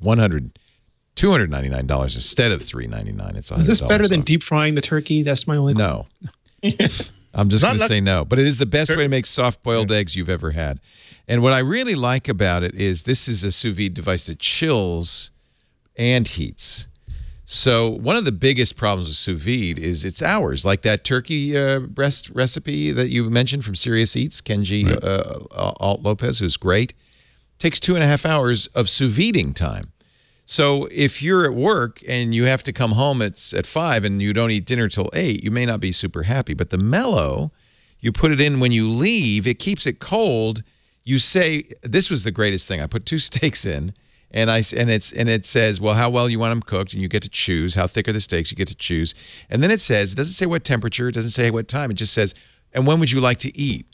two hundred ninety-nine dollars instead of three hundred ninety-nine dollars. It's is this better off. Than deep frying the turkey? That's my only No. I'm just going to say no. But it is the best sure. way to make soft-boiled yeah. eggs you've ever had. And what I really like about it is this is a sous vide device that chills and heats. So one of the biggest problems with sous vide is it's hours, like that turkey uh, breast recipe that you mentioned from Serious Eats, Kenji right. uh, Alt Lopez, who's great, takes two and a half hours of sous videing time. So if you're at work and you have to come home at, at five and you don't eat dinner till eight, you may not be super happy. But the Mello, You put it in when you leave. It keeps it cold. You say, this was the greatest thing. I put two steaks in, and I and it's and it says, well, how well you want them cooked, and you get to choose. How thick are the steaks? You get to choose. And then it says, it doesn't say what temperature. It doesn't say what time. It just says, and when would you like to eat?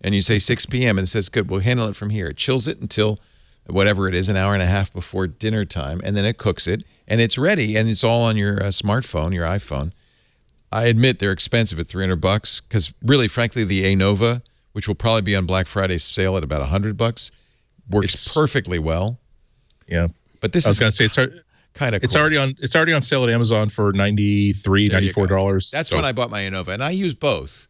And you say six p m and it says, good, we'll handle it from here. It chills it until whatever it is, an hour and a half before dinner time, and then it cooks it, and it's ready, and it's all on your uh, smartphone, your iPhone. I admit they're expensive at three hundred bucks, because really, frankly, the Anova, which will probably be on Black Friday's sale at about one hundred bucks, works it's, perfectly well. Yeah, but this I was is gonna say it's kind of it's cool. already on it's already on sale at Amazon for ninety-three, ninety-four dollars. That's so. When I bought my Anova, and I use both.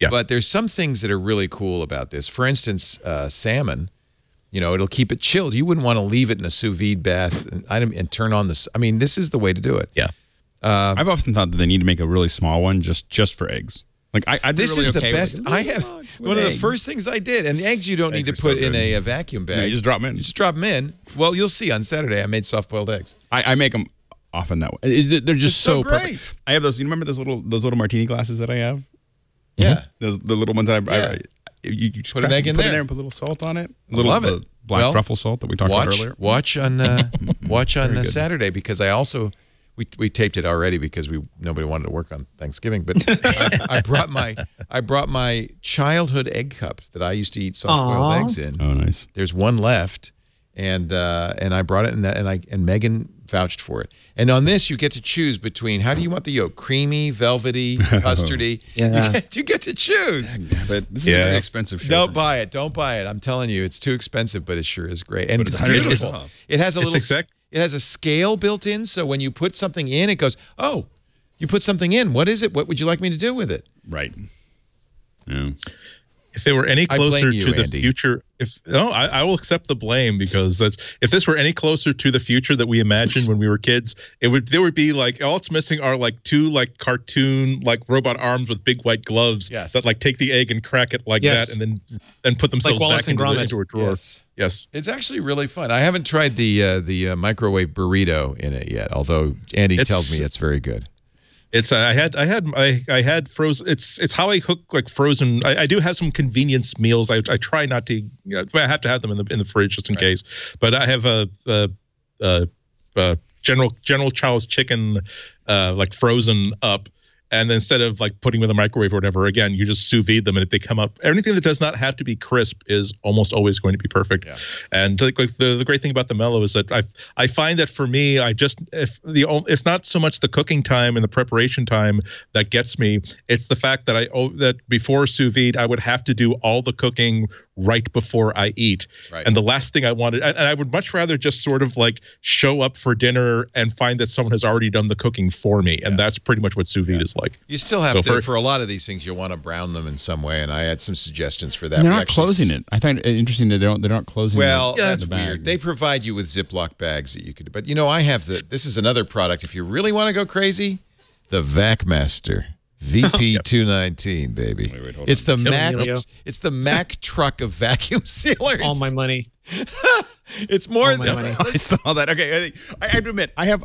Yeah. But there's some things that are really cool about this. For instance, uh, salmon, you know, it'll keep it chilled. You wouldn't want to leave it in a sous vide bath and, and turn on this. I mean, this is the way to do it. Yeah. Uh, I've often thought that they need to make a really small one just just for eggs. Like I, I'd this really is okay the best. With, I have one eggs. of the first things I did, and eggs you don't eggs need to put so in a, a vacuum bag. No, you just drop them in. You just drop them in. Well, you'll see on Saturday. I made soft boiled eggs. I, I make them often that way. They're just it's so, so great. Perfect. I have those. You remember those little those little martini glasses that I have? Yeah, mm-hmm. the, the little ones I, yeah. I, I you, you just put an egg in put there. It in there and put a little salt on it. A little I love it. Black well, truffle salt that we talked watch, about earlier. Watch on uh, watch on uh, Saturday, because I also we we taped it already because we nobody wanted to work on Thanksgiving, but I, I brought my I brought my childhood egg cup that I used to eat soft boiled eggs in. Oh, nice. There's one left, and uh, and I brought it in that, and I and Megan vouched for it. And on this, you get to choose between how do you want the yolk? Creamy, velvety, custardy. yeah. you, get, you get to choose. Dang, but this yeah. is very expensive. Shirt. Don't buy it. Don't buy it. I'm telling you, it's too expensive, but it sure is great. And it's, it's beautiful. It's, it has a little. Exact. It has a scale built in, so when you put something in, it goes. Oh, you put something in. What is it? What would you like me to do with it? Right. Yeah. If they were any closer you, to the Andy. future, if no, I, I will accept the blame, because that's if this were any closer to the future that we imagined when we were kids, it would there would be like all it's missing are like two like cartoon like robot arms with big white gloves yes. that like take the egg and crack it like yes. that and then and put themselves like back into, the, into a drawer. Yes. yes, it's actually really fun. I haven't tried the uh, the uh, microwave burrito in it yet, although Andy it's, tells me it's very good. It's I had I had I I had frozen. It's it's how I cook like frozen. I, I do have some convenience meals. I I try not to. You know, I have to have them in the in the fridge just in right. case. But I have a, a, a, a general general Chow's chicken uh, like frozen up, and instead of like putting them in the microwave or whatever, again you just sous vide them, and if they come up, anything that does not have to be crisp is almost always going to be perfect. Yeah. And like the the great thing about the mellow is that I I find that for me I just if the it's not so much the cooking time and the preparation time that gets me, it's the fact that I that before sous vide I would have to do all the cooking right before I eat. Right. And the last thing I wanted, and I would much rather just sort of like show up for dinner and find that someone has already done the cooking for me. Yeah. And that's pretty much what sous vide yeah. is like. You still have so to, for, for a lot of these things, you'll want to brown them in some way. And I had some suggestions for that. They're not closing it. I find it interesting that they don't, they're not closing it. Well, yeah, that's the weird. They provide you with Ziploc bags that you could, but you know, I have the, this is another product. If you really want to go crazy, the VacMaster. V P two nineteen, baby. Wait, wait, it's the Mac. It's the Mac truck of vacuum sealers. All my money. It's more All than my money. I saw that. Okay, I, I have to admit, I have.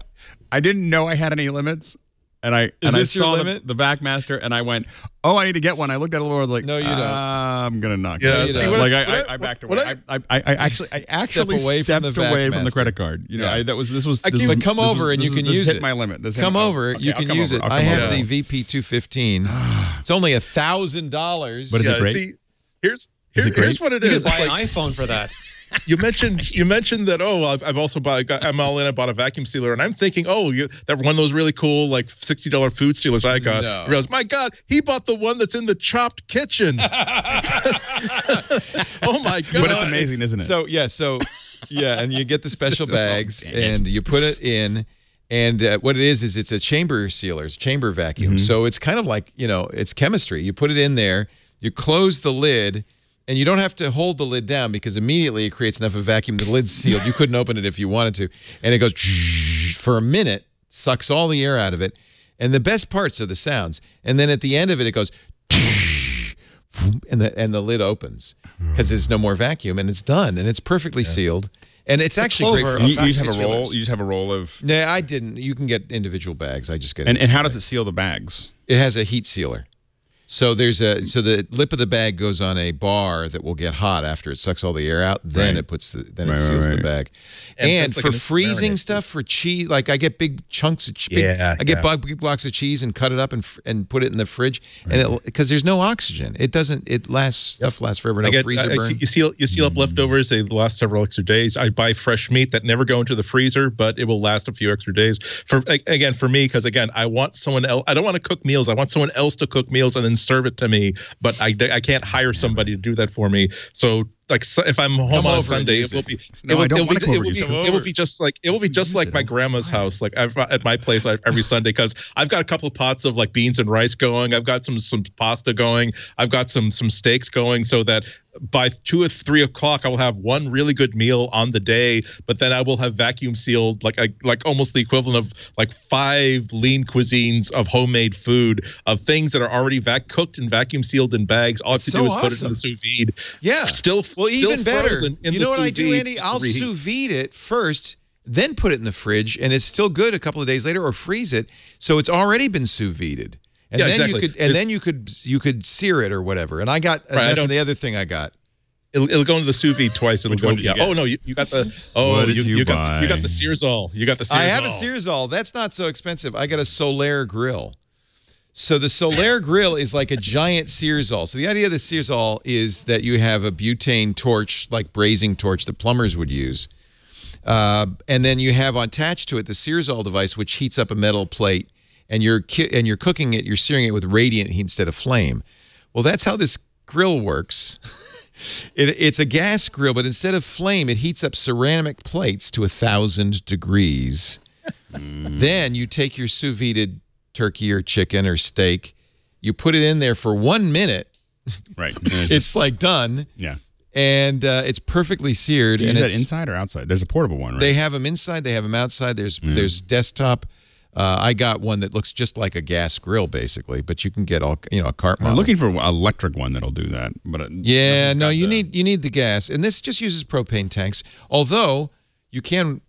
I didn't know I had any limits, and I Is and this I saw your limit? The, the VacMaster, and I went, "Oh, I need to get one." I looked at it over like, "No, you don't. Uh, I'm gonna knock." Yeah, it. See, like I, I, I backed away. I, I, I actually, I actually step away stepped from the away from the credit card. You know, yeah. I, that was this was. This was but come this over was, and you was, can use hit it. My limit. This come over, okay, you I'll can use over. It. I have over. the V P two fifteen. It's only a thousand dollars. But is yeah, it great? See, here's here, it great? here's what it is. You can buy an iPhone for that. You mentioned you mentioned that oh I've, I've also bought I'm all in I bought a vacuum sealer, and I'm thinking oh you, that one of those really cool like sixty dollar food sealers I got. No. I realized, my God, he bought the one that's in the chopped kitchen. Oh my God! But it's amazing, isn't it? So yeah, so yeah, and you get the special bags and you put it in, and uh, what it is is it's a chamber sealer, it's chamber vacuum. Mm-hmm. So it's kind of like you know it's chemistry. You put it in there, you close the lid. And you don't have to hold the lid down because immediately it creates enough of a vacuum. The lid's sealed. You couldn't open it if you wanted to. And it goes for a minute, sucks all the air out of it. And the best parts are the sounds. And then at the end of it, it goes and the, and the lid opens because there's no more vacuum and it's done. And it's perfectly yeah. sealed. And it's actually great for you, you just have a roll. You just have a roll of. No, I didn't. You can get individual bags. I just get. And, and how does it seal the bags? It has a heat sealer. So there's a so the lip of the bag goes on a bar that will get hot after it sucks all the air out. Then right. it puts the, then right, it seals right. the bag. And, and for like freezing stuff, for cheese, like I get big chunks of cheese. Yeah, I get yeah. big blocks of cheese and cut it up and and put it in the fridge. Right. And because there's no oxygen, it doesn't. It lasts yep. stuff lasts forever. No I get, freezer I, burn. You seal you seal up leftovers. They last several extra days. I buy fresh meat that never go into the freezer, but it will last a few extra days. For again for me, because again I want someone else. I don't want to cook meals. I want someone else to cook meals and then serve it to me, but I, I can't hire somebody to do that for me. So like so if I'm home come on a Sunday, it will be it will be just like it will be just like it. my grandma's house, like I've, at my place I, every Sunday, because I've got a couple pots of like beans and rice going. I've got some some pasta going. I've got some some steaks going, so that by two or three o'clock I will have one really good meal on the day. But then I will have vacuum sealed like I, like almost the equivalent of like five lean cuisines of homemade food, of things that are already vac cooked and vacuum sealed in bags. All I have to so do is awesome. put it in the sous vide. Yeah, still. Well, Still even better. You know what I do, Andy? I'll sous vide it first, then put it in the fridge, and it's still good a couple of days later, or freeze it, so it's already been sous vided. And yeah, then exactly. you could, and There's, then you could, you could sear it or whatever. And I got and right, that's the other thing I got. It'll, it'll go into the sous vide twice. It'll Which go. Yeah. Oh no, you, you got the. Oh, you, you, you got you got the Searsol. You got the. Searsol. I have a Searsol. That's not so expensive. I got a Solaire grill. So the Solaire grill is like a giant Searsol. So the idea of the Searsol is that you have a butane torch, like brazing torch that plumbers would use. Uh, and then you have attached to it the Searsol device, which heats up a metal plate. And you're, ki and you're cooking it, you're searing it with radiant heat instead of flame. Well, that's how this grill works. it, it's a gas grill, but instead of flame, it heats up ceramic plates to one thousand degrees. Mm. Then you take your sous vide turkey or chicken or steak, you put it in there for one minute. Right, it's, it's like done. Yeah, and uh, it's perfectly seared. And is that inside or outside? There's a portable one, right? They have them inside. They have them outside. There's mm. there's desktop. Uh, I got one that looks just like a gas grill, basically, but you can get all you know a cart model. I'm looking for an electric one that'll do that. But it, yeah, no, you the... need you need the gas, and this just uses propane tanks. Although you can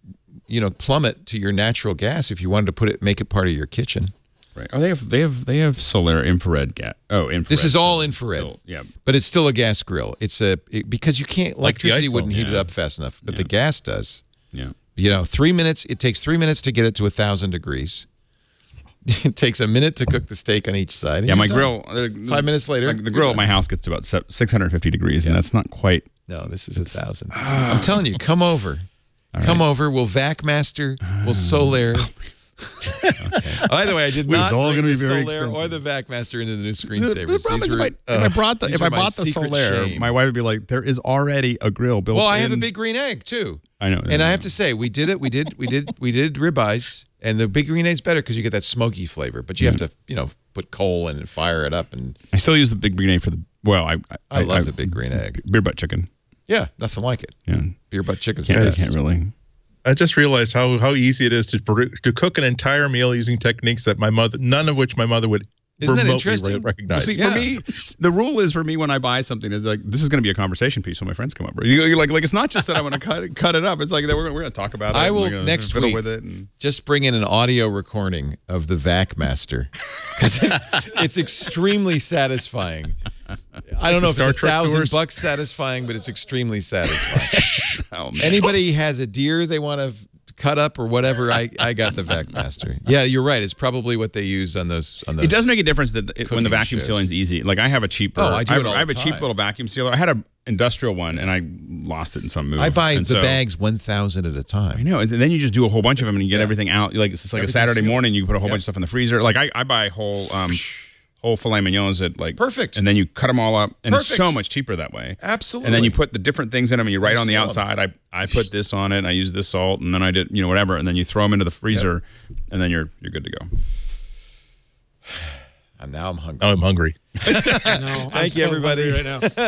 you know plummet to your natural gas if you wanted to put it, make it part of your kitchen. Right. Oh, they have they have they have solar infrared gas. Oh, infrared. This is all infrared. Still, yeah, but it's still a gas grill. It's a it, because you can't electricity like wouldn't yeah. heat it up fast enough, but yeah. the gas does. Yeah. You know, three minutes. It takes three minutes to get it to a thousand degrees. It takes a minute to cook the steak on each side. Yeah, my done. grill. Uh, Five minutes later, like the grill at my house gets to about six hundred fifty degrees, yeah. and that's not quite. No, this is a thousand. Uh, I'm telling you, come over, right. come over. We'll vac master. We'll uh, solar. Oh okay. By the way, I did not bring the Solaire or the Vacmaster into the new screensavers. The, the were, if, I, uh, if I brought the, if I bought the Solaire, shame. my wife would be like, "There is already a grill built." Well, I in. have a big green egg too. I know, and I, I have know. to say, we did it. We did. We did. We did ribeyes, and the big green egg's better because you get that smoky flavor. But you mm. have to, you know, put coal in and fire it up. And I still use the big green egg for the. Well, I I, I love I, the big green egg. Beer butt chicken. Yeah, nothing like it. Yeah, beer butt chicken's yeah, the best. I can't really. I just realized how how easy it is to to cook an entire meal using techniques that my mother, none of which my mother would Isn't remotely that interesting? recognize. Well, see, yeah. For me, the rule is for me when I buy something is like this is going to be a conversation piece when my friends come over. You, like like it's not just that I want to cut cut it up. It's like that we're we're going to talk about it. I will next week with it and... just bring in an audio recording of the Vacmaster because it's extremely satisfying. I don't know if it's a thousand bucks satisfying, but it's extremely satisfying. Oh, man. Anybody has a deer they want to cut up or whatever, I I got the Vacmaster. Yeah, you're right. It's probably what they use on those. On those it does make a difference that it, when the vacuum sealing is easy. Like I have a cheaper. Oh, I do it all I, I have the time. a cheap little vacuum sealer. I had an industrial one and I lost it in some move. I buy and the so, bags one thousand at a time. I know, and then you just do a whole bunch of them and you get yeah. everything out. Like it's just like everything a Saturday sealed. morning, you put a whole yeah. bunch of stuff in the freezer. Like I I buy whole. Um, Whole filet mignons at like perfect, and then you cut them all up, and perfect. it's so much cheaper that way. Absolutely. And then you put the different things in them, and you write on the outside. I I put this on it, and I use this salt, and then I did you know whatever, and then you throw them into the freezer, yep. and then you're you're good to go. And now I'm hungry. Oh, I'm hungry. no, I'm Thank so you, everybody. Right now.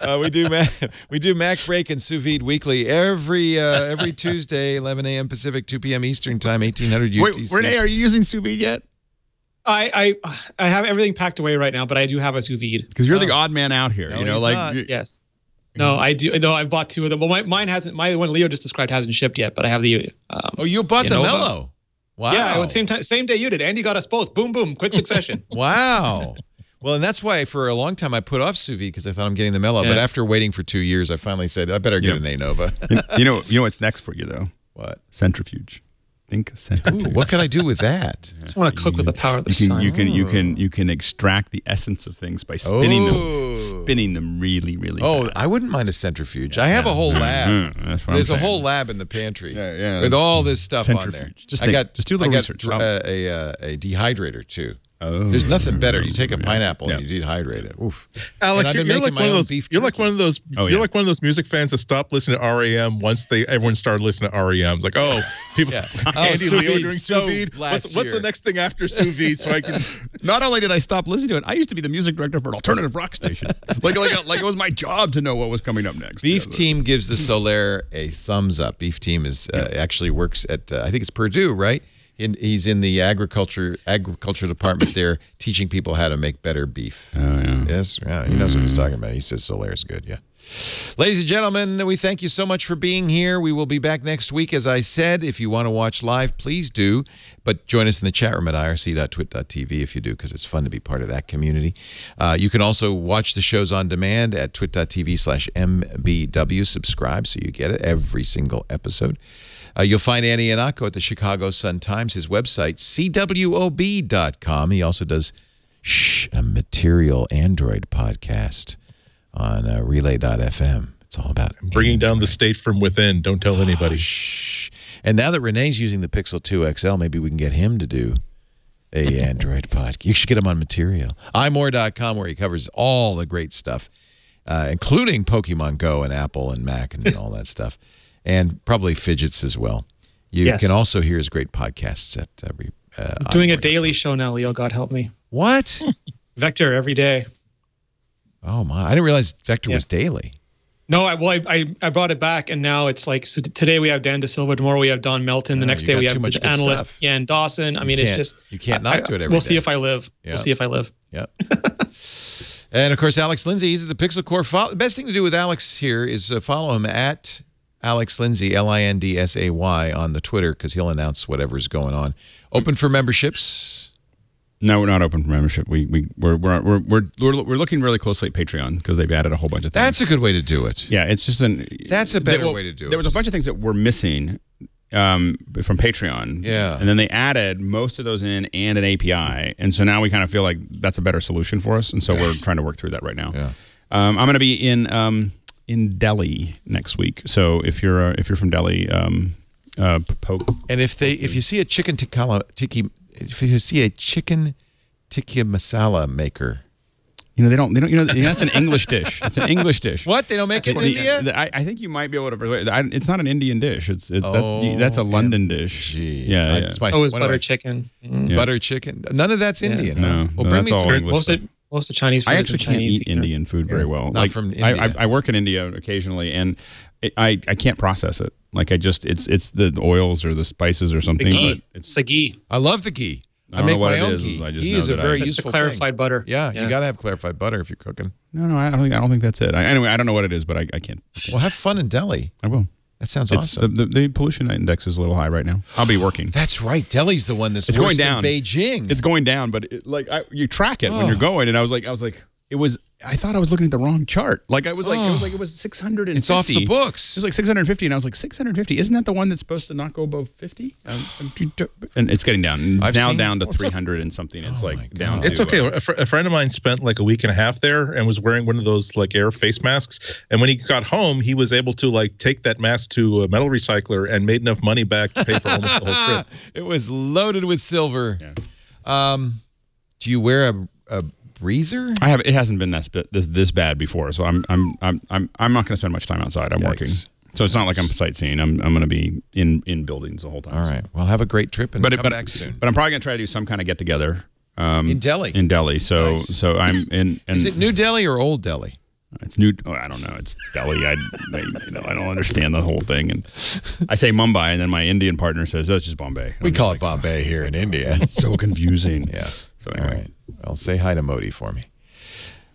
uh, we do Mac, we do Mac Break and Sous Vide Weekly every uh, every Tuesday, eleven A M Pacific, two P M Eastern Time, eighteen hundred U T C. Wait, Rene, are you using sous vide yet? I, I I have everything packed away right now, but I do have a sous vide. Because you're oh. the odd man out here, no, you know, like yes. No, I do. No, I've bought two of them. Well, my, mine hasn't. My one Leo just described hasn't shipped yet, but I have the. Um, oh, you bought the Mello. Wow. Yeah, same time, same day you did. Andy got us both. Boom, boom, quick succession. Wow. Well, and that's why for a long time I put off sous vide because I thought I'm getting the mellow. Yeah. But after waiting for two years, I finally said I better get yep. an Anova. you know, you know what's next for you though? What? Centrifuge. Think centrifuge. Ooh, what can I do with that? I just want to cook you, with the power of the sun. You can, you can, you can, you can extract the essence of things by spinning oh. them, spinning them really, really. Oh, fast. I wouldn't mind a centrifuge. Yeah, I have yeah. a whole lab. Mm-hmm. That's what There's I'm a saying. whole lab in the pantry yeah, yeah, with all this stuff centrifuge. on there. Just think, I got, just do a little I got research. Uh, a uh, a dehydrator too. Oh, there's nothing better. You take a pineapple yeah. and you dehydrate it. Oof. Alex, you're, you're, like one, of those, you're like one of those. Oh, you're yeah. like one of those music fans that stopped listening to R E M once they everyone started listening to R E M. It's like, oh, people. yeah. Andy oh, Leo during so sous vide. What's, what's the next thing after sous vide? So I can. Not only did I stop listening to it, I used to be the music director for an alternative rock station. like, like, like it was my job to know what was coming up next. Beef yeah, Team gives the Solaire a thumbs up. Beef Team is uh, yeah. actually works at uh, I think it's Purdue, right? In, he's in the agriculture agriculture department there, teaching people how to make better beef. Oh, yeah. Yes, yeah, he knows mm. what he's talking about. He says Solaire's good, yeah. Ladies and gentlemen, we thank you so much for being here. We will be back next week, as I said. If you want to watch live, please do. But join us in the chat room at I R C dot twit dot T V if you do, because it's fun to be part of that community. Uh, you can also watch the shows on demand at twit dot T V slash M B W. Subscribe so you get it every single episode. Uh, you'll find Andy Ihnatko at the Chicago Sun Times. His website, C W O B dot com. He also does Shh, a Material Android podcast on uh, relay dot F M. It's all about I'm bringing Android. down the state from within. Don't tell oh, anybody. Shh. And now that Rene's using the Pixel two X L, maybe we can get him to do a Android podcast. You should get him on Material. i more dot com, where he covers all the great stuff, uh, including Pokemon Go and Apple and Mac and all that stuff. And probably fidgets as well. You yes. can also hear his great podcasts at every. Uh, I'm doing a daily show now, Leo. God help me. What? Vector every day. Oh my! I didn't realize Vector yeah. was daily. No, I well, I, I I brought it back, and now it's like so. Today we have Dan De Silva. Tomorrow we have Don Melton. The no, next day we have the analyst Ian Dawson. I mean, it's just you can't not I, do it every we'll day. We'll see if I live. Yeah. We'll see if I live. Yeah. And of course, Alex Lindsay. He's at the Pixel Core. Follow, the best thing to do with Alex here is uh, follow him at Alex Lindsay, L I N D S A Y, on the Twitter, because he'll announce whatever's going on. Open for memberships? No, we're not open for membership. We we we're we're we're we're, we're looking really closely at Patreon because they've added a whole bunch of things. That's a good way to do it. Yeah, it's just an. That's a better there, well, way to do it. There was a bunch of things that were missing um, from Patreon. Yeah, and then they added most of those in and an A P I, and so now we kind of feel like that's a better solution for us, and so we're trying to work through that right now. Yeah, um, I'm going to be in. Um, in Delhi next week. So if you're uh, if you're from Delhi, um uh poke. And if they if you see a chicken tikka tiki if you see a chicken tikka masala maker, you know they don't they don't you know that's an English dish. It's an English dish. What? They don't make it in India? I, I think you might be able to I, it's not an Indian dish. It's it, oh, that's that's a London dish. Gee. Yeah, I, yeah. It's my, oh, it's butter I, chicken. Mm. Yeah. Butter chicken. None of that's yeah. Indian. No. Huh? Well, no, bring me some what's it? Most of Chinese food I actually can't eat Indian food very well. Not like, from India. I, I, I work in India occasionally, and it, I I can't process it. Like I just it's it's the oils or the spices or something. The ghee. But it's, it's the ghee. I love the ghee. I, I make my own is, ghee. Is ghee is a very I, useful clarified thing. butter. Yeah, yeah, you gotta have clarified butter if you're cooking. No, no, I don't think I don't think that's it. I, anyway, I don't know what it is, but I, I can't. Okay. Well, have fun in Delhi. I will. That sounds it's awesome. The, the, the pollution index is a little high right now. I'll be working. That's right. Delhi's the one that's it's worse going down. Than Beijing. It's going down, but it, like I, you track it oh. when you're going, and I was like, I was like, it was. I thought I was looking at the wrong chart. Like I was like, oh. it was like it was six hundred fifty. It's off the books. It was like six hundred fifty, and I was like, six hundred fifty. Isn't that the one that's supposed to not go above fifty? Um, and it's getting down. It's I've now down to three hundred and something. It's oh like down. It's to, okay. Uh, a, fr a friend of mine spent like a week and a half there and was wearing one of those like air face masks. And when he got home, he was able to like take that mask to a metal recycler and made enough money back to pay for almost the whole trip. It was loaded with silver. Yeah. Um, do you wear a? a Breezer? I have. It hasn't been this this, this bad before, so I'm I'm I'm I'm I'm not going to spend much time outside. I'm Yikes. working, so it's not like I'm sightseeing. I'm I'm going to be in in buildings the whole time. All right. So. Well, have a great trip and but, come but, back soon. But I'm probably going to try to do some kind of get together um, in Delhi. In Delhi. So nice. so I'm in. And, Is it New Delhi or Old Delhi? It's new. Oh, I don't know. It's Delhi. I, I you know I don't understand the whole thing. And I say Mumbai, and then my Indian partner says that's just Bombay. And we I'm call it like, Bombay here in India. It's so confusing. Yeah. So anyway. All right. Well, say hi to Modi for me.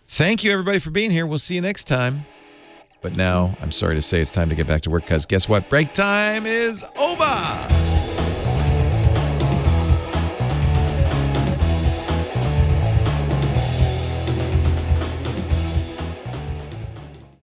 Thank you, everybody, for being here. We'll see you next time. But now, I'm sorry to say it's time to get back to work, because guess what? Break time is over.